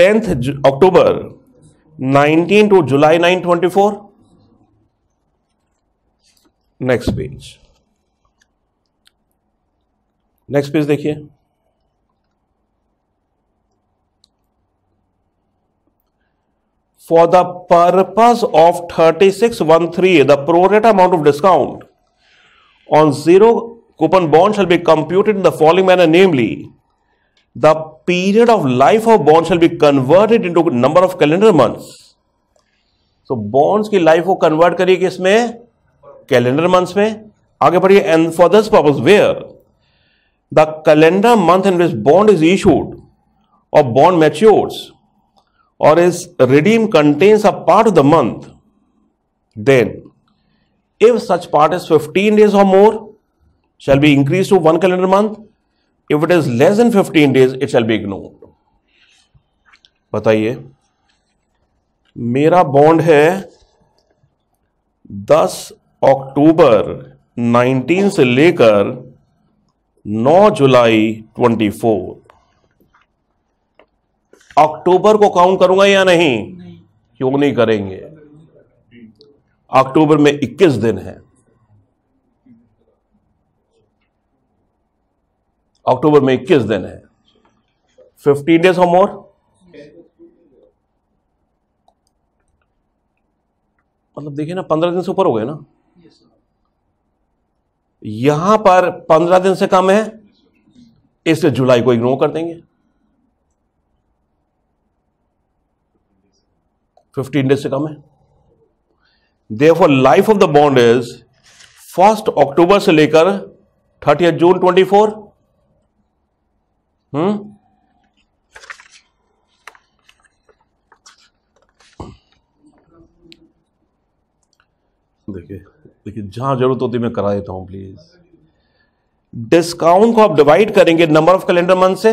10th October 19 to July 9, 24। Next page, next page देखिए। For the purpose of 36(1)(3), the pro rata amount of discount on zero coupon bond shall be computed in the following manner, namely the period of life of bond shall be converted into number of calendar months. So bonds की life को convert करिए किसमें? Calendar months में। आगे बढ़िए, and for this purpose where the calendar month in which bond is issued और bond matures और is redeem contains a part of the month, then if such part is 15 days और more shall be increase to 1 calendar month. If it is less than 15 days it shall be ignored. बताइए मेरा bond है 10 अक्टूबर 19 से लेकर 9 जुलाई 24। अक्टूबर को count करूंगा या नहीं? क्यों नहीं करेंगे? अक्टूबर में 21 दिन है। अक्टूबर में 21 दिन है। 15 डेज और मोर मतलब देखिए ना 15 दिन से ऊपर हो गए ना। यहां पर 15 दिन से कम है, इसलिए जुलाई को इग्नोर कर देंगे। 15 डेज से कम है। Therefore life of the bond is 1 October से लेकर 30 जून 24। देखिए, लेकिन जहाँ जरूरत होती मैं करा देता हूँ प्लीज। डिस्काउंट को आप डिवाइड करेंगे नंबर ऑफ कैलेंडर मंथ से,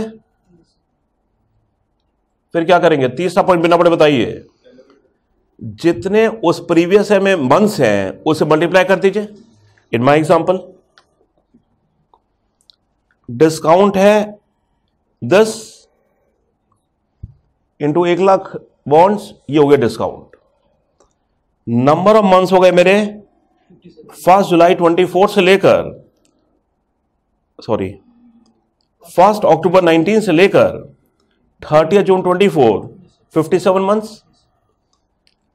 फिर क्या करेंगे तीसरा पॉइंट बिना पड़े बताइए, जितने उस प्रीवियस है में मंथ्स हैं उसे मल्टीप्लाई कर दीजिए। इन माय एग्जांपल डिस्काउंट है 10 इंटू 1 लाख बॉन्ड्स, ये हो गया डिस्काउंट। नंबर ऑफ मंथ्स हो गए मेरे 1 जुलाई 24 से लेकर 1 अक्टूबर 19 से लेकर 30 जून 24, 57 मंथ्स।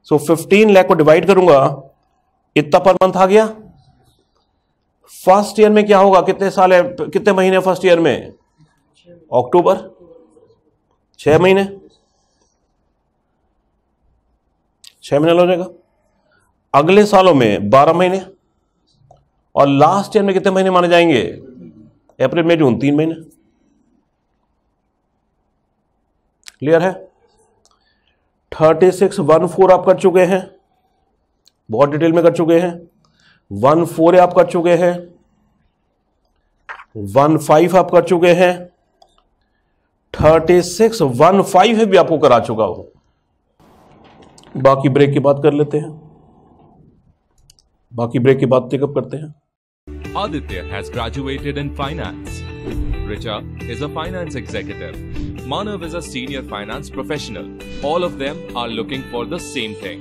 सो 15 लाख को डिवाइड करूंगा, इतना पर मंथ आ गया। फर्स्ट ईयर में क्या होगा, कितने साल है, कितने महीने फर्स्ट ईयर में, अक्टूबर 6 महीने, 6 महीने हो जाएगा। अगले सालों में 12 महीने, और लास्ट ईयर में कितने महीने माने जाएंगे, अप्रैल मई जून, 3 महीने। क्लियर है। 36 14 आप कर चुके हैं, बहुत डिटेल में कर चुके हैं। 14 आप कर चुके हैं, 15 आप कर चुके हैं, 36 15 भी आपको करा चुका हो। बाकी ब्रेक की बात कर लेते हैं, बाकी ब्रेक की बात टेकअप करते हैं। Aditya has graduated in finance. Richa is a finance executive. Manav is a senior finance professional. All of them are looking for the same thing,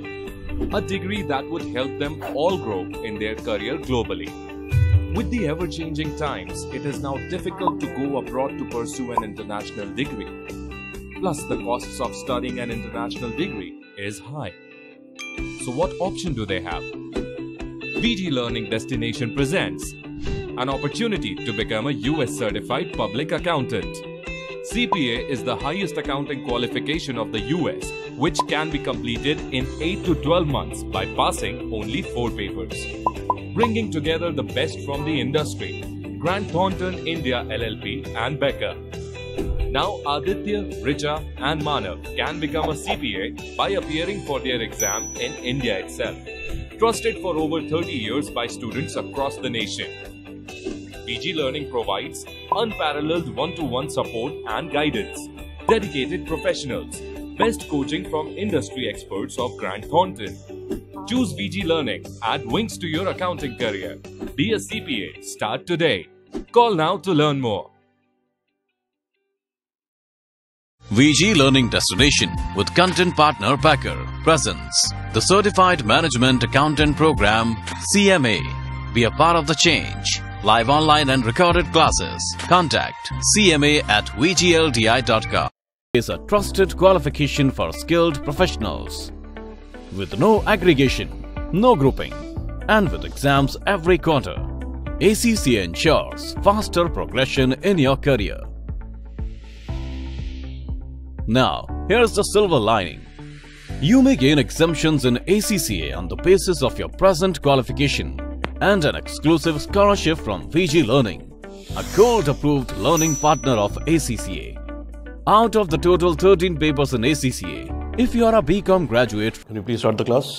a degree that would help them all grow in their career globally. With the ever-changing times, it is now difficult to go abroad to pursue an international degree. Plus, the costs of studying an international degree is high. So what option do they have? VGI Learning Destination presents an opportunity to become a US certified public accountant. CPA is the highest accounting qualification of the US, which can be completed in 8 to 12 months by passing only 4 papers. Bringing together the best from the industry, Grant Thornton India LLP and Becker. Now Aditya, Richa and Manav can become a CPA by appearing for their exam in India itself. Trusted for over 30 years by students across the nation. VGI Learning provides unparalleled one-to-one support and guidance, dedicated professionals, best coaching from industry experts of Grant Thornton. Choose VGI Learning, add wings to your accounting career. Be a CPA, start today. Call now to learn more. VGI Learning Destination with content partner Packer presents the Certified Management Accountant Program CMA. Be a part of the change. Live online and recorded classes. Contact cma@vgldi.com. Is a trusted qualification for skilled professionals with no aggregation, no grouping, and with exams every quarter. ACCA ensures faster progression in your career. Now, here's the silver lining. You may gain exemptions in ACCA on the basis of your present qualification and an exclusive scholarship from VGI Learning, a gold-approved learning partner of ACCA. Out of the total 13 papers in ACCA, if you are a BCom graduate... Can you please start the class?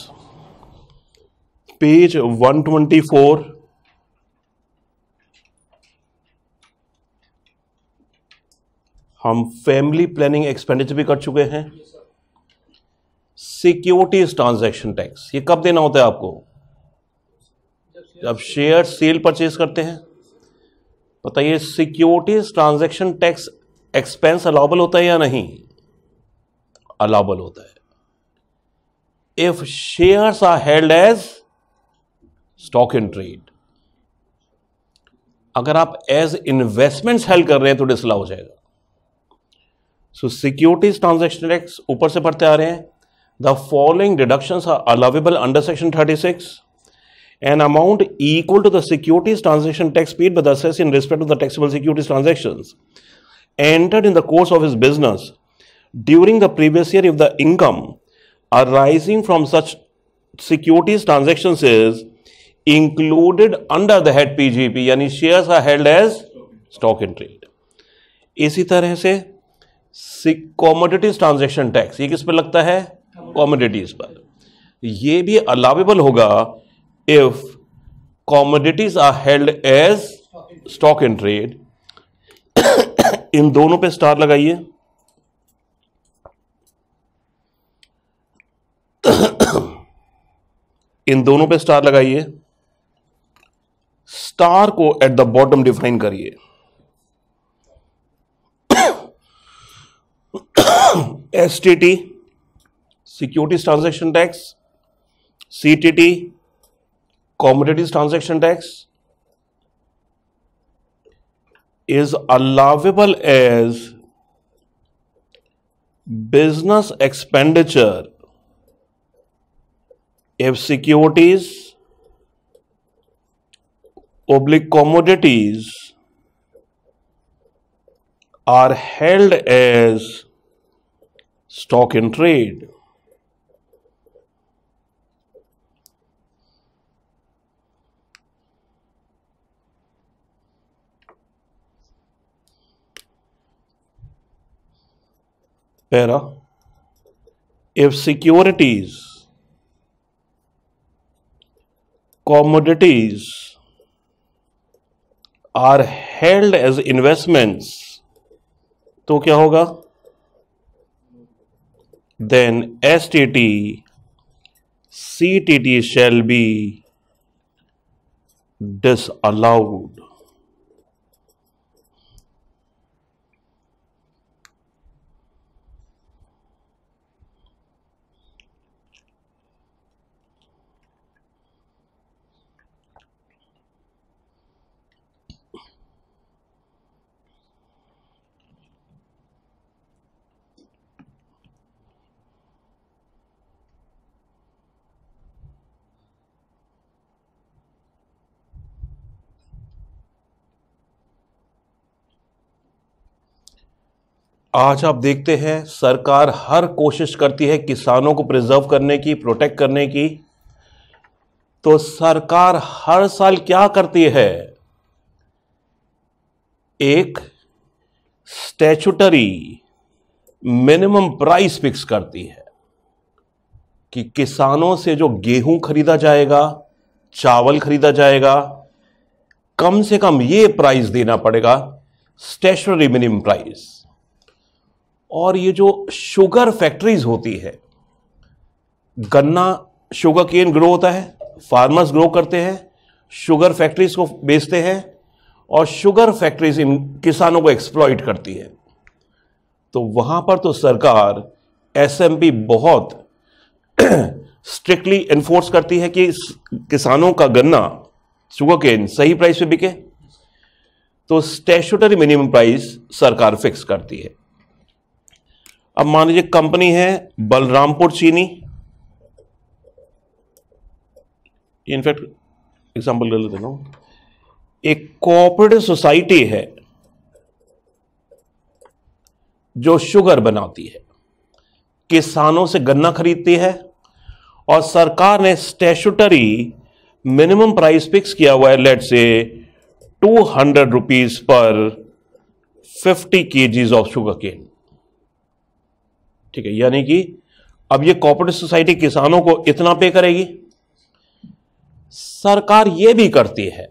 Page 124. हम family planning expenditure भी कर चुके हैं। Securities transaction tax ये कब देना होता है आपको, जब शेयर सेल परचेज करते हैं। बताइए securities transaction tax expense allowable होता है या नहीं, अलाउबल होता है। If shares are held as stock in trade, अगर आप एज इन्वेस्टमेंट्स हेल्ड कर रहे हैं तो डिसअलाउ हो जाएगा। सो सिक्योरिटीज ट्रांजैक्शन टैक्स ऊपर से पढ़ते आ रहे हैं। The following deductions are allowable under section 36. An amount equal to the securities transaction tax paid by the assessee in respect of the taxable securities transactions entered in the course of his business during the previous year if the income arising from such securities transactions is included under the head PGP, यानी shares are held as stock in trade. इसी तरह से commodities transaction tax, ये किस पर लगता है, commodities पर। यह भी अलाउेबल होगा if commodities are held as stock in trade, इन दोनों पे स्टार लगाइए। इन दोनों पे स्टार लगाइए, स्टार को एट द बॉटम डिफाइन करिए। STT securities transaction tax, CTT commodities transaction tax is allowable as business expenditure if securities / commodities are held as stock in trade। Para, if securities, commodities are held as investments, तो क्या होगा? Then STT, CTT shall be disallowed। आज आप देखते हैं सरकार हर कोशिश करती है किसानों को प्रिजर्व करने की, प्रोटेक्ट करने की। तो सरकार हर साल क्या करती है, एक स्टैचूटरी मिनिमम प्राइस फिक्स करती है कि किसानों से जो गेहूं खरीदा जाएगा, चावल खरीदा जाएगा, कम से कम ये प्राइस देना पड़ेगा, स्टैचूटरी मिनिमम प्राइस। और ये जो शुगर फैक्ट्रीज होती है, गन्ना शुगर केन ग्रो होता है, फार्मर्स ग्रो करते हैं, शुगर फैक्ट्रीज को बेचते हैं और शुगर फैक्ट्रीज इन किसानों को एक्सप्लॉइट करती है। तो वहाँ पर तो सरकार एसएमपी बहुत स्ट्रिक्टली इन्फोर्स करती है कि किसानों का गन्ना शुगर केन सही प्राइस पे बिके। तो स्टैचूटरी मिनिमम प्राइस सरकार फिक्स करती है। अब मान लीजिए कंपनी है बलरामपुर चीनी, इनफैक्ट एग्जांपल ले लेता हूं, एक कोऑपरेटिव सोसाइटी है जो शुगर बनाती है, किसानों से गन्ना खरीदती है और सरकार ने स्टैचूटरी मिनिमम प्राइस फिक्स किया हुआ है, लेट से 200 rupees per 50 kgs of sugar cane. ठीक है, यानी कि अब ये कॉर्पोरेट सोसाइटी किसानों को इतना पे करेगी। सरकार ये भी करती है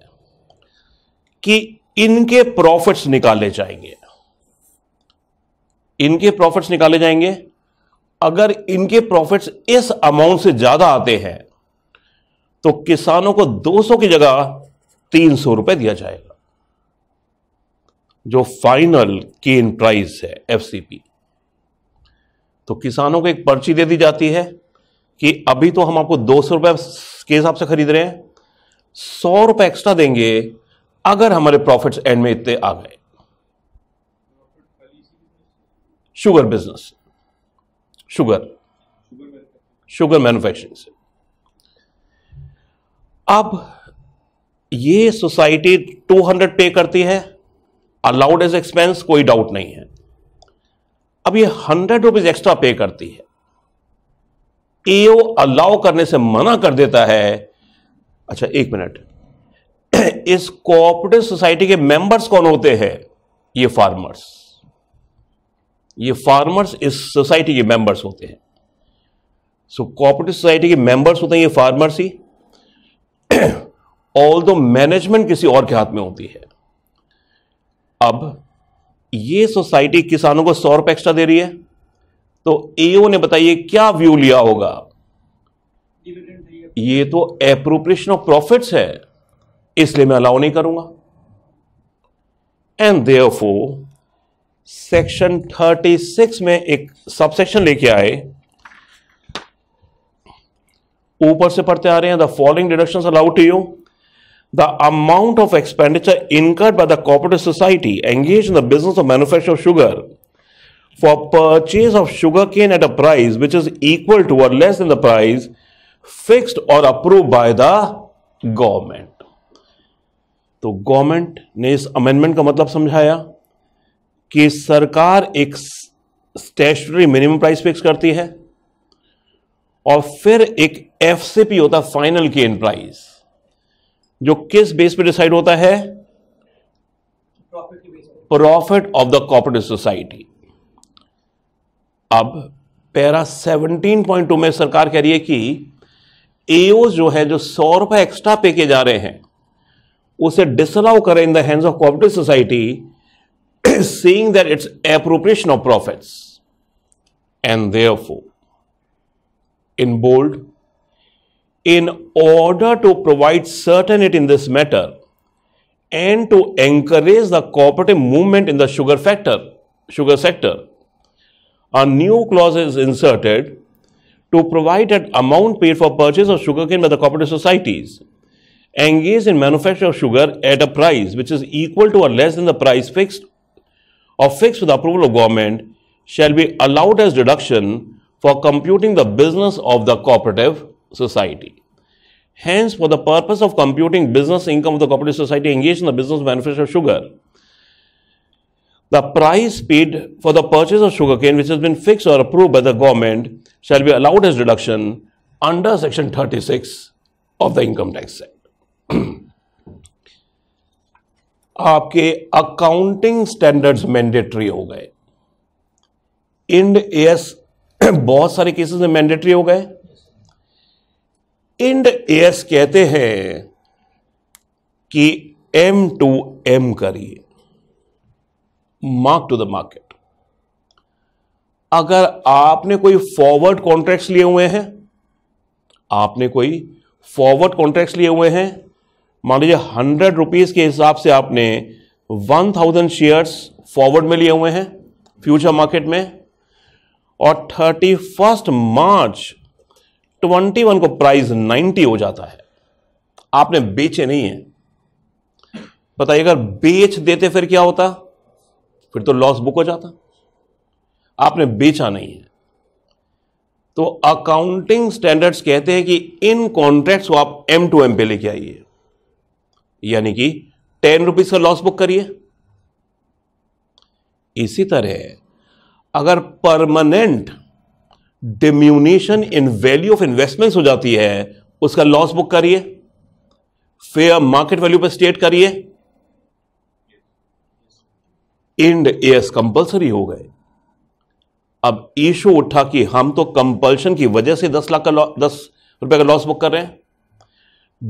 कि इनके प्रॉफिट्स निकाले जाएंगे, इनके प्रॉफिट्स निकाले जाएंगे। अगर इनके प्रॉफिट्स इस अमाउंट से ज्यादा आते हैं तो किसानों को 200 की जगह 300 रुपए दिया जाएगा, जो फाइनल केन प्राइस है, एफसीपी। तो किसानों को एक पर्ची दे दी जाती है कि अभी तो हम आपको 200 रुपये के हिसाब से खरीद रहे हैं, 100 रुपये एक्स्ट्रा देंगे अगर हमारे प्रॉफिट्स एंड में इतने आ गए। शुगर बिजनेस, शुगर मैन्युफैक्चरिंग से। अब ये सोसाइटी 200 पे करती है, अलाउड एज एक्सपेंस, कोई डाउट नहीं है। अब ये 100 रुपीज एक्स्ट्रा पे करती है, एओ अलाउ करने से मना कर देता है। अच्छा एक मिनट, इस कोऑपरेटिव सोसाइटी के मेंबर्स कौन होते हैं? ये फार्मर्स, इस सोसाइटी के मेंबर्स होते हैं। सो कोऑपरेटिव सोसाइटी के मेंबर्स होते हैं ये फार्मर्स ही। ऑल्दो मैनेजमेंट किसी और के हाथ में होती है। अब ये सोसाइटी किसानों को 100 रुपए एक्स्ट्रा दे रही है, तो एओ ने बताइए क्या व्यू लिया होगा? ये तो एप्रोप्रिएशन ऑफ प्रॉफिट्स है, इसलिए मैं अलाउ नहीं करूंगा। एंड देयरफॉर सेक्शन 36 में एक सबसेक्शन लेके आए, ऊपर से पढ़ते आ रहे हैं, the following deductions allowed to you, the amount of expenditure incurred by the cooperative society engage in the business of manufacture of sugar for purchase of sugar cane at a price which is equal to or less than the price fixed or approve by the government. तो government ने इस amendment का मतलब समझाया कि सरकार एक statutory minimum price fix करती है और फिर एक एफसीपी होता है, फाइनल केन प्राइस, जो किस बेस पे डिसाइड होता है? Profit of the cooperative society. अब पैरा 17.2 में सरकार कह रही है कि एओ जो है, जो 100 रुपए एक्स्ट्रा पे के जा रहे हैं, उसे डिसअलाउ करें in the hands of cooperative society seeing that its appropriation of profits. And therefore in bold, in order to provide certainty in this matter and to encourage the cooperative movement in the sugar sector, a new clause is inserted to provide that amount paid for purchase of sugarcane by the cooperative societies engaged in manufacture of sugar at a price which is equal to or less than the price fixed or fixed with approval of government shall be allowed as deduction for computing the business of the cooperative society. Hence, for the purpose of computing business income of the cooperative society engaged in the business of manufacture of sugar, the price paid for the purchase of sugarcane, which has been fixed or approved by the government, shall be allowed as deduction under Section 36 of the Income Tax Act. आपके accounting standards mandatory हो गए। Ind AS बहुत सारे cases में mandatory हो गए। Ind AS कहते हैं कि एम टू एम करिए, मार्क टू द मार्केट। अगर आपने कोई फॉरवर्ड कॉन्ट्रैक्ट्स लिए हुए हैं, मान लीजिए 100 रुपीज के हिसाब से आपने 1000 शेयर्स फॉरवर्ड में लिए हुए हैं फ्यूचर मार्केट में, और 31 मार्च 2021 को प्राइस 90 हो जाता है, आपने बेचे नहीं है। बताइए अगर बेच देते फिर क्या होता? फिर तो लॉस बुक हो जाता, आपने बेचा नहीं है। तो अकाउंटिंग स्टैंडर्ड्स कहते हैं कि इन कॉन्ट्रैक्ट्स को आप एम टू एम पे लेके आइए, यानी कि 10 रुपीज का लॉस बुक करिए। इसी तरह अगर permanent diminution in value of investments हो जाती है, उसका लॉस बुक करिए, फेयर मार्केट वैल्यू पर स्टेट करिए। इंड एएस कंपलसरी हो गए। अब इशू उठा कि हम तो कंपल्शन की वजह से 10 रुपए का लॉस बुक कर रहे हैं,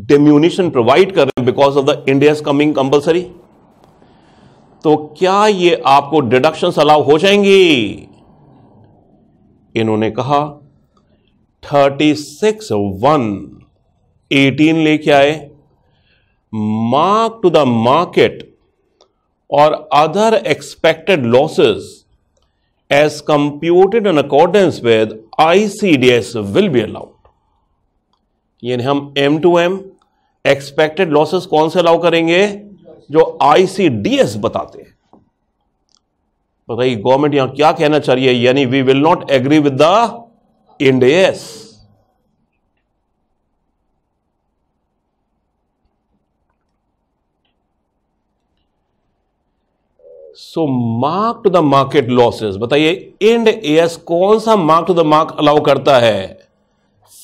डिमिनिशन प्रोवाइड कर रहे हैं because of the Ind AS coming compulsory, तो क्या ये आपको डिडक्शंस अलाउ हो जाएंगी? इन्होंने कहा 36(1)(18) लेके आए, mark to the market or other expected losses as computed in accordance with ICDS will be allowed. यानी हम M to M expected losses कौन से अलाउ करेंगे? जो आईसीडीएस बताते हैं। बताइए गवर्नमेंट यहां क्या कहना चाहिए? यानी we will not agree with the Ind AS. So mark to the market losses, बताइए इंड एएस कौन सा mark to the mark allow करता है?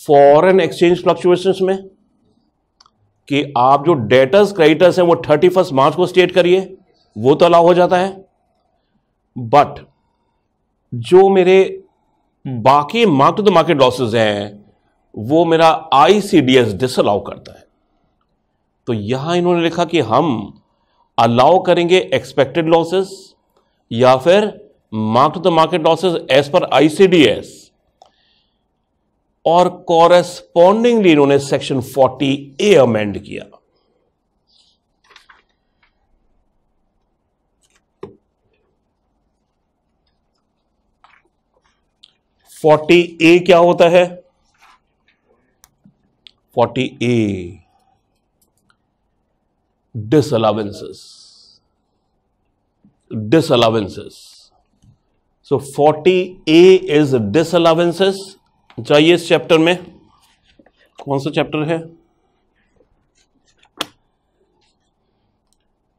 फॉरेन एक्सचेंज फ्लक्चुएशंस में, कि आप जो डेटर्स क्रेडिटर्स हैं वो 31 मार्च को स्टेट करिए, वो तो अलाउ हो जाता है। बट जो मेरे बाकी mark to the market losses हैं वो मेरा आईसीडीएस डिसअलाउ करता है। तो यहाँ इन्होंने लिखा कि हम अलाउ करेंगे एक्सपेक्टेड लॉसेस या फिर mark to the market losses as per ICDS, और कॉरेस्पॉन्डिंगली इन्होंने सेक्शन 40A अमेंड किया। फोर्टी ए क्या होता है? 40A डिसअलावेंसेस, disallowances. So 40A is disallowances. चाहिए इस चैप्टर में, कौन सा चैप्टर है?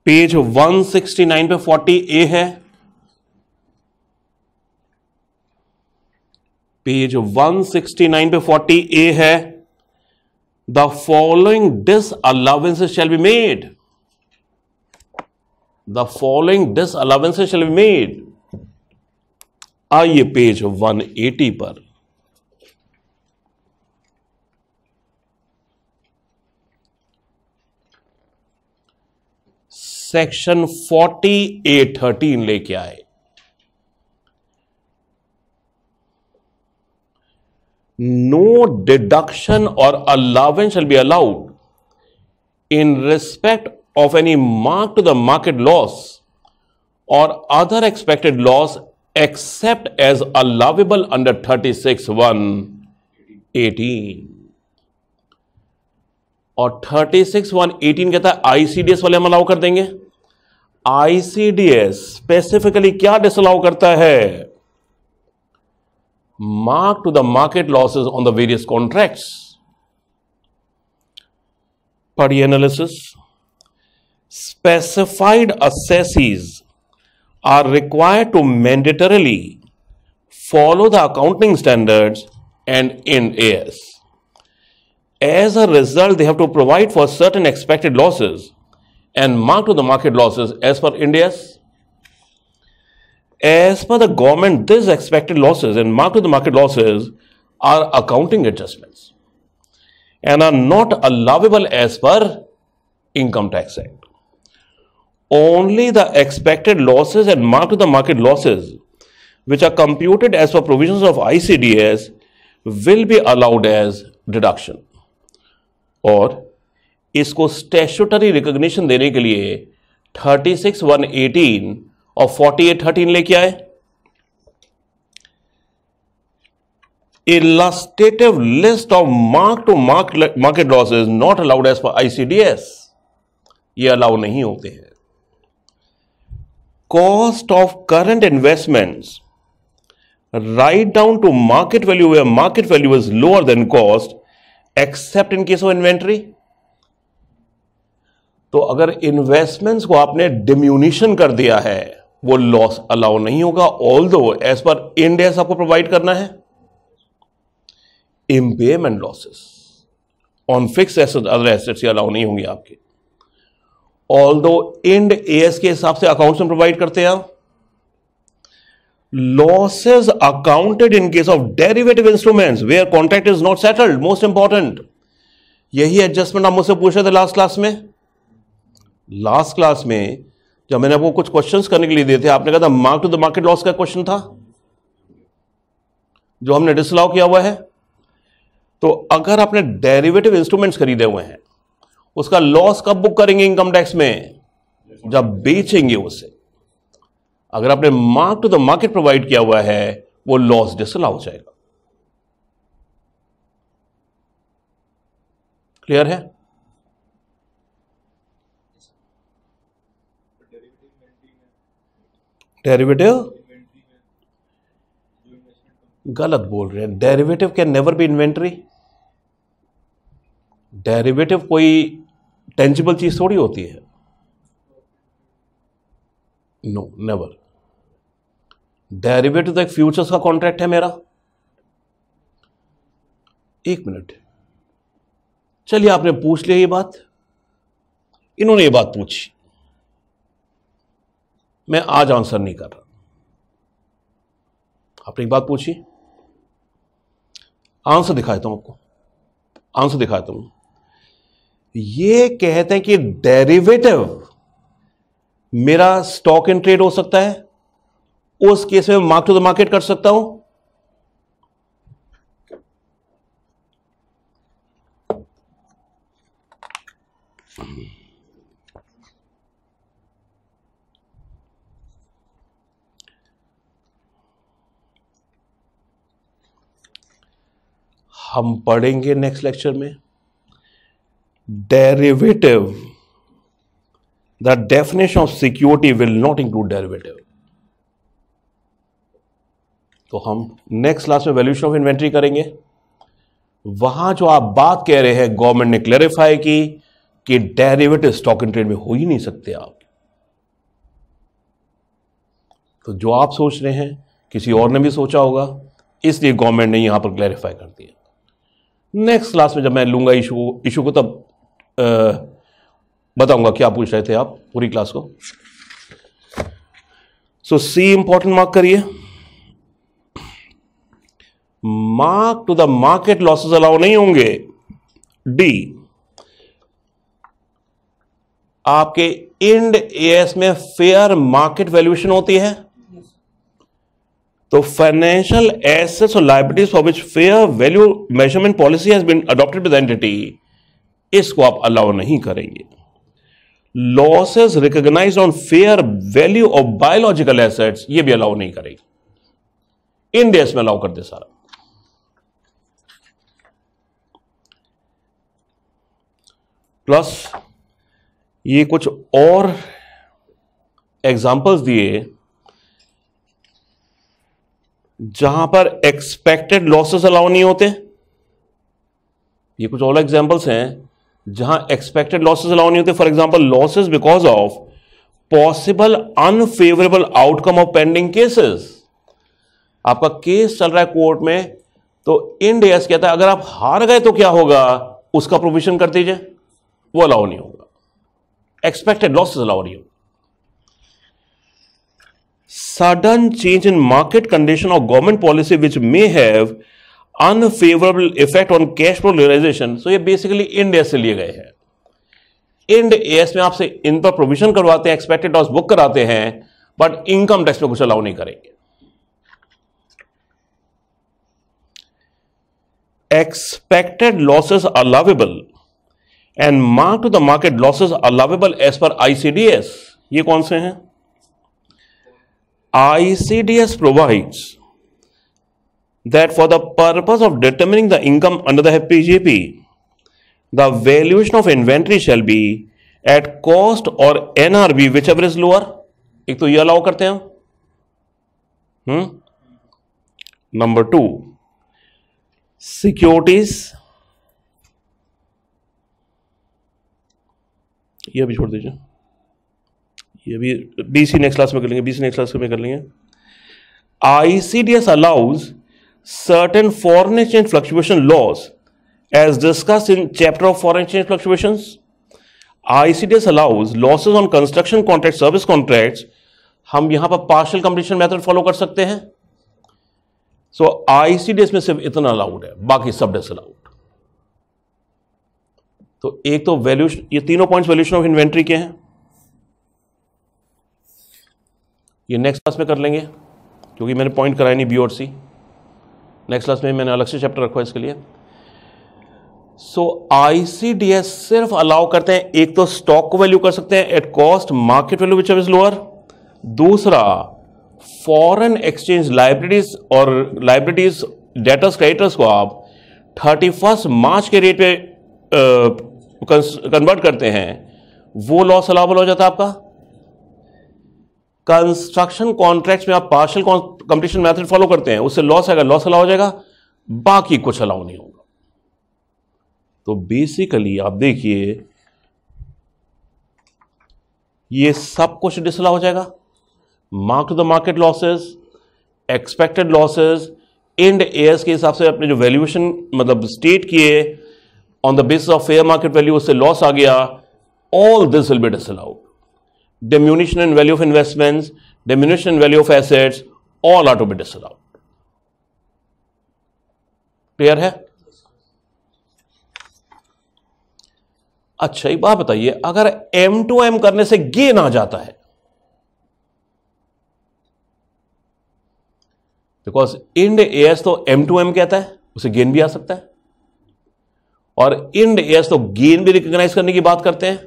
पेज 169 पे 40A है, पेज 169 पे 40A है। The following disallowances shall be made. The following disallowances shall be made. आइए पेज 180 पर, सेक्शन 40A(13) लेके आए। No deduction or allowance shall be allowed in respect of any mark to the market loss or other expected loss except as allowable under 36(1)(18)। और 36(1)(18) कहता है ICDS वाले हम allow कर देंगे। आईसीडीएस स्पेसिफिकली क्या डिसअलाउ करता है? Mark to the market losses on the various contracts. Padi analysis. Specified assessees are required to mandatorily follow the accounting standards and Ind AS. As a result, they have to provide for certain expected losses and mark to the market losses as per Ind AS. As per the government, these expected losses and mark to the market losses are accounting adjustments and are not allowable as per Income Tax Act. Only the expected losses and mark to the market losses, which are computed as per provisions of ICDS, will be allowed as deduction. और इसको statutory recognition देने के लिए 36(1)(18) और 40A(13) लेके आए। Illustrative list of mark to market losses not allowed as per ICDS, ये allow नहीं होते हैं। Cost of current investments write down to market value where market value is lower than cost except in case of inventory. तो अगर investments को आपने डिम्यूनिशन कर दिया है, वो लॉस अलाउ नहीं होगा, although as per Ind AS आपको प्रोवाइड करना है। Impairment losses on fixed assets other assets ये अलाउ नहीं होंगे आपके, ऑल्दो इंड एएस के हिसाब से अकाउंट्स में प्रोवाइड करते हैं आप। Losses accounted in case of derivative instruments where contract is not settled, most important. यही एडजस्टमेंट आप मुझसे पूछ रहे थे लास्ट क्लास में। लास्ट क्लास में जब मैंने आपको कुछ क्वेश्चंस करने के लिए दिए थे, आपने कहा था mark to the market loss का क्वेश्चन था जो हमने डिसअलाउ किया हुआ है। तो अगर आपने डेरिवेटिव इंस्ट्रूमेंट्स खरीदे हुए हैं, उसका लॉस कब बुक करेंगे इनकम टैक्स में? जब बेचेंगे उसे। अगर आपने mark to the market provide किया हुआ है, वो लॉस डिसअलाउ हो जाएगा। क्लियर है? डेरिवेटिव गलत बोल रहे हैं। Derivative can never be inventory. Derivative कोई टेंजिबल चीज थोड़ी होती है। No, never. डेरिवेटिव तो एक फ्यूचर्स का कॉन्ट्रैक्ट है मेरा। एक मिनट, चलिए आपने पूछ लिया ये बात, इन्होंने ये बात पूछी, मैं आज आंसर नहीं कर रहा। आपने एक बात पूछी, आंसर दिखाता हूं आपको, आंसर दिखाता हूं। ये कहते हैं कि डेरिवेटिव मेरा स्टॉक इन ट्रेड हो सकता है, उस केस में मार्क टू द मार्केट कर सकता हूं। हम पढ़ेंगे नेक्स्ट लेक्चर में derivative, the definition of security will not include derivative. तो हम नेक्स्ट क्लास में वैल्यूएशन ऑफ इन्वेंट्री करेंगे। वहां जो आप बात कह रहे हैं गवर्नमेंट ने क्लेरिफाई की कि डेरिवेटिव स्टॉक इन ट्रेड में हो ही नहीं सकते आप। तो जो आप सोच रहे हैं किसी और ने भी सोचा होगा, इसलिए गवर्नमेंट ने यहां पर क्लेरिफाई कर दिया। नेक्स्ट क्लास में जब मैं लूंगा इशू को तब बताऊंगा क्या पूछ रहे थे आप पूरी क्लास को। सो सी इंपॉर्टेंट मार्क करिए, mark to the market losses allow नहीं होंगे। डी, आपके इंड एएस में फेयर मार्केट वैल्यूएशन होती है, तो फाइनेंशियल एसेट्स और liabilities for which fair value measurement policy has been adopted by the entity, इसको आप अलाउ नहीं करेंगे। Losses recognised on fair value of biological assets, ये भी अलाउ नहीं करेंगे। इंड एएस में अलाउ कर दे सारा। प्लस ये कुछ और एग्जांपल्स दिए जहां पर एक्सपेक्टेड लॉसेस अलाउ नहीं होते। ये कुछ और एग्जांपल्स हैं जहां एक्सपेक्टेड लॉसेस अलाउ नहीं होते। For example, losses because of possible unfavourable outcome of pending cases. आपका केस चल रहा है कोर्ट में, तो इंड एएस कहता है अगर आप हार गए तो क्या होगा, उसका प्रोविजन कर दीजिए, वो अलाउ नहीं होगा। एक्सपेक्टेड लॉसेस अलाउ नहीं होगा। sudden change in market condition or government policy which may have unfavorable effect on cash flow realization, so ये basically Ind AS से लिए गए हैं। Ind AS में आपसे इन पर provision करवाते हैं, expected loss book कराते हैं, but income tax पे कुछ allow नहीं करेंगे। Expected losses allowable and mark to the market losses allowable as per ICDS, ये कौन से हैं? ICDS provides that for the purpose of determining the income under the P/G/B/P, the valuation of inventory shall be at cost or NRV, whichever is lower. एक तो ये allow करते हैं हम। नंबर टू, सिक्योरिटीज, ये भी छोड़ दीजिए, ये भी बीसी नेक्स्ट क्लास में कर लेंगे। ICDS allows certain foreign exchange fluctuation laws as discussed in chapter of foreign exchange fluctuations. ICDS allows losses on construction contracts, service contracts. हम यहां पर partial completion method फॉलो कर सकते हैं। सो ICDS में सिर्फ इतना अलाउड है, बाकी सब डिसअलाउड। तो एक तो वैल्यूएशन, ये तीनों पॉइंट्स वैल्यूएशन ऑफ इन्वेंट्री के हैं, ये नेक्स्ट क्लास में कर लेंगे क्योंकि मैंने पॉइंट कराया नहीं बी और सी। नेक्स्ट क्लास में मैंने अलग से चैप्टर रखा है इसके लिए। सो ICDS सिर्फ अलाउ करते हैं, एक तो स्टॉक को वैल्यू कर सकते हैं at cost, market value which is lower. दूसरा, फॉरेन एक्सचेंज लायबिलिटीज और लायबिलिटीज डेटर्स क्रेडिटर्स को आप 31 मार्च के रेट पे कन्वर्ट करते हैं, वो लॉस अलाउबल हो जाता है आपका। कंस्ट्रक्शन कॉन्ट्रैक्ट्स में आप पार्शियल कंप्लीशन मेथड फॉलो करते हैं, उससे लॉस आएगा, लॉस अलाउ हो जाएगा, बाकी कुछ अलाउ नहीं होगा। तो बेसिकली आप देखिए ये सब कुछ डिसअलाउ हो जाएगा, mark to the market losses, expected losses, Ind AS के हिसाब से अपने जो वैल्यूएशन मतलब स्टेट किए on the basis of fair market value, उससे लॉस आ गया, all this will be disallowed. Diminution in value of investments, diminution in value of assets, all are to be disallowed. Clear है? अच्छा एक बात बताइए, अगर M2M करने से गेन आ जाता है, बिकॉज इंड AS तो M2M कहता है, उसे गेन भी आ सकता है, और इंड AS तो गेन भी रिकॉग्नाइज करने की बात करते हैं,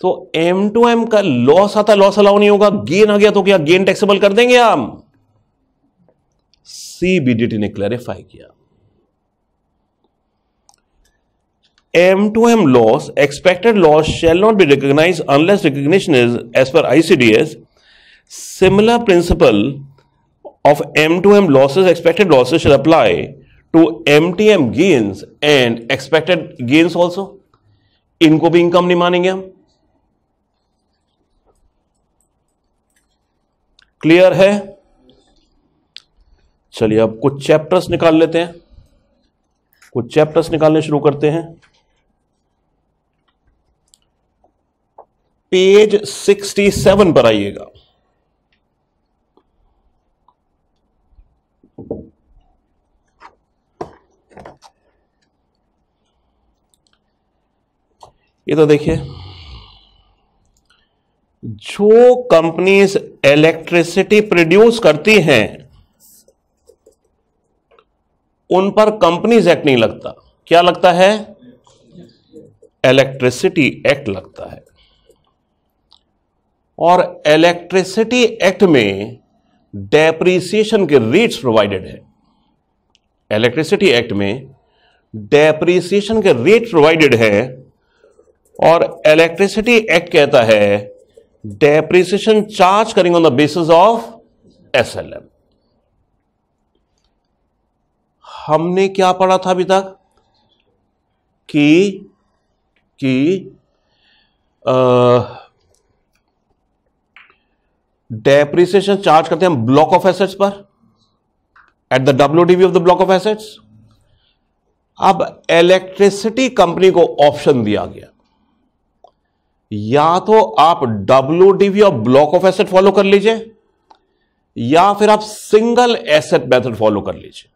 तो M2M का लॉस आता, लॉस अलाउ नहीं होगा, गेन आ गया तो क्या गेन टैक्सेबल कर देंगे हम? CBDT ने क्लैरिफाई किया M2M loss, expected loss shall not be recognized unless recognition is as per ICDS. Similar principle of M2M losses, expected losses shall apply to MTM gains and expected gains also. इनको भी income नहीं मानेंगे हम. Clear है? चलिए अब कुछ chapters निकाल लेते हैं, कुछ chapters निकालने शुरू करते हैं. पेज 67 पर आइएगा. ये तो देखिए, जो कंपनीज इलेक्ट्रिसिटी प्रोड्यूस करती हैं उन पर कंपनीज एक्ट नहीं लगता. क्या लगता है? इलेक्ट्रिसिटी एक्ट लगता है. और इलेक्ट्रिसिटी एक्ट में डेप्रीसिएशन के रेट्स प्रोवाइडेड है. इलेक्ट्रिसिटी एक्ट में डेप्रीसिएशन के रेट प्रोवाइडेड है और इलेक्ट्रिसिटी एक्ट कहता है डेप्रीसिएशन चार्ज करेंगे on the basis of SLM. हमने क्या पढ़ा था अभी तक कि डेप्रिसिएशन चार्ज करते हैं हम ब्लॉक ऑफ एसेट्स पर at the WDV of the block of assets. अब इलेक्ट्रिसिटी कंपनी को ऑप्शन दिया गया, या तो आप WDV of block of asset follow कर लीजिए या फिर आप सिंगल एसेट मेथड फॉलो कर लीजिए,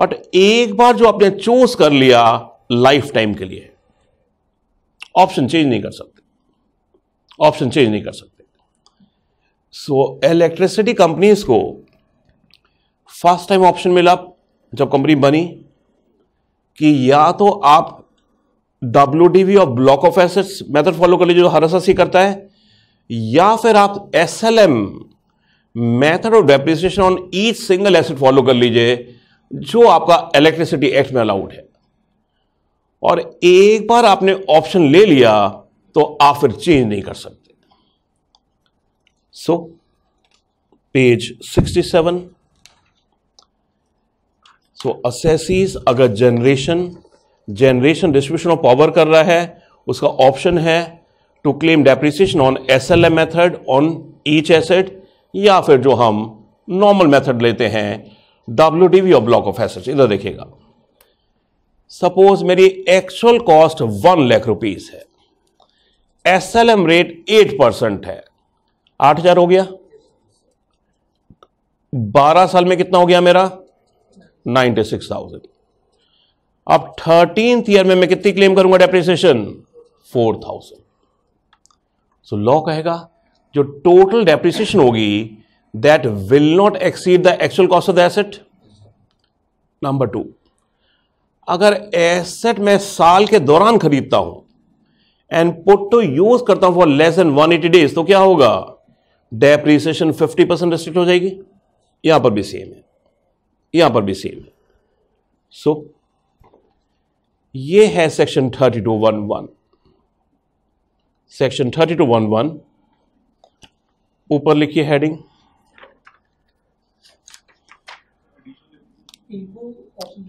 बट एक बार जो आपने चूज कर लिया लाइफ टाइम के लिए, ऑप्शन चेंज नहीं कर सकते, ऑप्शन चेंज नहीं कर सकते. सो इलेक्ट्रिसिटी कंपनीज को फर्स्ट टाइम ऑप्शन मिला जब कंपनी बनी कि या तो आप WDV और block of assets method follow कर लीजिए जो हरसासी करता है, या फिर आप SLM method of depreciation on each single asset follow कर लीजिए जो आपका इलेक्ट्रिसिटी एक्ट में अलाउड है. और एक बार आपने ऑप्शन ले लिया तो आप फिर चेंज नहीं कर सकते. So page 67. सो असेसीज अगर जनरेशन डिस्ट्रीब्यूशन ऑफ पावर कर रहा है, उसका ऑप्शन है to claim depreciation on SLM method on each asset, या फिर जो हम नॉर्मल मेथड लेते हैं WDV और ब्लॉक ऑफ एसेट्स. इधर देखिएगा, सपोज मेरी एक्चुअल कॉस्ट 1 लाख रुपीज है, SLM रेट 8% है, 8,000 हो गया, 12 साल में कितना हो गया मेरा? 96,000. अब 13th ईयर में मैं कितनी क्लेम करूंगा डेप्रिसिएशन? 4,000. सो लॉ कहेगा जो टोटल डेप्रिसिएशन होगी that will not exceed the actual cost of the asset. Number 2, अगर एसेट मैं साल के दौरान खरीदता हूं एंड पुट टू यूज करता हूं फॉर लेस देन 180 डेज तो क्या होगा? डेप्रीसिएशन 50% रिस्ट्रिक्ट हो जाएगी. यहां पर भी सेम है, यहां पर भी सेम है. सो ये है सेक्शन 32(1)(1). सेक्शन 32(1)(1) ऊपर लिखिए हेडिंग.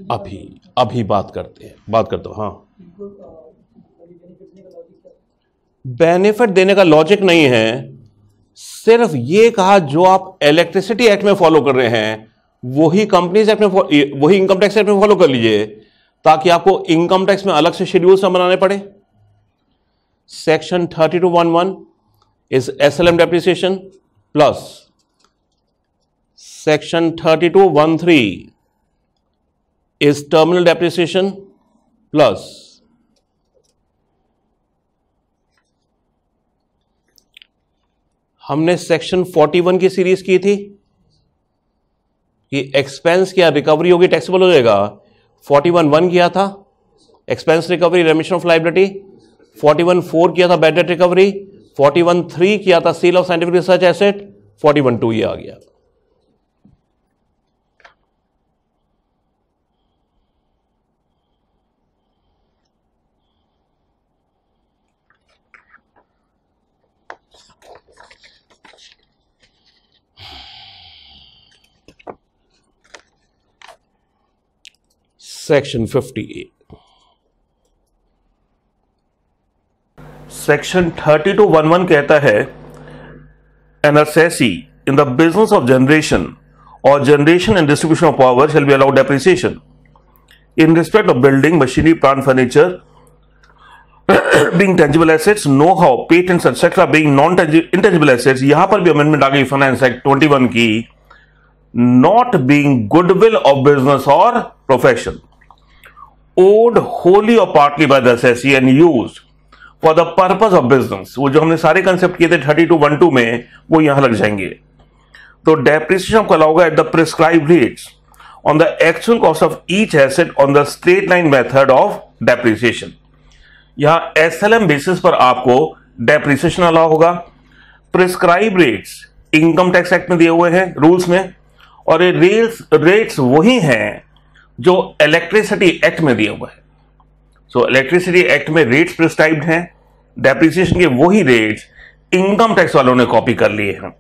अभी बात करते हैं. हाँ, बेनिफिट देने का लॉजिक नहीं है, सिर्फ ये कहा जो आप इलेक्ट्रिसिटी एक्ट में फॉलो कर रहे हैं वही कंपनीज एक्ट में, वही इनकम टैक्स एक्ट में फॉलो कर लीजिए ताकि आपको इनकम टैक्स में अलग से शेड्यूल्स ना बनाने पड़े. Section 32(1)(1) is SLM depreciation plus section 32(1)(3) is terminal depreciation plus हमने सेक्शन 41 की सीरीज की थी कि एक्सपेंस क्या रिकवरी होगी टैक्सेबल हो जाएगा। 41(1) किया था expense recovery remission of liability, 41(4) किया था बैड डेट रिकवरी, 41(3) किया था sale of scientific research asset, 41(2) ये आ गया। सेक्शन 58, सेक्शन 32(11) कहता है an assessee in the business of generation or generation and distribution of power shall be allowed depreciation in respect of building machinery plant furniture being tangible assets know how patents etcetera being non intangible assets. यहां पर भी amendment आ गई finance act 21 की, not being goodwill of business or profession owned wholly or partly by the lessee and used for the purpose of business। वो जो हमने सारे concept किए थे 32(12) में वो यहां लग जाएंगे। तो depreciation को allowed at the prescribed rates on the actual cost of each asset on the straight line method of depreciation। यहाँ SLM basis पर आपको depreciation अलाउ होगा। prescribed rates income tax act में दिए हुए हैं rules में, और ये rates वही हैं जो इलेक्ट्रिसिटी एक्ट में दिया हुआ है। सो इलेक्ट्रिसिटी एक्ट में रेट्स प्रिस्क्राइब्ड हैं, डेप्रिसिएशन के वही रेट्स इनकम टैक्स वालों ने कॉपी कर लिए हैं।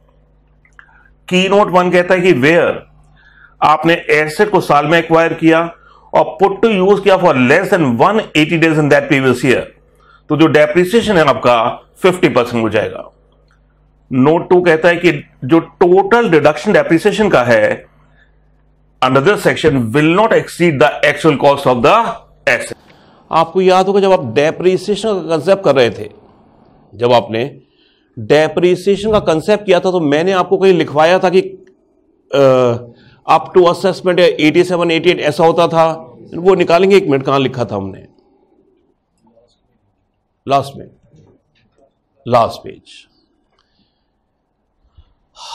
Keynote 1 कहता है कि वेयर आपने एसेट को साल में एक्वायर किया और पुट टू यूज किया for less than 180 days in that previous year, तो जो डेप्रिसिएशन है आपका 50% हो जाएगा। Note 2 कहता है कि जो टोटल डिडक्शन डेप्रिसिएशन का है Under this section will not exceed the actual cost of the asset। आपको याद होगा जब आप डेप्रीसिएशन का कंसेप्ट कर रहे थे, जब आपने डेप्रीसिएशन का कंसेप्ट किया था तो मैंने आपको कहीं लिखवाया था कि अप टू असेसमेंट 87-88 ऐसा होता था। वो निकालेंगे, एक मिनट कहां लिखा था हमने, लास्ट में लास्ट पेज।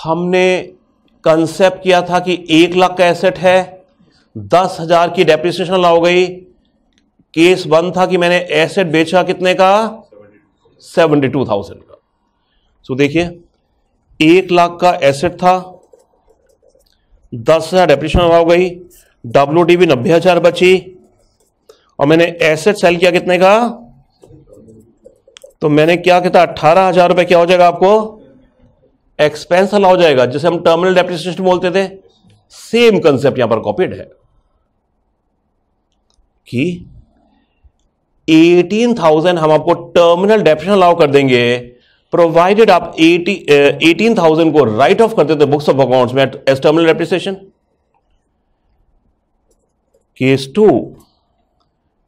हमने कंसेप्ट किया था कि 1 लाख का एसेट है, 10,000 की डेप्रिसिएशन अलाउ हो गई। केस 1 था कि मैंने एसेट बेचा कितने का, 72,000 का। सो देखिए 1 लाख का एसेट था, 10,000 डेप्रिसिएशन अलाउ हो गई, WDV 90,000 बची, और मैंने एसेट सेल किया कितने का, तो मैंने क्या किया 18,000 रुपये। क्या हो जाएगा आपको एक्सपेंस अलाउ हो जाएगा, जिसे हम टर्मिनल डेप्रिसिएशन बोलते थे। सेम कंसेप्ट यहां पर कॉपीड है कि 18,000 हम आपको टर्मिनल डेप्रिसिएशन अलाउ कर देंगे प्रोवाइडेड आप 18,000 को राइट ऑफ करते थे बुक्स ऑफ अकाउंट्स में एज टर्मिनल डेप्रिसिएशन। केस 2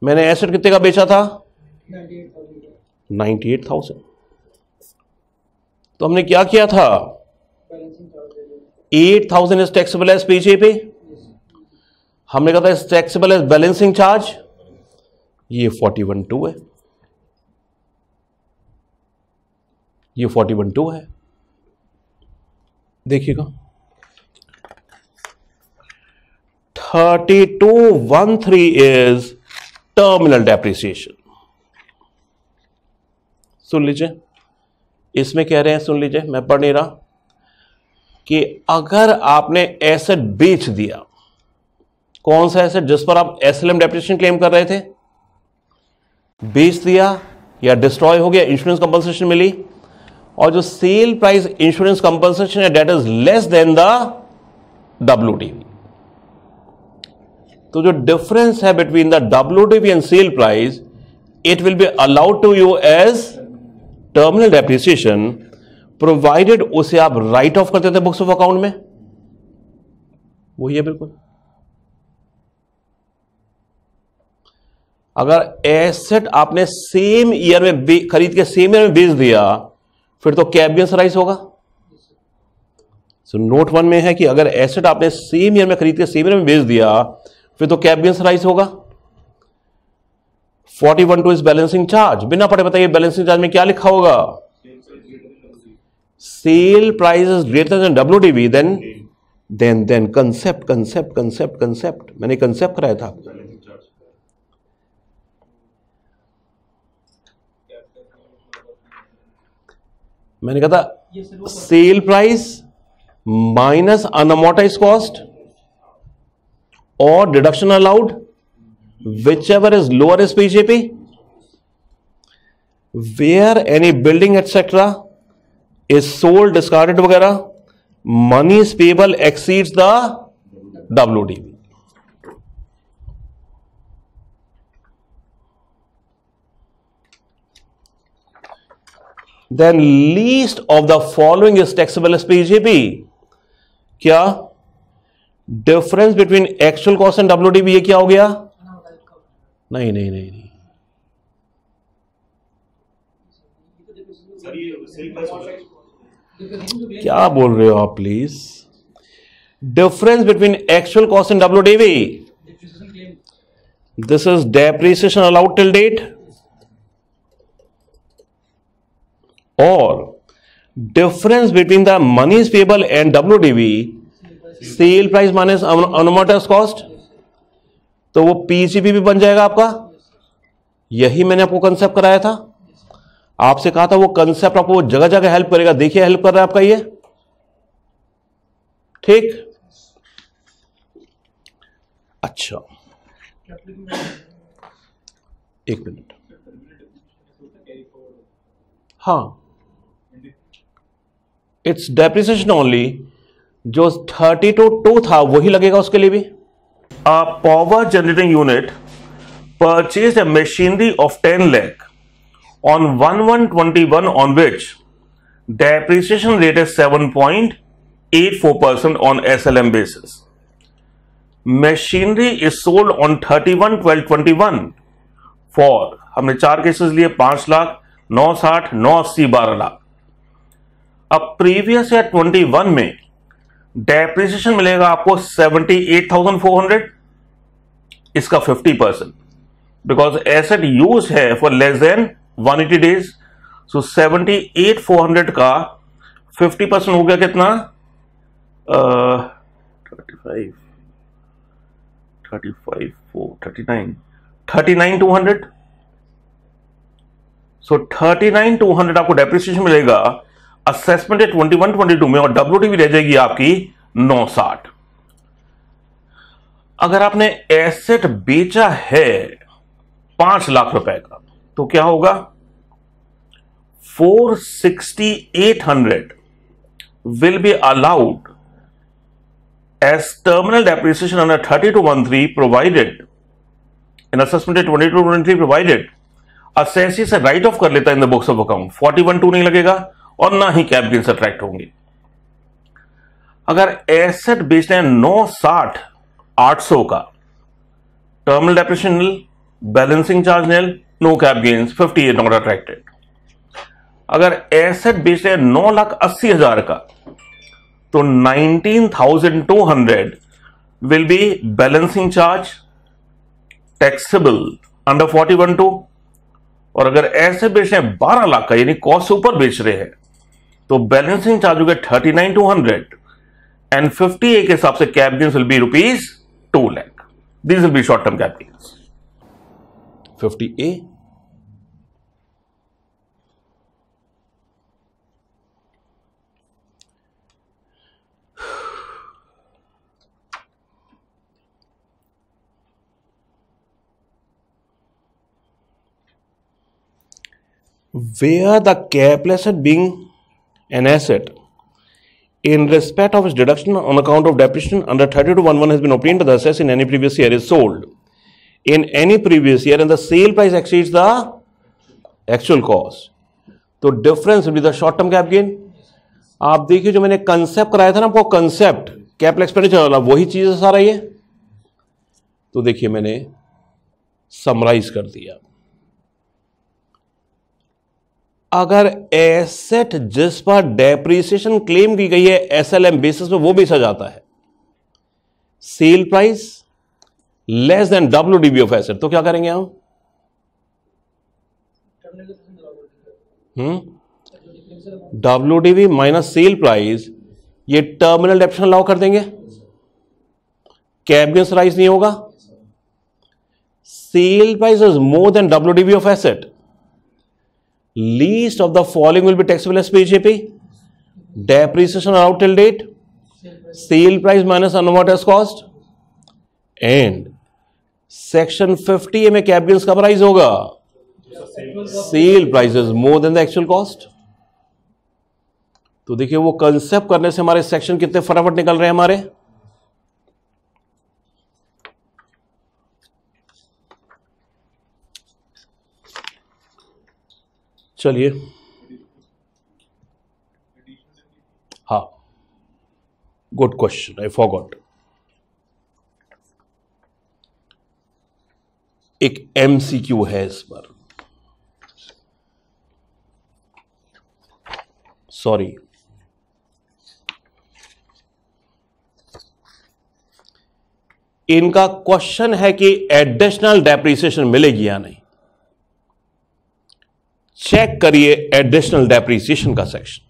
मैंने एसेट कितने का बेचा था, 98,000, तो हमने क्या किया था 8,000 इज टैक्सेबल एज P/G/B/P। हमने कहा था is taxable as balancing charge, ये 41(2) है, ये 41(2) है। देखिएगा 32(13) इज टर्मिनल डेप्रिसिएशन। सुन लीजिए इसमें कह रहे हैं, सुन लीजिए मैं पढ़ नहीं रहा, कि अगर आपने एसेट बेच दिया, कौन सा एसेट जिस पर आप एसएलएम डेप्रिसिएशन क्लेम कर रहे थे, बेच दिया या डिस्ट्रॉय हो गया, इंश्योरेंस कंपनसेशन मिली, और जो सेल प्राइस इंश्योरेंस कंपनसेशन है that is less than the WDV, तो जो डिफरेंस है between the WDV and sale price it will be allowed to you as terminal depreciation provided उसे आप राइट ऑफ करते थे बुक्स ऑफ अकाउंट में। वही है बिल्कुल, अगर एसेट आपने सेम ईयर में खरीद के सेम ईयर में बेच दिया फिर तो कैबियंस राइज होगा। सो Note 1 में है कि अगर एसेट आपने सेम ईयर में खरीद के सेम ईयर में बेच दिया फिर तो कैबियंस राइज होगा। 41(2) इस बैलेंसिंग चार्ज, बिना पढ़े बताइए बैलेंसिंग चार्ज में क्या लिखा होगा, sale price is greater than WDV, then concept मैंने concept कराया था। मैंने कहा था sale price minus unamortised cost और deduction allowed whichever is lower is PGP where any building etcetera is sold discarded वगैरह money is payable exceeds the WDV. Then least of the following is taxable as P/G/B/P. क्या difference between actual cost and WDV ये क्या हो गया? नहीं क्या बोल रहे हो आप please? Difference between actual cost and WDV this is depreciation allowed till date और difference between the money is payable and WDV sale price minus अनअमोर्टाइज्ड cost तो वो P/G/B/P भी बन जाएगा आपका। यही मैंने आपको कंसेप्ट कराया था, आपसे कहा था वो कंसेप्ट आपको जगह जगह हेल्प करेगा। देखिए हेल्प कर रहा है आपका ये, ठीक। अच्छा एक मिनट, हाँ इट्स डेप्रिसिएशन ओनली, जो 32 था वही लगेगा उसके लिए भी। A power generating unit purchase a machinery of 10 lakh on 1121 on which depreciation rate is 7.84% on SLM basis. Machinery is sold on 31/12/21 for, हमने 4 केसेस लिए 5 लाख 960, 980, 12 लाख। अब प्रीवियस या 21 में डेप्रिसिएशन मिलेगा आपको 78,400, इसका 50% बिकॉज एसेट यूज है for less than 180 days. So 78,400 का 50% हो गया कितना 39,200। सो 39,200 आपको डेप्रिसिएशन मिलेगा, असेसमेंट है 21/22 में और WDV रह जाएगी आपकी 960। अगर आपने एसेट बेचा है 5 लाख रुपए का तो क्या होगा 468,800 will be allowed as terminal depreciation under 32(1)(3) provided in assessment 22(23) provided assessee से राइट ऑफ कर लेता है in the books of account. 41(2) नहीं लगेगा और ना ही कैप गेन सब्ट्रैक्ट होंगे। अगर एसेट बेचना है 960,800 का, terminal depreciation nil, balancing charge nil, no cap gains 58 not attracted. अगर एसेट बेचना है 9,80,000 का तो 19,200 will be balancing charge taxable under 41(2)। और अगर ऐसे बेच रहे हैं 12 लाख का यानी कॉस्ट ऊपर बेच रहे हैं तो बैलेंसिंग चार्ज हो गया 39,200 एंड 50A के हिसाब से cap gains will be ₹2 lakh. This will be short term cap gains 50A। Where the capital asset being an asset in respect of its deduction on account of depreciation under 32(1)(1) has been obtained by the assessor in any previous year is sold in any previous year and the sale price exceeds the actual cost. तो difference will be the short term cap gain। आप देखिए जो मैंने concept कराया था ना आपको, concept capital expenditure वाला वही चीज है सारा ये। तो देखिए मैंने summarize कर दिया। अगर एसेट जिस पर डेप्रिसिएशन क्लेम की गई है SLM बेसिस पे वो बेचा जाता है sale price less than WDV of asset तो क्या करेंगे हम WDV माइनस सेल प्राइस, ये टर्मिनल डेप्शन अलाउ कर देंगे, कैप गेन्स राइज नहीं होगा। Sale price is more than WDV of asset, least of the following will be taxable as P/G/P, depreciation allowed till date, sale price minus unamortised cost, and section 50 में cap gains कब rise होगा, sale price is more than the actual cost. तो देखिए वो concept करने से हमारे section कितने फटाफट निकल रहे हैं हमारे। चलिए हाँ, गुड क्वेश्चन, आई फॉरगॉट। एक एमसीक्यू है इस पर, सॉरी इनका क्वेश्चन है कि एडिशनल डेप्रिसिएशन मिलेगी या नहीं। चेक करिए एडिशनल डेप्रिसिएशन का section,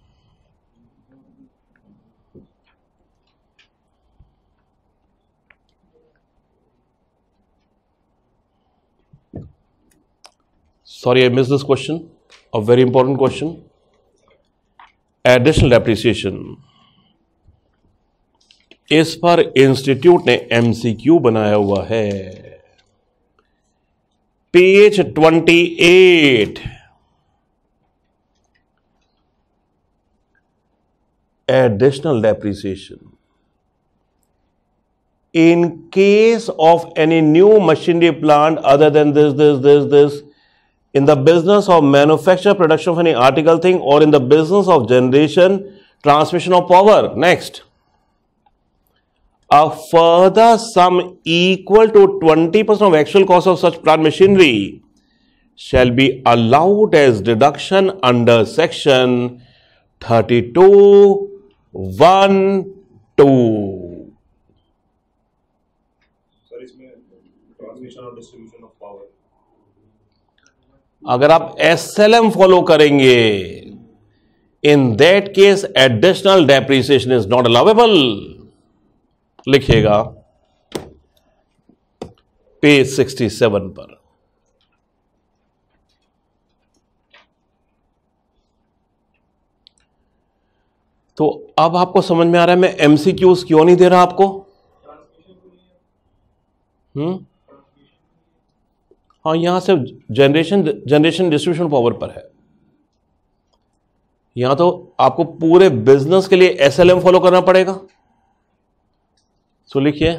sorry I miss this question, a very important question, additional depreciation. इस पर इंस्टीट्यूट ने एमसीक्यू बनाया हुआ है, page 28, additional depreciation in case of any new machinery plant other than this this this this in the business of manufacture, production of any article thing, or in the business of generation, transmission of power. Next, a further sum equal to 20% of actual cost of such plant machinery shall be allowed as deduction under section 32(1)(2). Sir, इसमें transmission और distribution of power, अगर आप SLM follow करेंगे, in that case additional depreciation is not allowable. लिखिएगा page 67 पर, तो अब आपको समझ में आ रहा है मैं एमसीक्यूज क्यों नहीं दे रहा आपको। हाँ, यहां से जनरेशन डिस्ट्रीब्यूशन पावर पर है। यहां तो आपको पूरे बिजनेस के लिए SLM फॉलो करना पड़ेगा। सो लिखिए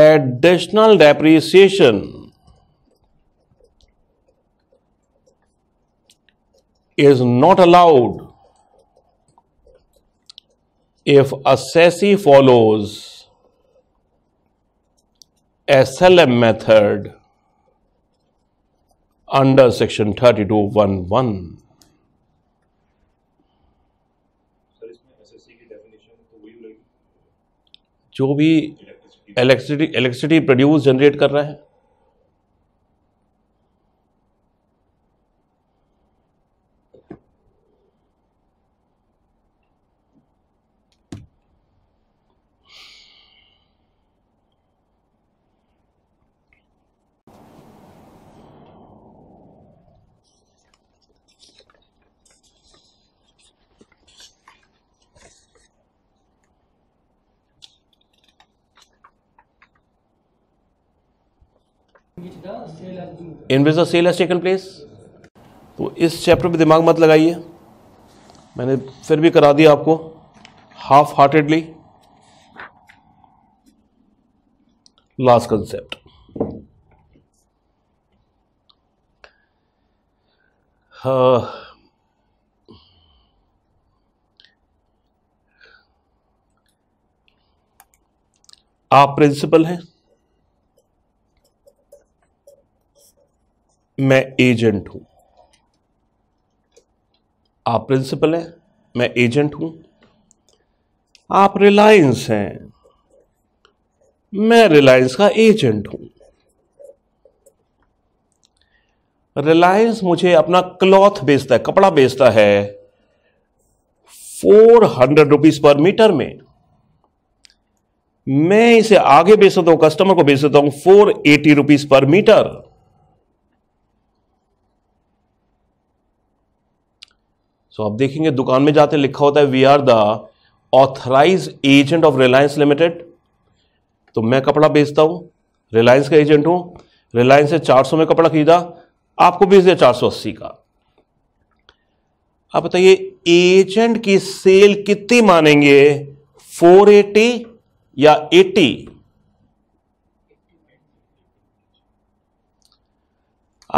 additional depreciation is not allowed if assessee follows SLM method under section 32(1)(1). Sir, इसमें assessee की definition तो वही रहेगी जो भी electricity produce generate कर रहा है। In which the sale has taken place, तो इस चैप्टर पे दिमाग मत लगाइए, मैंने फिर भी करा दिया आपको हाफ हार्टेडली। लास्ट कंसेप्ट, आप प्रिंसिपल हैं, मैं एजेंट हूं। आप प्रिंसिपल हैं, मैं एजेंट हूं। आप रिलायंस हैं, मैं रिलायंस का एजेंट हूं। रिलायंस मुझे अपना क्लॉथ बेचता है, कपड़ा बेचता है 400 रुपीज पर मीटर में, मैं इसे आगे बेच देता हूं, कस्टमर को बेच देता हूं 480 रुपीज पर मीटर। सो आप देखेंगे दुकान में जाते लिखा होता है we are the authorise agent of Reliance limited. तो मैं कपड़ा बेचता हूं, रिलायंस का एजेंट हूं, रिलायंस से 400 में कपड़ा खरीदा, आपको बेच दिया 480 का। आप बताइए एजेंट की सेल कितनी मानेंगे, 480 या 80?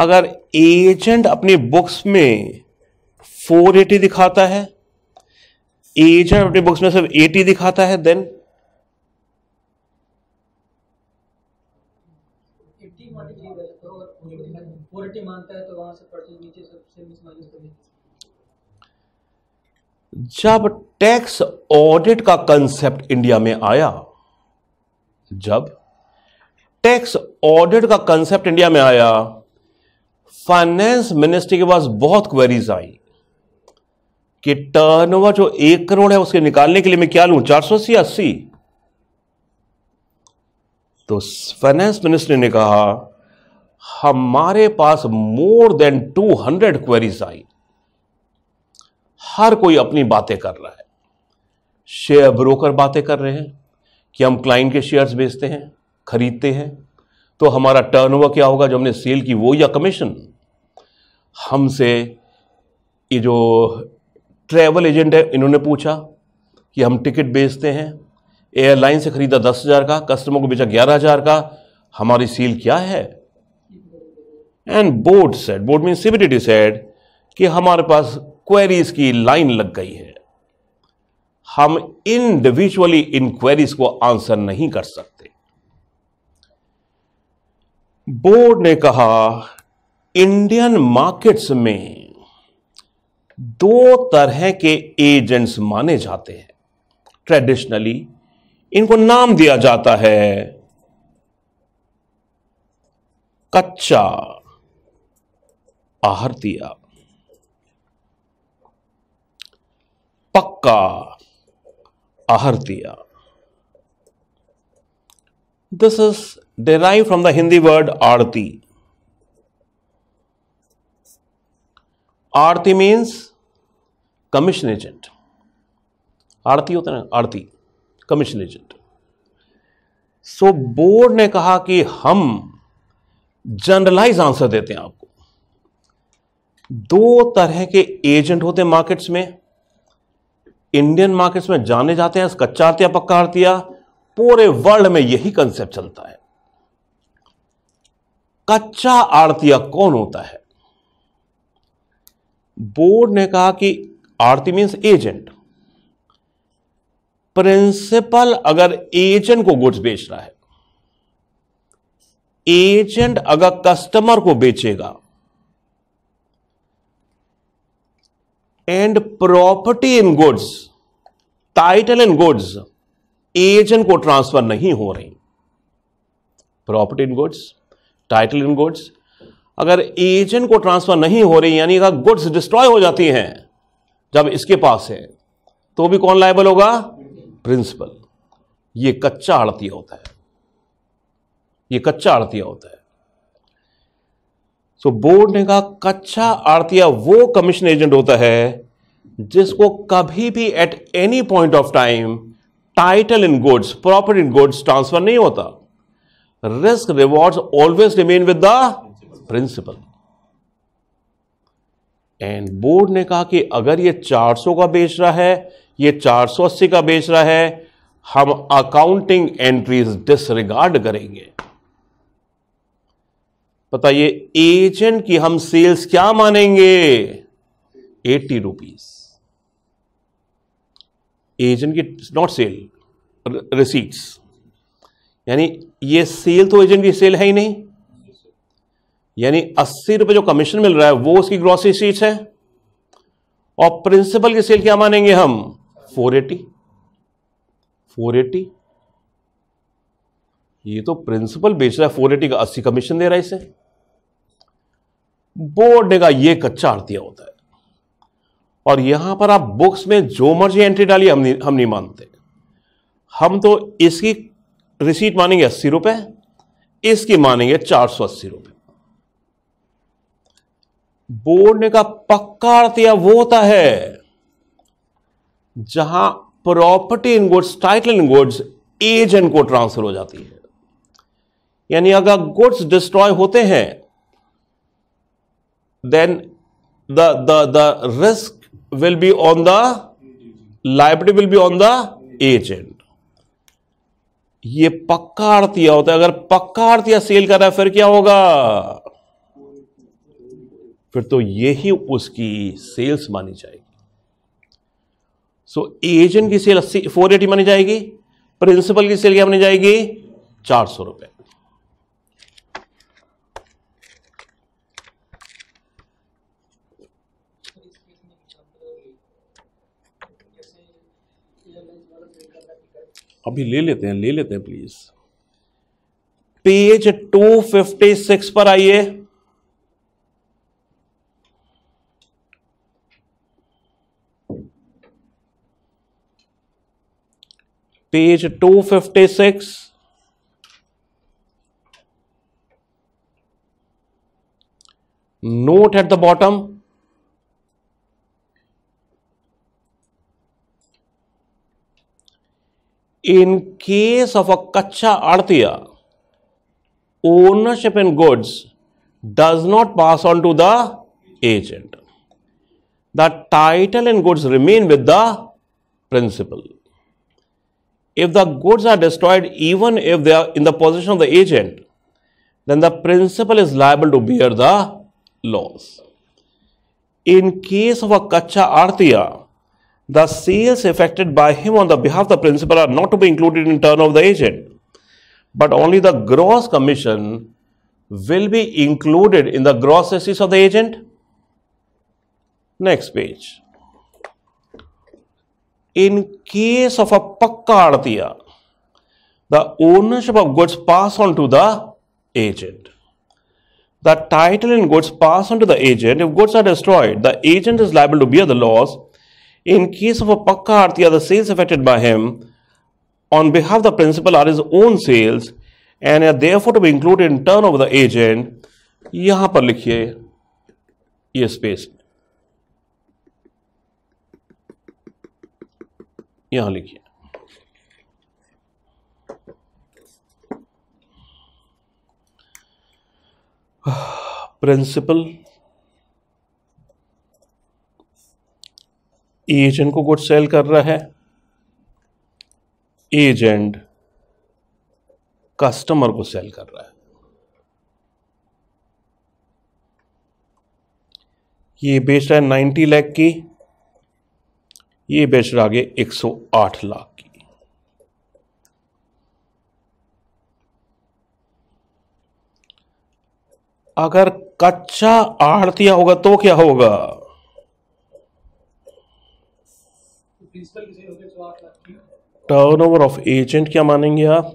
अगर एजेंट अपनी बुक्स में 480 दिखाता है, एजेंट अपनी बुक्स में सिर्फ 80 दिखाता है, देन 80 मानता है तो वहां से परचेज नीचे सबसे मिसमैच करेंगे। जब टैक्स ऑडिट का कंसेप्ट इंडिया में आया, फाइनेंस मिनिस्ट्री के पास बहुत क्वेरीज आई कि टर्नओवर जो 1 करोड़ है उसके निकालने के लिए मैं क्या लूं, 480 या 80? तो फाइनेंस मिनिस्ट्री ने कहा हमारे पास मोर देन 200 क्वेरीज आई, हर कोई अपनी बातें कर रहा है। शेयर ब्रोकर बातें कर रहे हैं कि हम क्लाइंट के शेयर्स बेचते हैं, खरीदते हैं, तो हमारा टर्नओवर क्या होगा जो हमने सेल की, वो या कमीशन। हमसे ये जो ट्रैवल एजेंट है, इन्होंने पूछा कि हम टिकट बेचते हैं, एयरलाइन से खरीदा 10,000 का, कस्टमर को बेचा 11,000 का, हमारी सेल क्या है? And board said, board mean CBDT said कि हमारे पास क्वेरीज की लाइन लग गई है, हम इंडिविजुअली इन क्वेरीज को आंसर नहीं कर सकते। बोर्ड ने कहा इंडियन मार्केट्स में 2 तरह के एजेंट्स माने जाते हैं ट्रेडिशनली, इनको नाम दिया जाता है कच्चा आहर्तिया, पक्का आहर्तिया। This is derived from the Hindi word aarti. Aarti means commission agent, आरती होता है ना, aarti commission agent। So board ने कहा कि हम जनरलाइज आंसर देते हैं आपको, 2 तरह के एजेंट होते हैं मार्केट्स में, इंडियन मार्केट्स में जाने जाते हैं कच्चा आरतिया, पक्का आरतिया। पूरे वर्ल्ड में यही कंसेप्ट चलता है। कच्चा आरतिया कौन होता है? बोर्ड ने कहा कि आरती मीन्स एजेंट, प्रिंसिपल अगर एजेंट को गुड्स बेच रहा है, एजेंट अगर कस्टमर को बेचेगा, and property in goods, title in goods agent को ट्रांसफर नहीं हो रही। Property in goods, title in goods अगर एजेंट को ट्रांसफर नहीं हो रही, यानी अगर गुड्स डिस्ट्रॉय हो जाती हैं जब इसके पास है, तो भी कौन लायबल होगा? प्रिंसिपल। ये कच्चा आड़तिया होता है, ये कच्चा आड़तिया होता है। सो बोर्ड ने कहा कच्चा आड़तिया वो कमीशन एजेंट होता है जिसको कभी भी at any point of time title in goods, property in goods transfer नहीं होता, risk rewards always remain with the principal. And board ने कहा कि अगर ये 400 का बेच रहा है, ये 480 का बेच रहा है, हम अकाउंटिंग एंट्रीज डिसरिगार्ड करेंगे। बताइए एजेंट की हम सेल्स क्या मानेंगे? 80 रुपीज। एजेंट की नॉट सेल, रिसीट्स, यानी ये सेल तो एजेंट की सेल है ही नहीं, यानी 80 रुपये जो कमीशन मिल रहा है वो उसकी ग्रॉस रिसीट्स है, और प्रिंसिपल की सेल क्या मानेंगे हम? 480। ये तो प्रिंसिपल बेच रहा है 480 का, 80 कमीशन दे रहा है इसे, बोर्ड का ये कच्चा आरतिया होता है। और यहां पर आप बुक्स में जो मर्जी एंट्री डालिए, हम नहीं मानते। हम तो इसकी रिसीट मानेंगे 80 रुपए, इसकी मानेंगे 480 रुपए। बोर्ड का पक्का आरतिया वो होता है जहां property in goods, title in goods agent को ट्रांसफर हो जाती है। यानी अगर गुड्स डिस्ट्रॉय होते हैं then the risk will be on the liability will be on the agent। ये पक्का आरतिया होता है। अगर पक्का आरतिया सेल कर रहा है फिर क्या होगा? फिर तो यही उसकी सेल्स मानी जाएगी। सो एजेंट की सेल 480 मानी जाएगी, प्रिंसिपल की सेल क्या मानी जाएगी? 400 रुपए। अभी ले लेते हैं प्लीज। पेज 256 पर आइए। Page 256, note at the bottom. In case of a kacha artiya, ownership in goods does not pass on to the agent. The title in goods remain with the principal. If the goods are destroyed, even if they are in the possession of the agent, then the principal is liable to bear the loss. In case of a kacha artiya, the sales effected by him on the behalf of the principal are not to be included in turnover of the agent, but only the gross commission will be included in the gross assets of the agent. Next page. In case of a pakka artiya, the ownership of goods pass on to the agent. The title in goods pass on to the agent. If goods are destroyed, the agent is liable to bear the loss. In case of a pakka artiya, the sales effected by him on behalf of the principal are his own sales and are therefore to be included in turnover the agent. यहां पर लिखिए ये space, यहां लिखिए। Principal agent को goods sale कर रहा है, एजेंट कस्टमर को सेल कर रहा है। ये बेच रहा है 90 लाख की, ये बेच रहा है 108 लाख की। अगर कच्चा आड़तिया होगा तो क्या होगा? टर्नओवर ऑफ एजेंट क्या मानेंगे आप?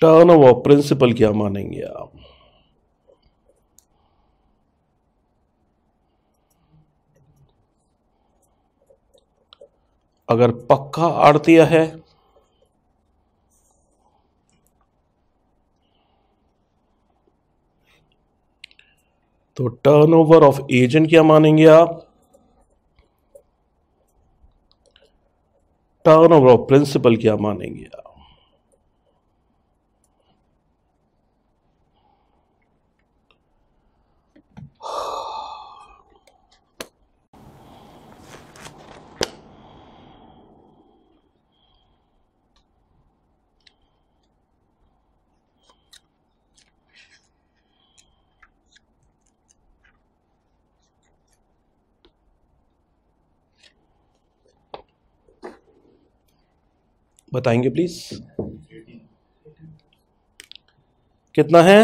टर्नओवर ऑफ प्रिंसिपल क्या मानेंगे आप? अगर पक्का आड़तिया है तो टर्नओवर ऑफ एजेंट क्या मानेंगे आप? टर्नओवर ऑफ प्रिंसिपल क्या मानेंगे आप? बताएंगे प्लीज कितना है?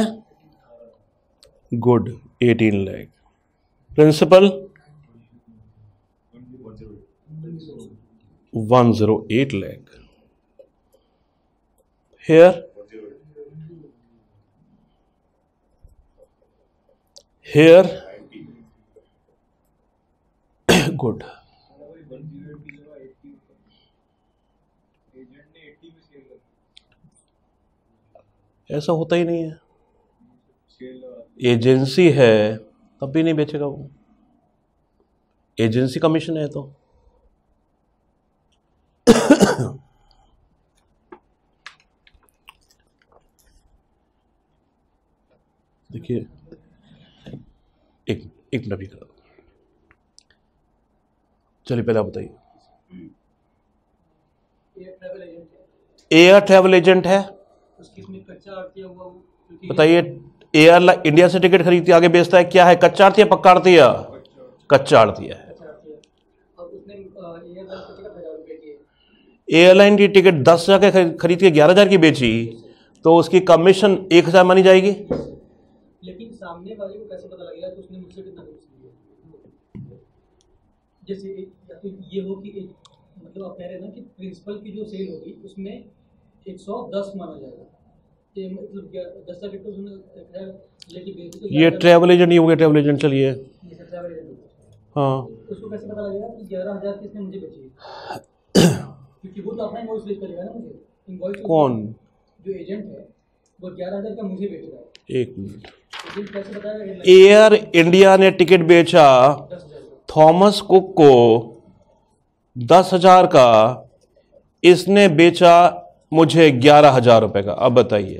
Good 18 lakh, principal 108 lakh, here here. Good. ऐसा होता ही नहीं है, एजेंसी है तब भी नहीं बेचेगा वो, एजेंसी कमीशन है तो। देखिए एक मिनट भी करा, चलिए पहले आप बताइए, एयर ट्रैवल एजेंट है, बताइए एयर इंडिया से टिकट खरीदती आगे बेचता है, क्या है, कच्चा आरती है पक्का आरती है, कच्चा आरती है। एयरलाइन की टिकट 10,000 के खरीद के 11,000 की बेची तो उसकी कमीशन 1,000 मानी जाएगी। लेकिन सामने वाले को कैसे पता लगेगा कि उसने मुझसे कितना खरीदा, जैसे ये हो कि मतलब आप कह रहे हैं ना कि प्रिंसिपल की जो सेल होगी उसमें 110 माना जाएगा, ये ट्रैवल एजेंट नहीं हो गया ट्रैवल एजेंट। चलिए हाँ, उसको कैसे पता लगेगा कि 11,000 किसने मुझे बेची है, क्योंकि वो तो अपना इनवॉइस भेज करेगा ना मुझे, इनवॉइस कौन जो एजेंट है वो 11,000 का मुझे बेच रहा है। एक मिनट, एयर इंडिया ने टिकट बेचा थॉमस कुक को 10,000 का, इसने बेचा मुझे 11,000 रुपए का। अब बताइए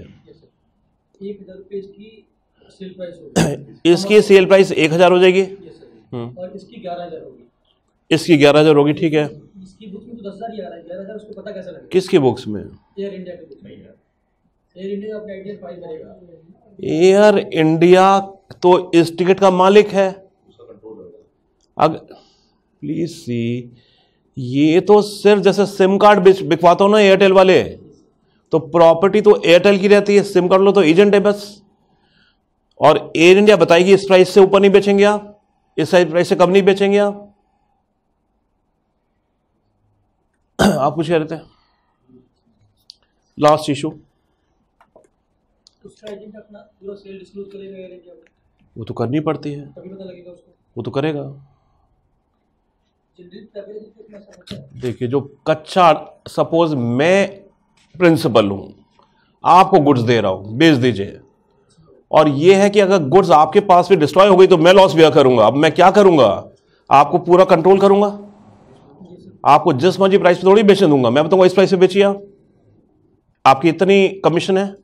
1,000 रुपए इसकी सेल प्राइस होगी, इसकी सेल प्राइस 1,000 हो जाएगी और इसकी 11,000 होगी, इसकी 11,000 होगी। ठीक है, इसकी बुक्स में तो 10,000 ही आ रहा है, 11,000 उसको पता कैसे लगेगा, किसकी बुक्स में, एयर इंडिया की बुक्स में। एयर इंडिया अपना आईडी फाइल करेगा, एयर इंडिया तो इस टिकट का मालिक है। अगर प्लीज सी, ये तो सिर्फ जैसे सिम कार्ड बिकवाता हो ना एयरटेल वाले, तो प्रॉपर्टी तो एयरटेल की रहती है, सिम कार्ड लो तो एजेंट है बस। और एयर इंडिया बताएगी इस प्राइस से ऊपर नहीं बेचेंगे आप, इस प्राइस से कम नहीं बेचेंगे आप। आप कुछ कह रहे थे, लास्ट इशू वो तो करनी पड़ती है, वो तो करेगा। देखिए जो कच्चा, सपोज मैं प्रिंसिपल हूँ, आपको गुड्स दे रहा हूँ, बेच दीजिए, और ये है कि अगर गुड्स आपके पास भी डिस्ट्रॉय हो गई तो मैं लॉस भी करूँगा। अब मैं क्या करूँगा, आपको पूरा कंट्रोल करूँगा, आपको जिस मर्जी प्राइस पे थोड़ी बेचने दूंगा, मैं बताऊँगा इस प्राइस पे बेचिए आप, आपकी इतनी कमीशन है।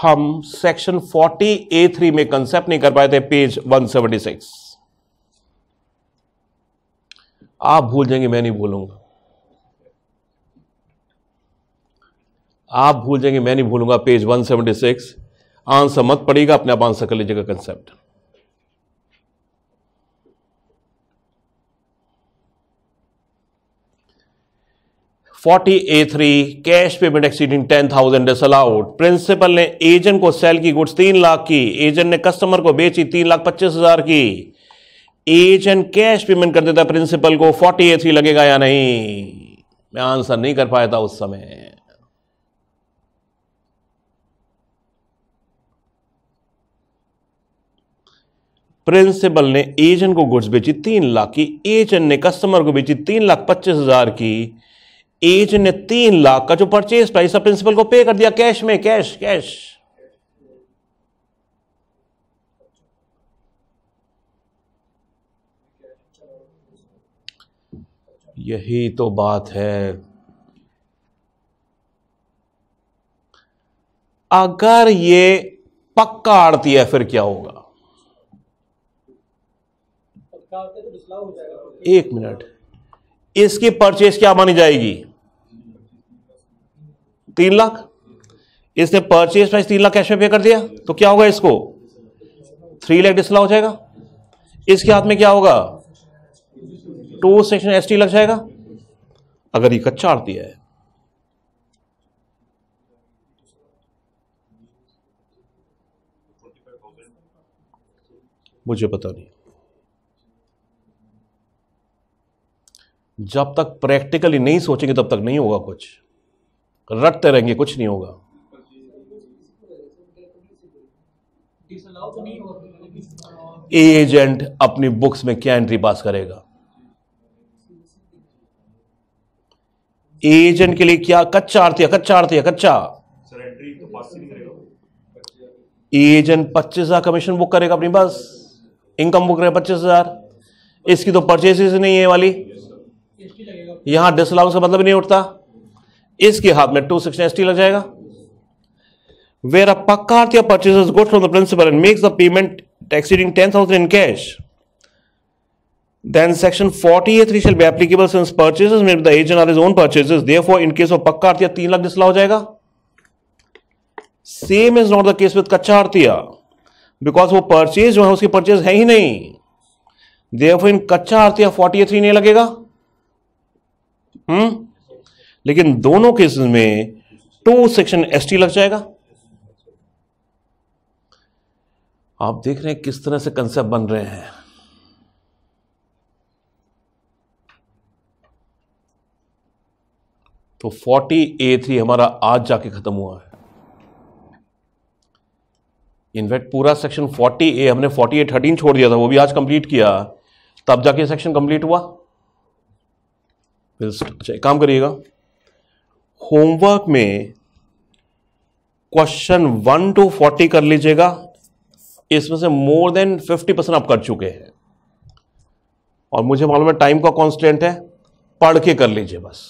हम सेक्शन 40A3 में कंसेप्ट नहीं कर पाए थे, पेज 176। आप भूल जाएंगे, मैं नहीं भूलूंगा, आप भूल जाएंगे, मैं नहीं भूलूंगा। पेज 176 आंसर मत पड़ेगा, अपने आप आंसर कर लीजिएगा concept. A3 cash payment exceeding 10,000 disallowed. Principal ने एजेंट को सेल की गुड्स 3,00,000 की, एजेंट ने कस्टमर को बेची 3,25,000 की, एजेंट कैश पेमेंट कर देता प्रिंसिपल को, 40A3 लगेगा या नहीं। मैं आंसर नहीं कर पाया था उस समय। प्रिंसिपल ने एजेंट को गुड्स बेची 3,00,000 की, एजेंट ने कस्टमर को बेची 3,25,000 की, एजेंट ने 3,00,000 का जो परचेज प्राइस था प्रिंसिपल को पे कर दिया कैश में, कैश कैश। यही तो बात है। अगर ये पक्का आड़ती है फिर क्या होगा, एक मिनट, इसकी परचेज क्या मानी जाएगी, 3,00,000, इसने परचेज प्राइस 3,00,000 कैश में पे कर दिया तो क्या होगा, इसको 3,00,000 डिसअलाउ हो जाएगा, इसके हाथ में क्या होगा, 2 सेक्शन ST लग जाएगा अगर ये कच्चा आड़ती है। मुझे पता नहीं, जब तक प्रैक्टिकली नहीं सोचेंगे तब तक नहीं होगा कुछ, रटते रहेंगे कुछ नहीं होगा। ए एजेंट अपनी बुक्स में क्या एंट्री पास करेगा? ए एजेंट के लिए क्या कच्चा आरतिया, कच्चा आरतिया, कच्चा ए एजेंट 25,000 कमीशन बुक करेगा अपनी, बस इनकम बुक करेगा 25,000। इसकी तो परचेसेस नहीं है वाली, यहां डिसअलाउंस का मतलब नहीं उठता। इसके हाथ में 260 एसटी लग जाएगा। Where a pakka artiya purchases goods from the principal and makes the payment exceeding 10,000 in cash, then section 40A3 shall be applicable since purchases made by the agent are his own purchases. Therefore, in case of pakka artiya 3 lakh disallow हो जाएगा। Same is not the case with kacha artiya because वो purchase जो है उसकी purchase है ही नहीं। Therefore, in kacha artiya 40A3 नहीं लगेगा। लेकिन दोनों केसेस में 2 सेक्शन एसटी लग जाएगा। आप देख रहे हैं किस तरह से कंसेप्ट बन रहे हैं। तो 40A3 हमारा आज जाके खत्म हुआ है। इनफैक्ट पूरा सेक्शन 40A हमने 40A13 छोड़ दिया था, वो भी आज कंप्लीट किया, तब जाके सेक्शन कंप्लीट हुआ। अच्छा, एक काम करिएगा, होमवर्क में क्वेश्चन 1 to 40 कर लीजिएगा। इसमें से मोर देन 50% आप कर चुके हैं और मुझे मालूम है टाइम का कॉन्स्टेंट है। पढ़ के कर लीजिए, बस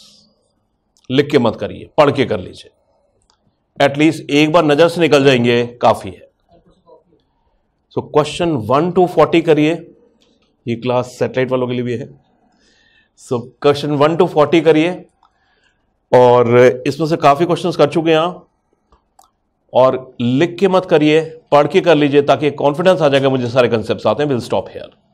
लिख के मत करिए, पढ़ के कर लीजिए। एटलीस्ट एक बार नज़र से निकल जाएंगे, काफ़ी है। सो क्वेश्चन 1 to 40 करिए। ये क्लास सैटेलाइट वालों के लिए भी है। सो क्वेश्चन 1 to 40 करिए और इसमें से काफ़ी क्वेश्चंस कर चुके हैं आप। और लिख के मत करिए, पढ़ के कर लीजिए ताकि कॉन्फिडेंस आ जाएगा मुझे सारे कंसेप्ट्स आते हैं। Will stop here.